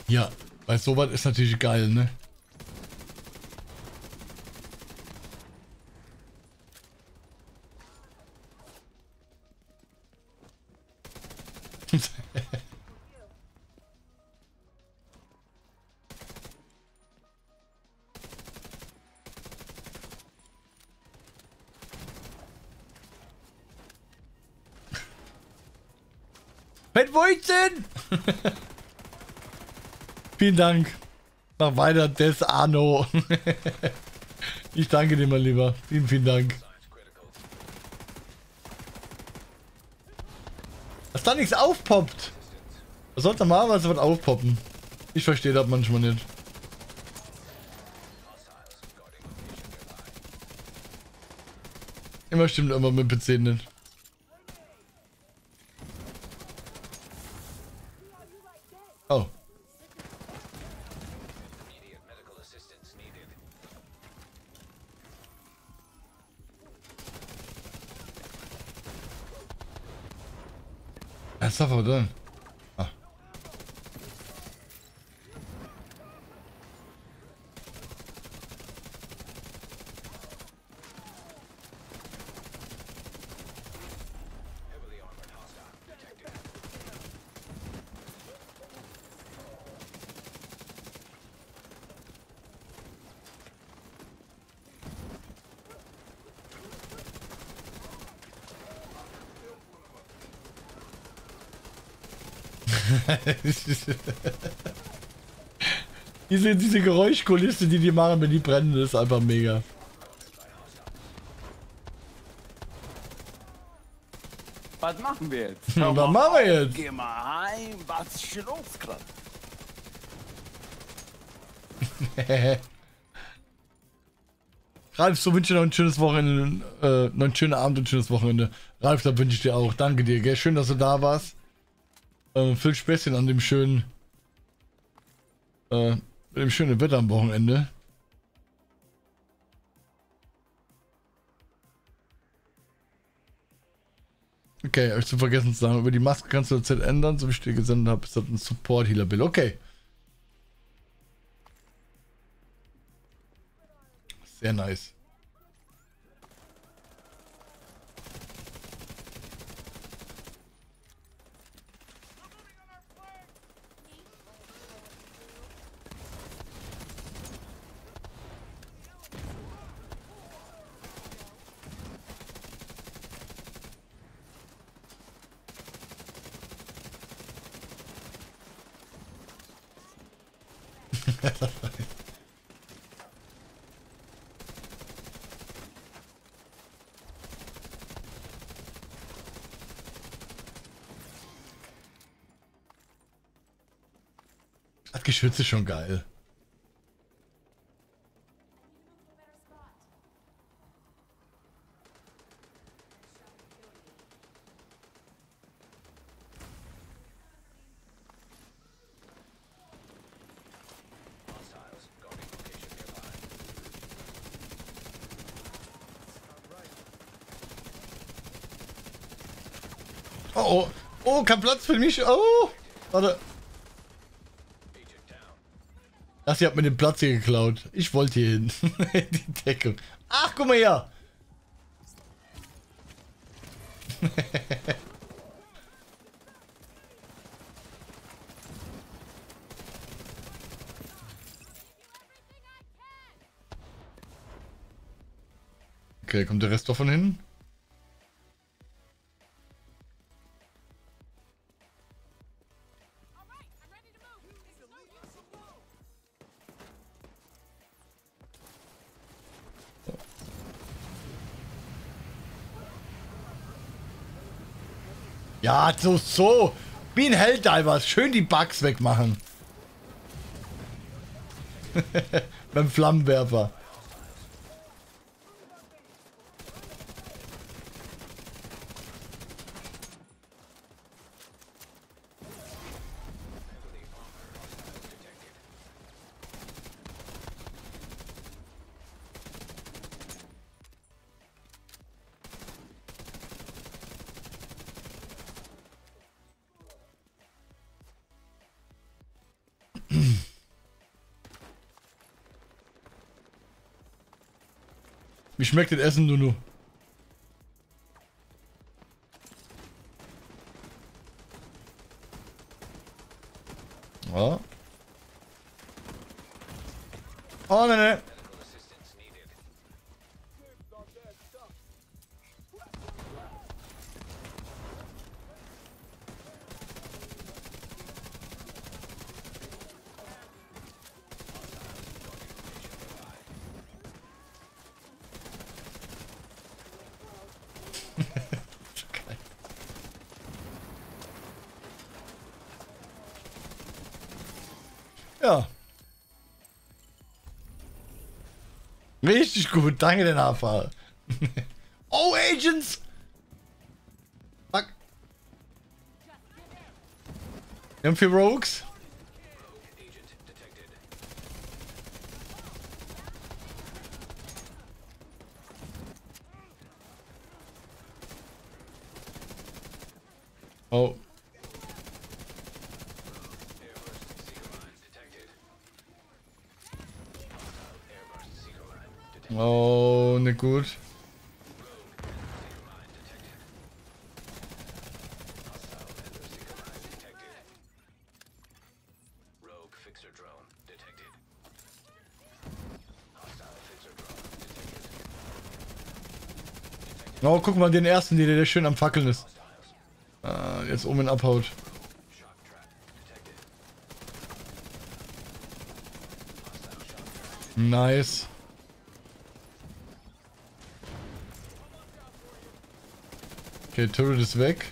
Ja, weil sowas ist natürlich geil, ne? Was wollt denn? Vielen Dank. Mach weiter, Des Arno. Ich danke dir, mein Lieber. Vielen, vielen Dank. Dass da nichts aufpoppt. Da sollte mal was aufpoppen. Ich verstehe das manchmal nicht. Immer stimmt immer mit PC nicht. Oh. Was ist das denn? Ah. Diese Geräuschkulisse, die die machen, wenn die brennen, ist einfach mega. Was machen wir jetzt? Was machen wir jetzt? Geh mal heim, was ist hier los gerade? Ralf, so wünsche ich dir noch ein schönes Wochenende, noch einen schönen Abend und ein schönes Wochenende. Ralf, da wünsche ich dir auch. Danke dir, gell? Schön, dass du da warst. Viel Späßchen an dem schönen Wetter am Wochenende. Okay, habe ich zu vergessen zu sagen, über die Maske kannst du das Set ändern, so wie ich dir gesendet habe, ist das ein Support-Healer-Bill. Okay. Sehr nice. Das Geschütz ist schon geil. Oh, oh, kein Platz für mich. Oh, warte. Das hier hat mir den Platz hier geklaut. Ich wollte hier hin. Die Deckung. Ach, guck mal her. Okay, kommt der Rest doch von hinten? Ja, so. Wie ein Helldivers. Schön die Bugs wegmachen. Beim Flammenwerfer. Wie schmeckt das Essen, Nunu? Ja. Oh, ne. Ja. Richtig gut, danke der Nachfrage. Oh, Agents! Fuck. Wir haben 4 Rogues. Oh. Oh, nicht gut. Oh, guck mal den ersten, der schön am Fackeln ist. Jetzt oben in abhaut. Nice. Okay, Turret ist weg.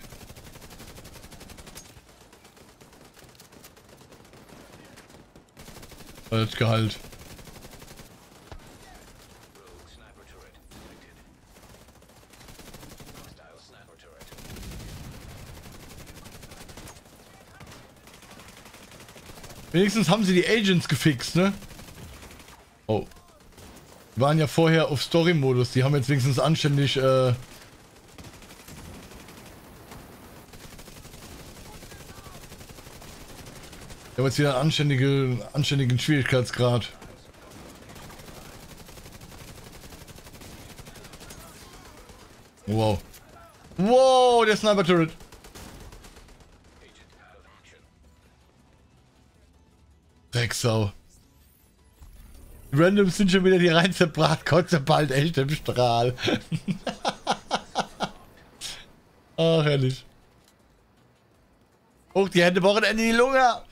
Alles geheilt. Wenigstens haben sie die Agents gefixt, ne? Oh. Die waren ja vorher auf Story-Modus. Die haben jetzt wenigstens anständig, ich habe jetzt wieder einen anständigen Schwierigkeitsgrad. Wow. Wow, der Sniper-Turret. Drecksau. Die Randoms sind schon wieder die reinste Bratkotze bald echt im Strahl. Ach, herrlich. Hoch die Hände, Wochenende die Lunge.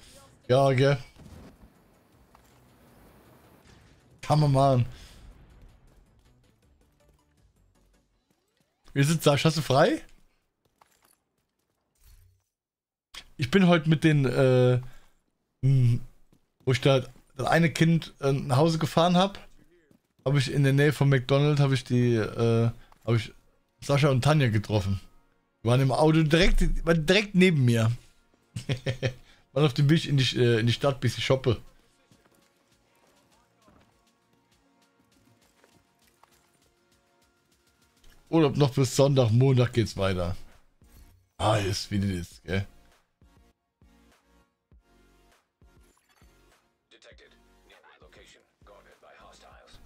Ja, gell. Kann man machen. Wir sind Sascha, hast du frei? Ich bin heute mit den, wo ich da das eine Kind nach Hause gefahren habe, habe ich in der Nähe von McDonald's, habe ich die, habe ich Sascha und Tanja getroffen. Die waren im Auto direkt neben mir. War auf dem Weg in die Stadt, bis ich shoppe. Oder ob noch bis Sonntag, Montag geht's weiter. Ah, ist wie das ist, gell?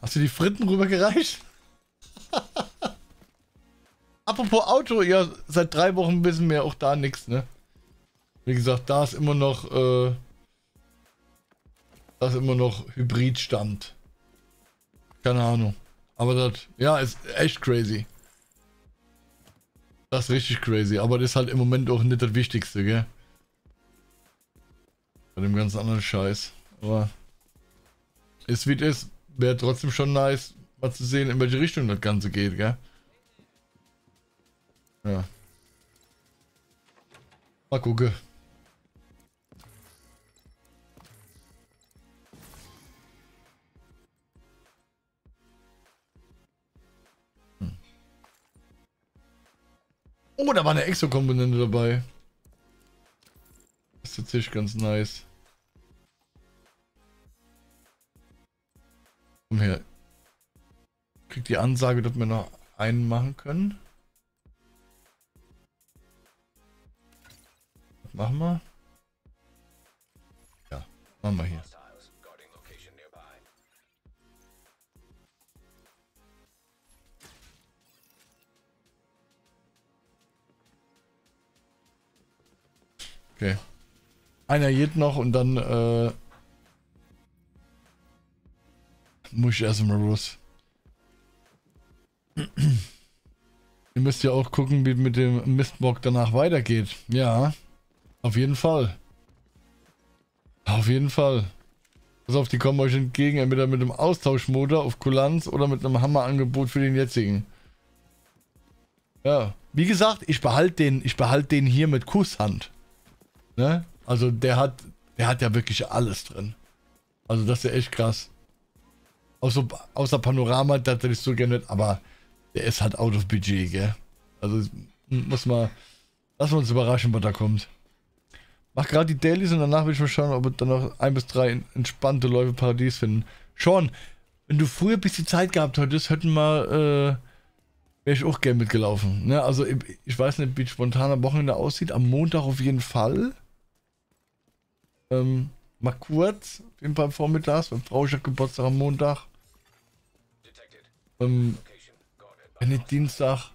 Hast du die Fritten rübergereicht? Apropos Auto, ja, seit 3 Wochen wissen wir auch da nichts, ne? Wie gesagt, da ist immer noch, Hybrid-Stand. Keine Ahnung. Aber das, ja, ist echt crazy. Das ist richtig crazy. Aber das ist halt im Moment auch nicht das Wichtigste, gell? Bei dem ganzen anderen Scheiß. Aber ist wie das ist. Wäre trotzdem schon nice, mal zu sehen, in welche Richtung das Ganze geht, gell? Ja. Mal gucken. Oh, da war eine Exo-Komponente dabei. Das ist tatsächlich ganz nice. Komm her. Kriegt die Ansage, dass wir noch einen machen können. Was machen wir? Ja, machen wir hier. Okay. Einer geht noch und dann muss ich erstmal raus. Ihr müsst ja auch gucken, wie mit dem Mistbock danach weitergeht. Ja, auf jeden Fall. Auf jeden Fall. Pass auf, die kommen euch entgegen, entweder mit einem Austauschmotor auf Kulanz oder mit einem Hammerangebot für den jetzigen. Ja, wie gesagt, ich behalte den hier mit Kusshand. Ne? Also der hat ja wirklich alles drin. Also das ist ja echt krass. Außer Panorama tatsächlich so gerne, aber der ist halt out of budget, gell? Also muss mal, lassen wir uns überraschen, was da kommt. Mach gerade die Dailies und danach will ich mal schauen, ob wir dann noch 1 bis 3 entspannte Läufe Paradies finden. Sean, wenn du früher bis die Zeit gehabt hättest, wäre ich auch gerne mitgelaufen. Ne? Also ich weiß nicht, wie spontan am Wochenende aussieht, am Montag auf jeden Fall. Mal kurz, auf jeden Fall vormittags, meine Frau hat Geburtstag am Montag. Wenn nicht Dienstag.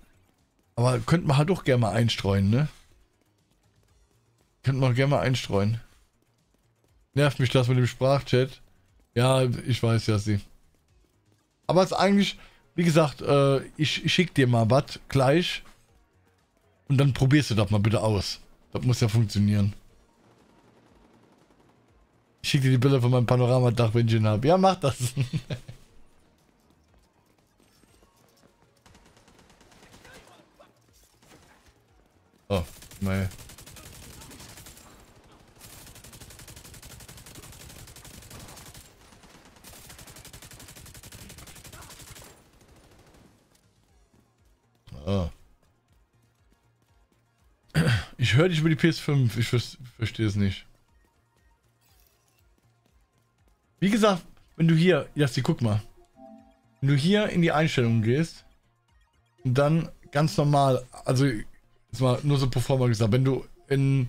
Aber könnte man halt auch gerne mal einstreuen, ne? Könnte man gerne mal einstreuen. Nervt mich das mit dem Sprachchat. Ja, ich weiß ja, sie. Aber es ist eigentlich, wie gesagt, ich schick dir mal was gleich. Und dann probierst du das mal bitte aus. Das muss ja funktionieren. Ich schicke dir die Bilder von meinem Panoramadach, wenn ich ihn habe. Ja, mach das. Oh, nein. Oh. Ich höre dich über die PS5, ich verstehe es nicht. Wie gesagt, wenn du hier, Jassi, guck mal. Wenn du hier in die Einstellungen gehst und dann ganz normal, also jetzt mal nur so performer gesagt, wenn du in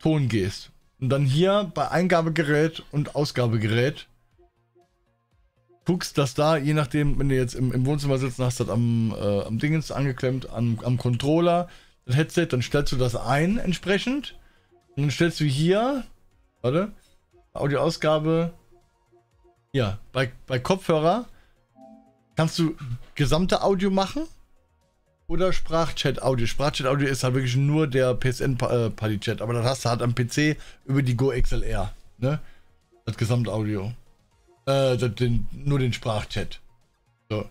Ton gehst und dann hier bei Eingabegerät und Ausgabegerät guckst, dass da, je nachdem, wenn du jetzt im Wohnzimmer sitzt, hast du das am Dingens angeklemmt, am Controller, das Headset, dann stellst du das ein entsprechend und dann stellst du hier, warte, Audioausgabe, ja, bei Kopfhörer kannst du gesamte Audio machen oder Sprachchat-Audio. Sprachchat-Audio ist halt wirklich nur der PSN-Party-Chat, aber das hast du halt am PC über die GoXLR, ne? Das Gesamtaudio. Nur den Sprachchat. So.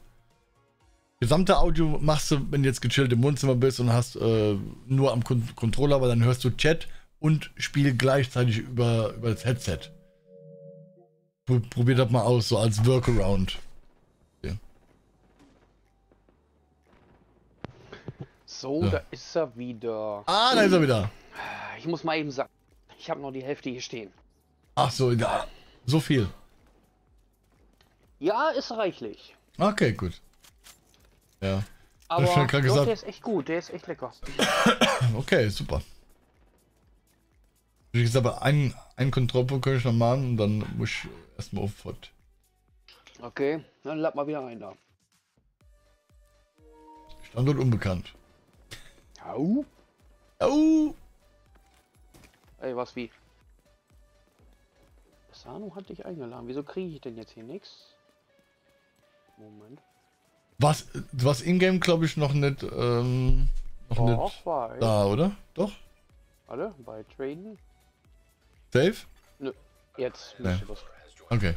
Gesamte Audio machst du, wenn du jetzt gechillt im Wohnzimmer bist und hast nur am Controller, weil dann hörst du Chat und Spiel gleichzeitig über das Headset. Probier das mal aus, so als Workaround. Okay. So, da ist er wieder. Ah, da ist er wieder. Ich muss mal eben sagen, ich habe noch die Hälfte hier stehen. Ach so, ja, so viel. Ja, ist reichlich. Okay, gut. Ja. Aber schon grad gesagt, der ist echt gut, der ist echt lecker. Okay, super. Wie gesagt, aber einen Kontrollpunkt könnte ich noch machen und dann muss ich erstmal auf Fort. Okay, dann lad mal wieder rein da. Standort unbekannt. Au. Au. Ey, was wie? Sanu hat dich eingeladen. Wieso kriege ich denn jetzt hier nichts? Moment. Was in-game glaube ich noch nicht. Noch nicht da, oder? Doch? Alle bei Traden. Safe? Nö. Jetzt müsste was. Okay.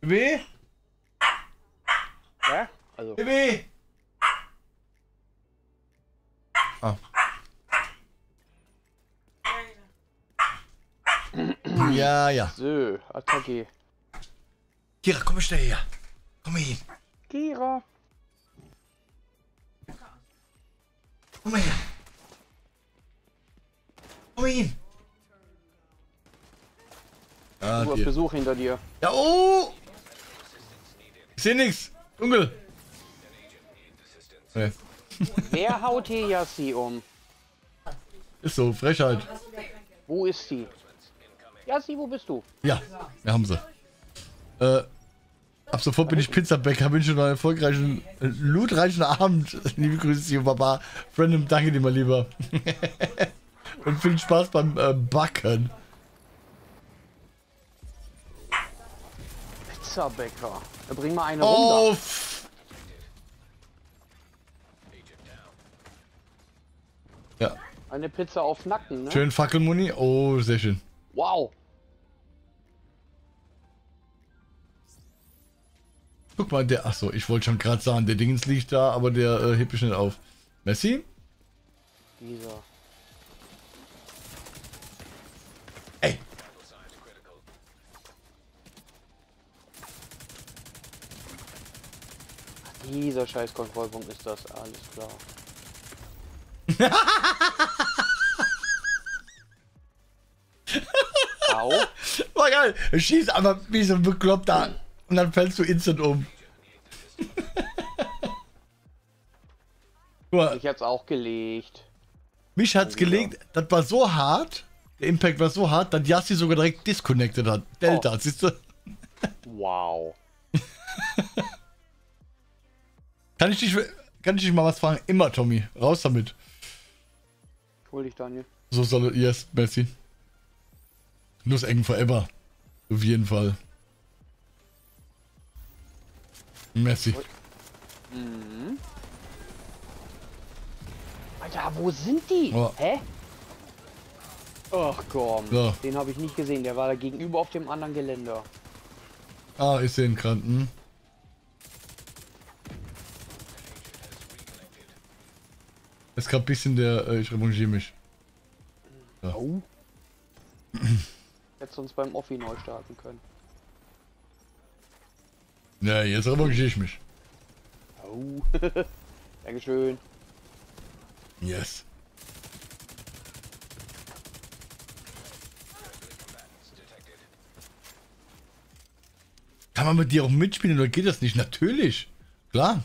Baby? Ja? Also. Baby! Ah. Ja, ja. So, Attacke. Kira, komm schnell her. Komm mal hin. Kira. Komm mal her. Komm mal hin. Ah, du hast Besuch hinter dir. Ja, oh! Ich seh nix. Dunkel. Okay. Wer haut hier Yassi um? Ist so, Frechheit. Wo ist sie? Yassi, wo bist du? Ja, wir haben sie. Ab sofort bin ich Pizzabäcker, wünsche noch einen erfolgreichen, lootreichen Abend. Liebe Grüße, Sie und Baba. Friendem, danke dir mal lieber. Und viel Spaß beim Backen. Pizzabäcker. Da bring mal eine runter. Ja. Eine Pizza auf Nacken, ne? Schön Fackelmuni. Oh, sehr schön. Wow. Guck mal, der, achso, ich wollte schon gerade sagen, der Dingens liegt da, aber der hebt mich nicht auf. Messi? Dieser. Dieser scheiß Kontrollpunkt ist das, alles klar. Au. War geil. Schieß einfach wie so ein Bekloppter und dann fällst du instant um. Ich hab's auch gelegt. Mich hat's gelegt. Das war so hart. Der Impact war so hart, dass Yassi sogar direkt disconnected hat. Delta, siehst du? Wow. Kann ich dich mal was fragen? Immer, Tommy. Raus damit. Hol dich, Daniel. So soll es. Yes, Messi. Nuss eng forever. Auf jeden Fall. Messi. Mhm. Alter, wo sind die? Oh. Hä? Ach komm, so. Den habe ich nicht gesehen. Der war da gegenüber auf dem anderen Geländer. Ah, ich sehe ihn gerade. Hm? Es gab ein bisschen der... ich revanchiere mich. Ja. Oh. Hättest du uns beim Offi neu starten können. Ja, jetzt revanchiere ich mich. Oh. Dankeschön. Yes. Kann man mit dir auch mitspielen oder geht das nicht? Natürlich. Klar.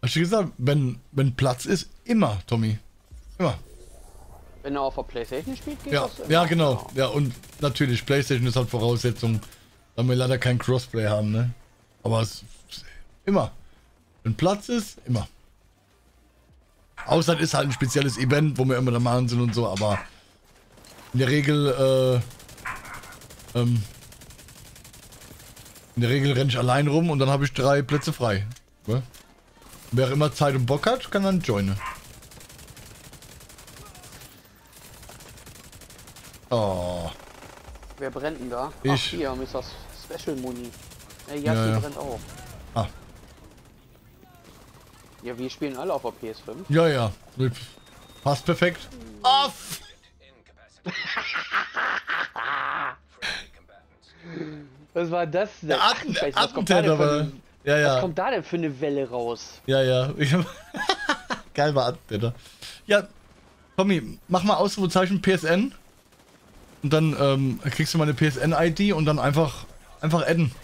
Hast du gesagt, wenn Platz ist, immer, Tommy. Immer. Wenn er auf der PlayStation spielt, geht das immer? Ja, genau. Ja, und natürlich, PlayStation ist halt Voraussetzung, da wir leider kein Crossplay haben, ne? Aber es immer. Wenn Platz ist, immer. Außer das ist halt ein spezielles Event, wo wir immer da machen sind und so, aber in der Regel, renne ich allein rum und dann habe ich 3 Plätze frei. Ja? Wer immer Zeit und Bock hat, kann dann joinen. Oh. Wer brennt denn da? Ich. Ach, hier, ist das Special Money. Ja, die brennt auch. Ah. Ja, wir spielen alle auf der PS5. Ja, ja. Passt perfekt. Off! Was war das denn? Der Attentäter. Ja, ja. Was kommt da denn für eine Welle raus? Ja, ja. Geil war Attentäter. Ja, Tommy, mach mal Ausrufezeichen PSN. Und dann kriegst du meine PSN-ID und dann einfach adden.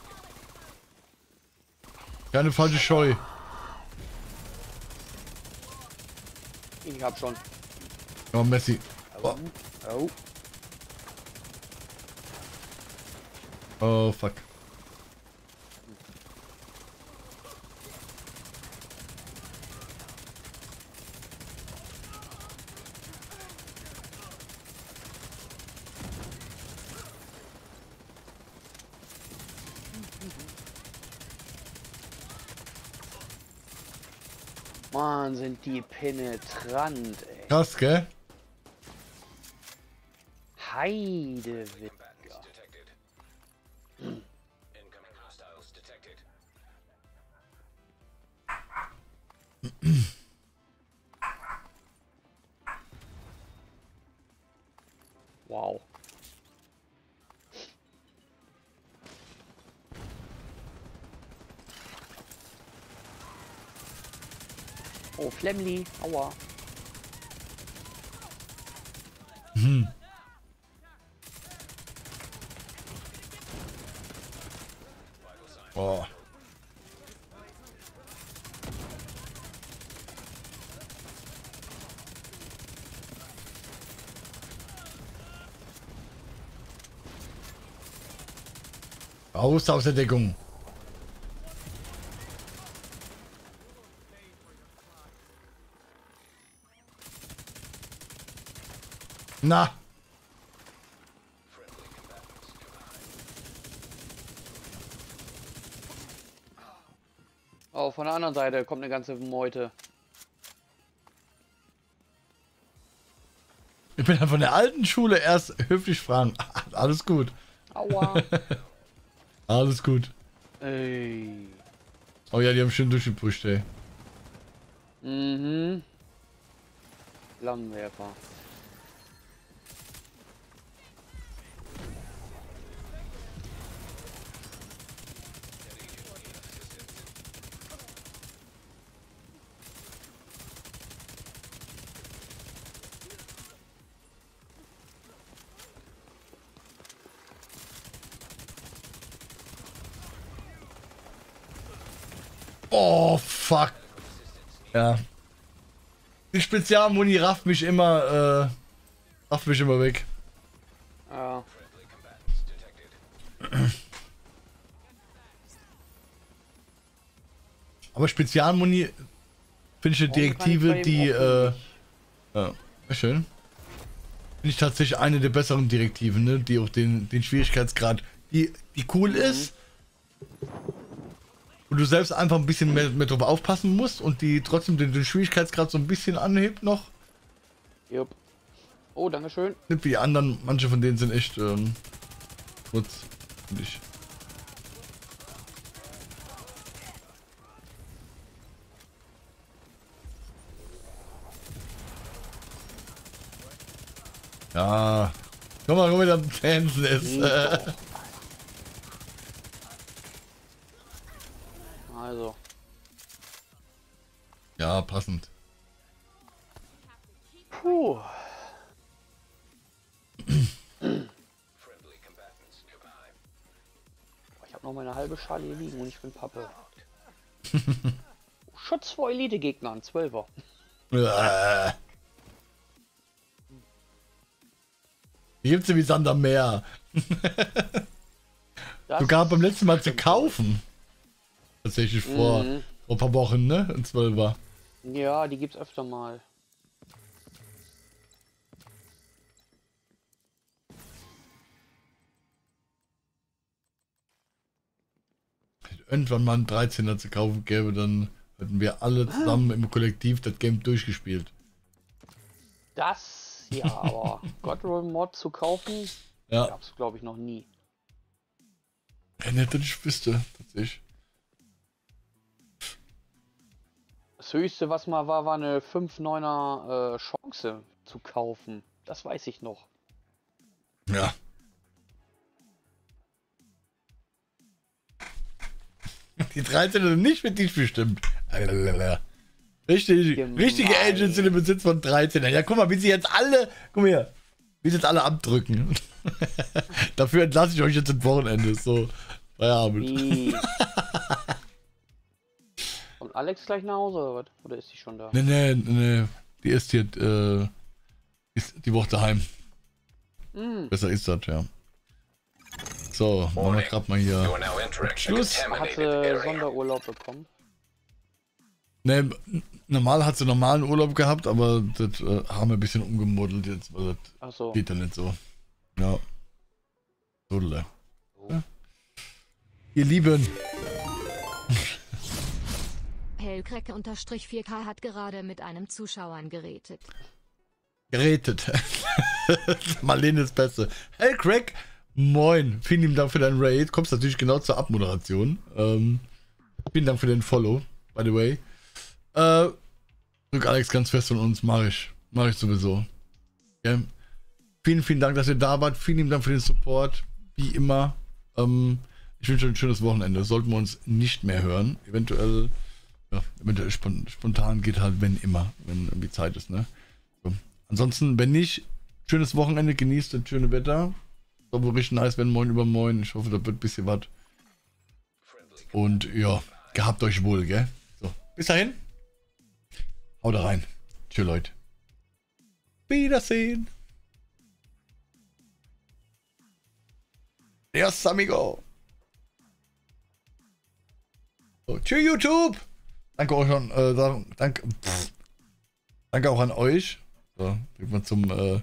Keine falsche Scheu. Ich hab schon. Oh, Messi. Oh. Oh. Oh, fuck. Mann, sind die penetrant, ey. Krass, gell? Heidewitzka. Hm. Wow. Oh, Flemli, aua. Hm. Oh. Raus aus der Deckung. Na. Oh, von der anderen Seite kommt eine ganze Meute. Ich bin dann von der alten Schule erst höflich fragen. Alles gut. Aua. Alles gut. Ey. Oh ja, die haben schön durchgepusht, ey. Mhm. Langwerfer. Fuck. Ja. Die Spezialmuni rafft mich immer weg. Ja. Aber Spezialmuni finde ich eine Direktive, die ja, schön. Finde ich tatsächlich eine der besseren Direktiven, ne? Die auch den Schwierigkeitsgrad, die cool ist. Und du selbst einfach ein bisschen mehr drauf aufpassen musst und die trotzdem den Schwierigkeitsgrad so ein bisschen anhebt noch. Jupp. Oh, dankeschön. Nicht wie die anderen, manche von denen sind echt kurz, finde ich. Ja. Komm mal wieder am Tanzen ist. Also. Ja, passend. Puh. Ich habe noch meine halbe Schale hier liegen und ich bin Pappe. Schutz vor Elite-Gegnern, 12er. Die gibt's ja wie Sand am Meer. Sogar beim letzten Mal zu kaufen. Tatsächlich vor ein paar Wochen, ne? Ein 12er. Ja, die gibt's öfter mal. Irgendwann mal ein 13er zu kaufen gäbe, dann hätten wir alle zusammen im Kollektiv das Game durchgespielt. Das. Ja, aber Godroll-Mod zu kaufen, ja, gab's glaube ich noch nie. Wenn hätte ich wüsste, tatsächlich. Das höchste, was mal war, war eine 5-9er Chance zu kaufen. Das weiß ich noch. Ja. Die 13 sind nicht mit dich bestimmt. Richtig, gemein. Richtige Agents sind im Besitz von 13ern. Ja, guck mal, wie sie jetzt alle, guck mal hier, wie sie jetzt alle abdrücken. Dafür entlasse ich euch jetzt am Wochenende, so, Feierabend. Kommt Alex gleich nach Hause oder was? Oder ist sie schon da? Nee, die ist hier, ist die Woche daheim. Mm. Besser ist das, ja. So, machen wir gerade mal hier Schluss. Hat sie Sonderurlaub bekommen? Ne, normal hat sie normalen Urlaub gehabt, aber das haben wir ein bisschen umgemodelt jetzt, weil das geht dann nicht so. Ja. Tolle. Ja. Ihr Lieben. Hellkrecke_4K hat gerade mit einem Zuschauern geredet. Marlene ist besser. Hellcrack, moin. Vielen lieben Dank für deinen Raid. Kommst natürlich genau zur Abmoderation. Vielen Dank für den Follow, by the way. Drück Alex ganz fest von uns, mach ich sowieso. Okay. Vielen Dank, dass ihr da wart, vielen Dank für den Support, wie immer. Ich wünsche euch ein schönes Wochenende, sollten wir uns nicht mehr hören, eventuell, ja, eventuell spontan geht halt, wenn immer, wenn irgendwie Zeit ist, ne? So. Ansonsten, wenn nicht, schönes Wochenende, genießt das schöne Wetter, soll wohl richtig nice werden, morgen übermorgen, ich hoffe, da wird ein bisschen was. Und ja, gehabt euch wohl, gell? So, bis dahin. Haut rein. Tschüss, Leute. Wiedersehen. Adios, amigo. So, tschüss, YouTube. Danke auch schon. Danke auch an euch. So, geht man zum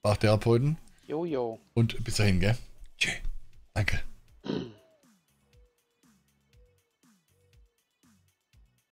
Sprachtherapeuten. Jojo. Und bis dahin, gell? Tschüss. Danke.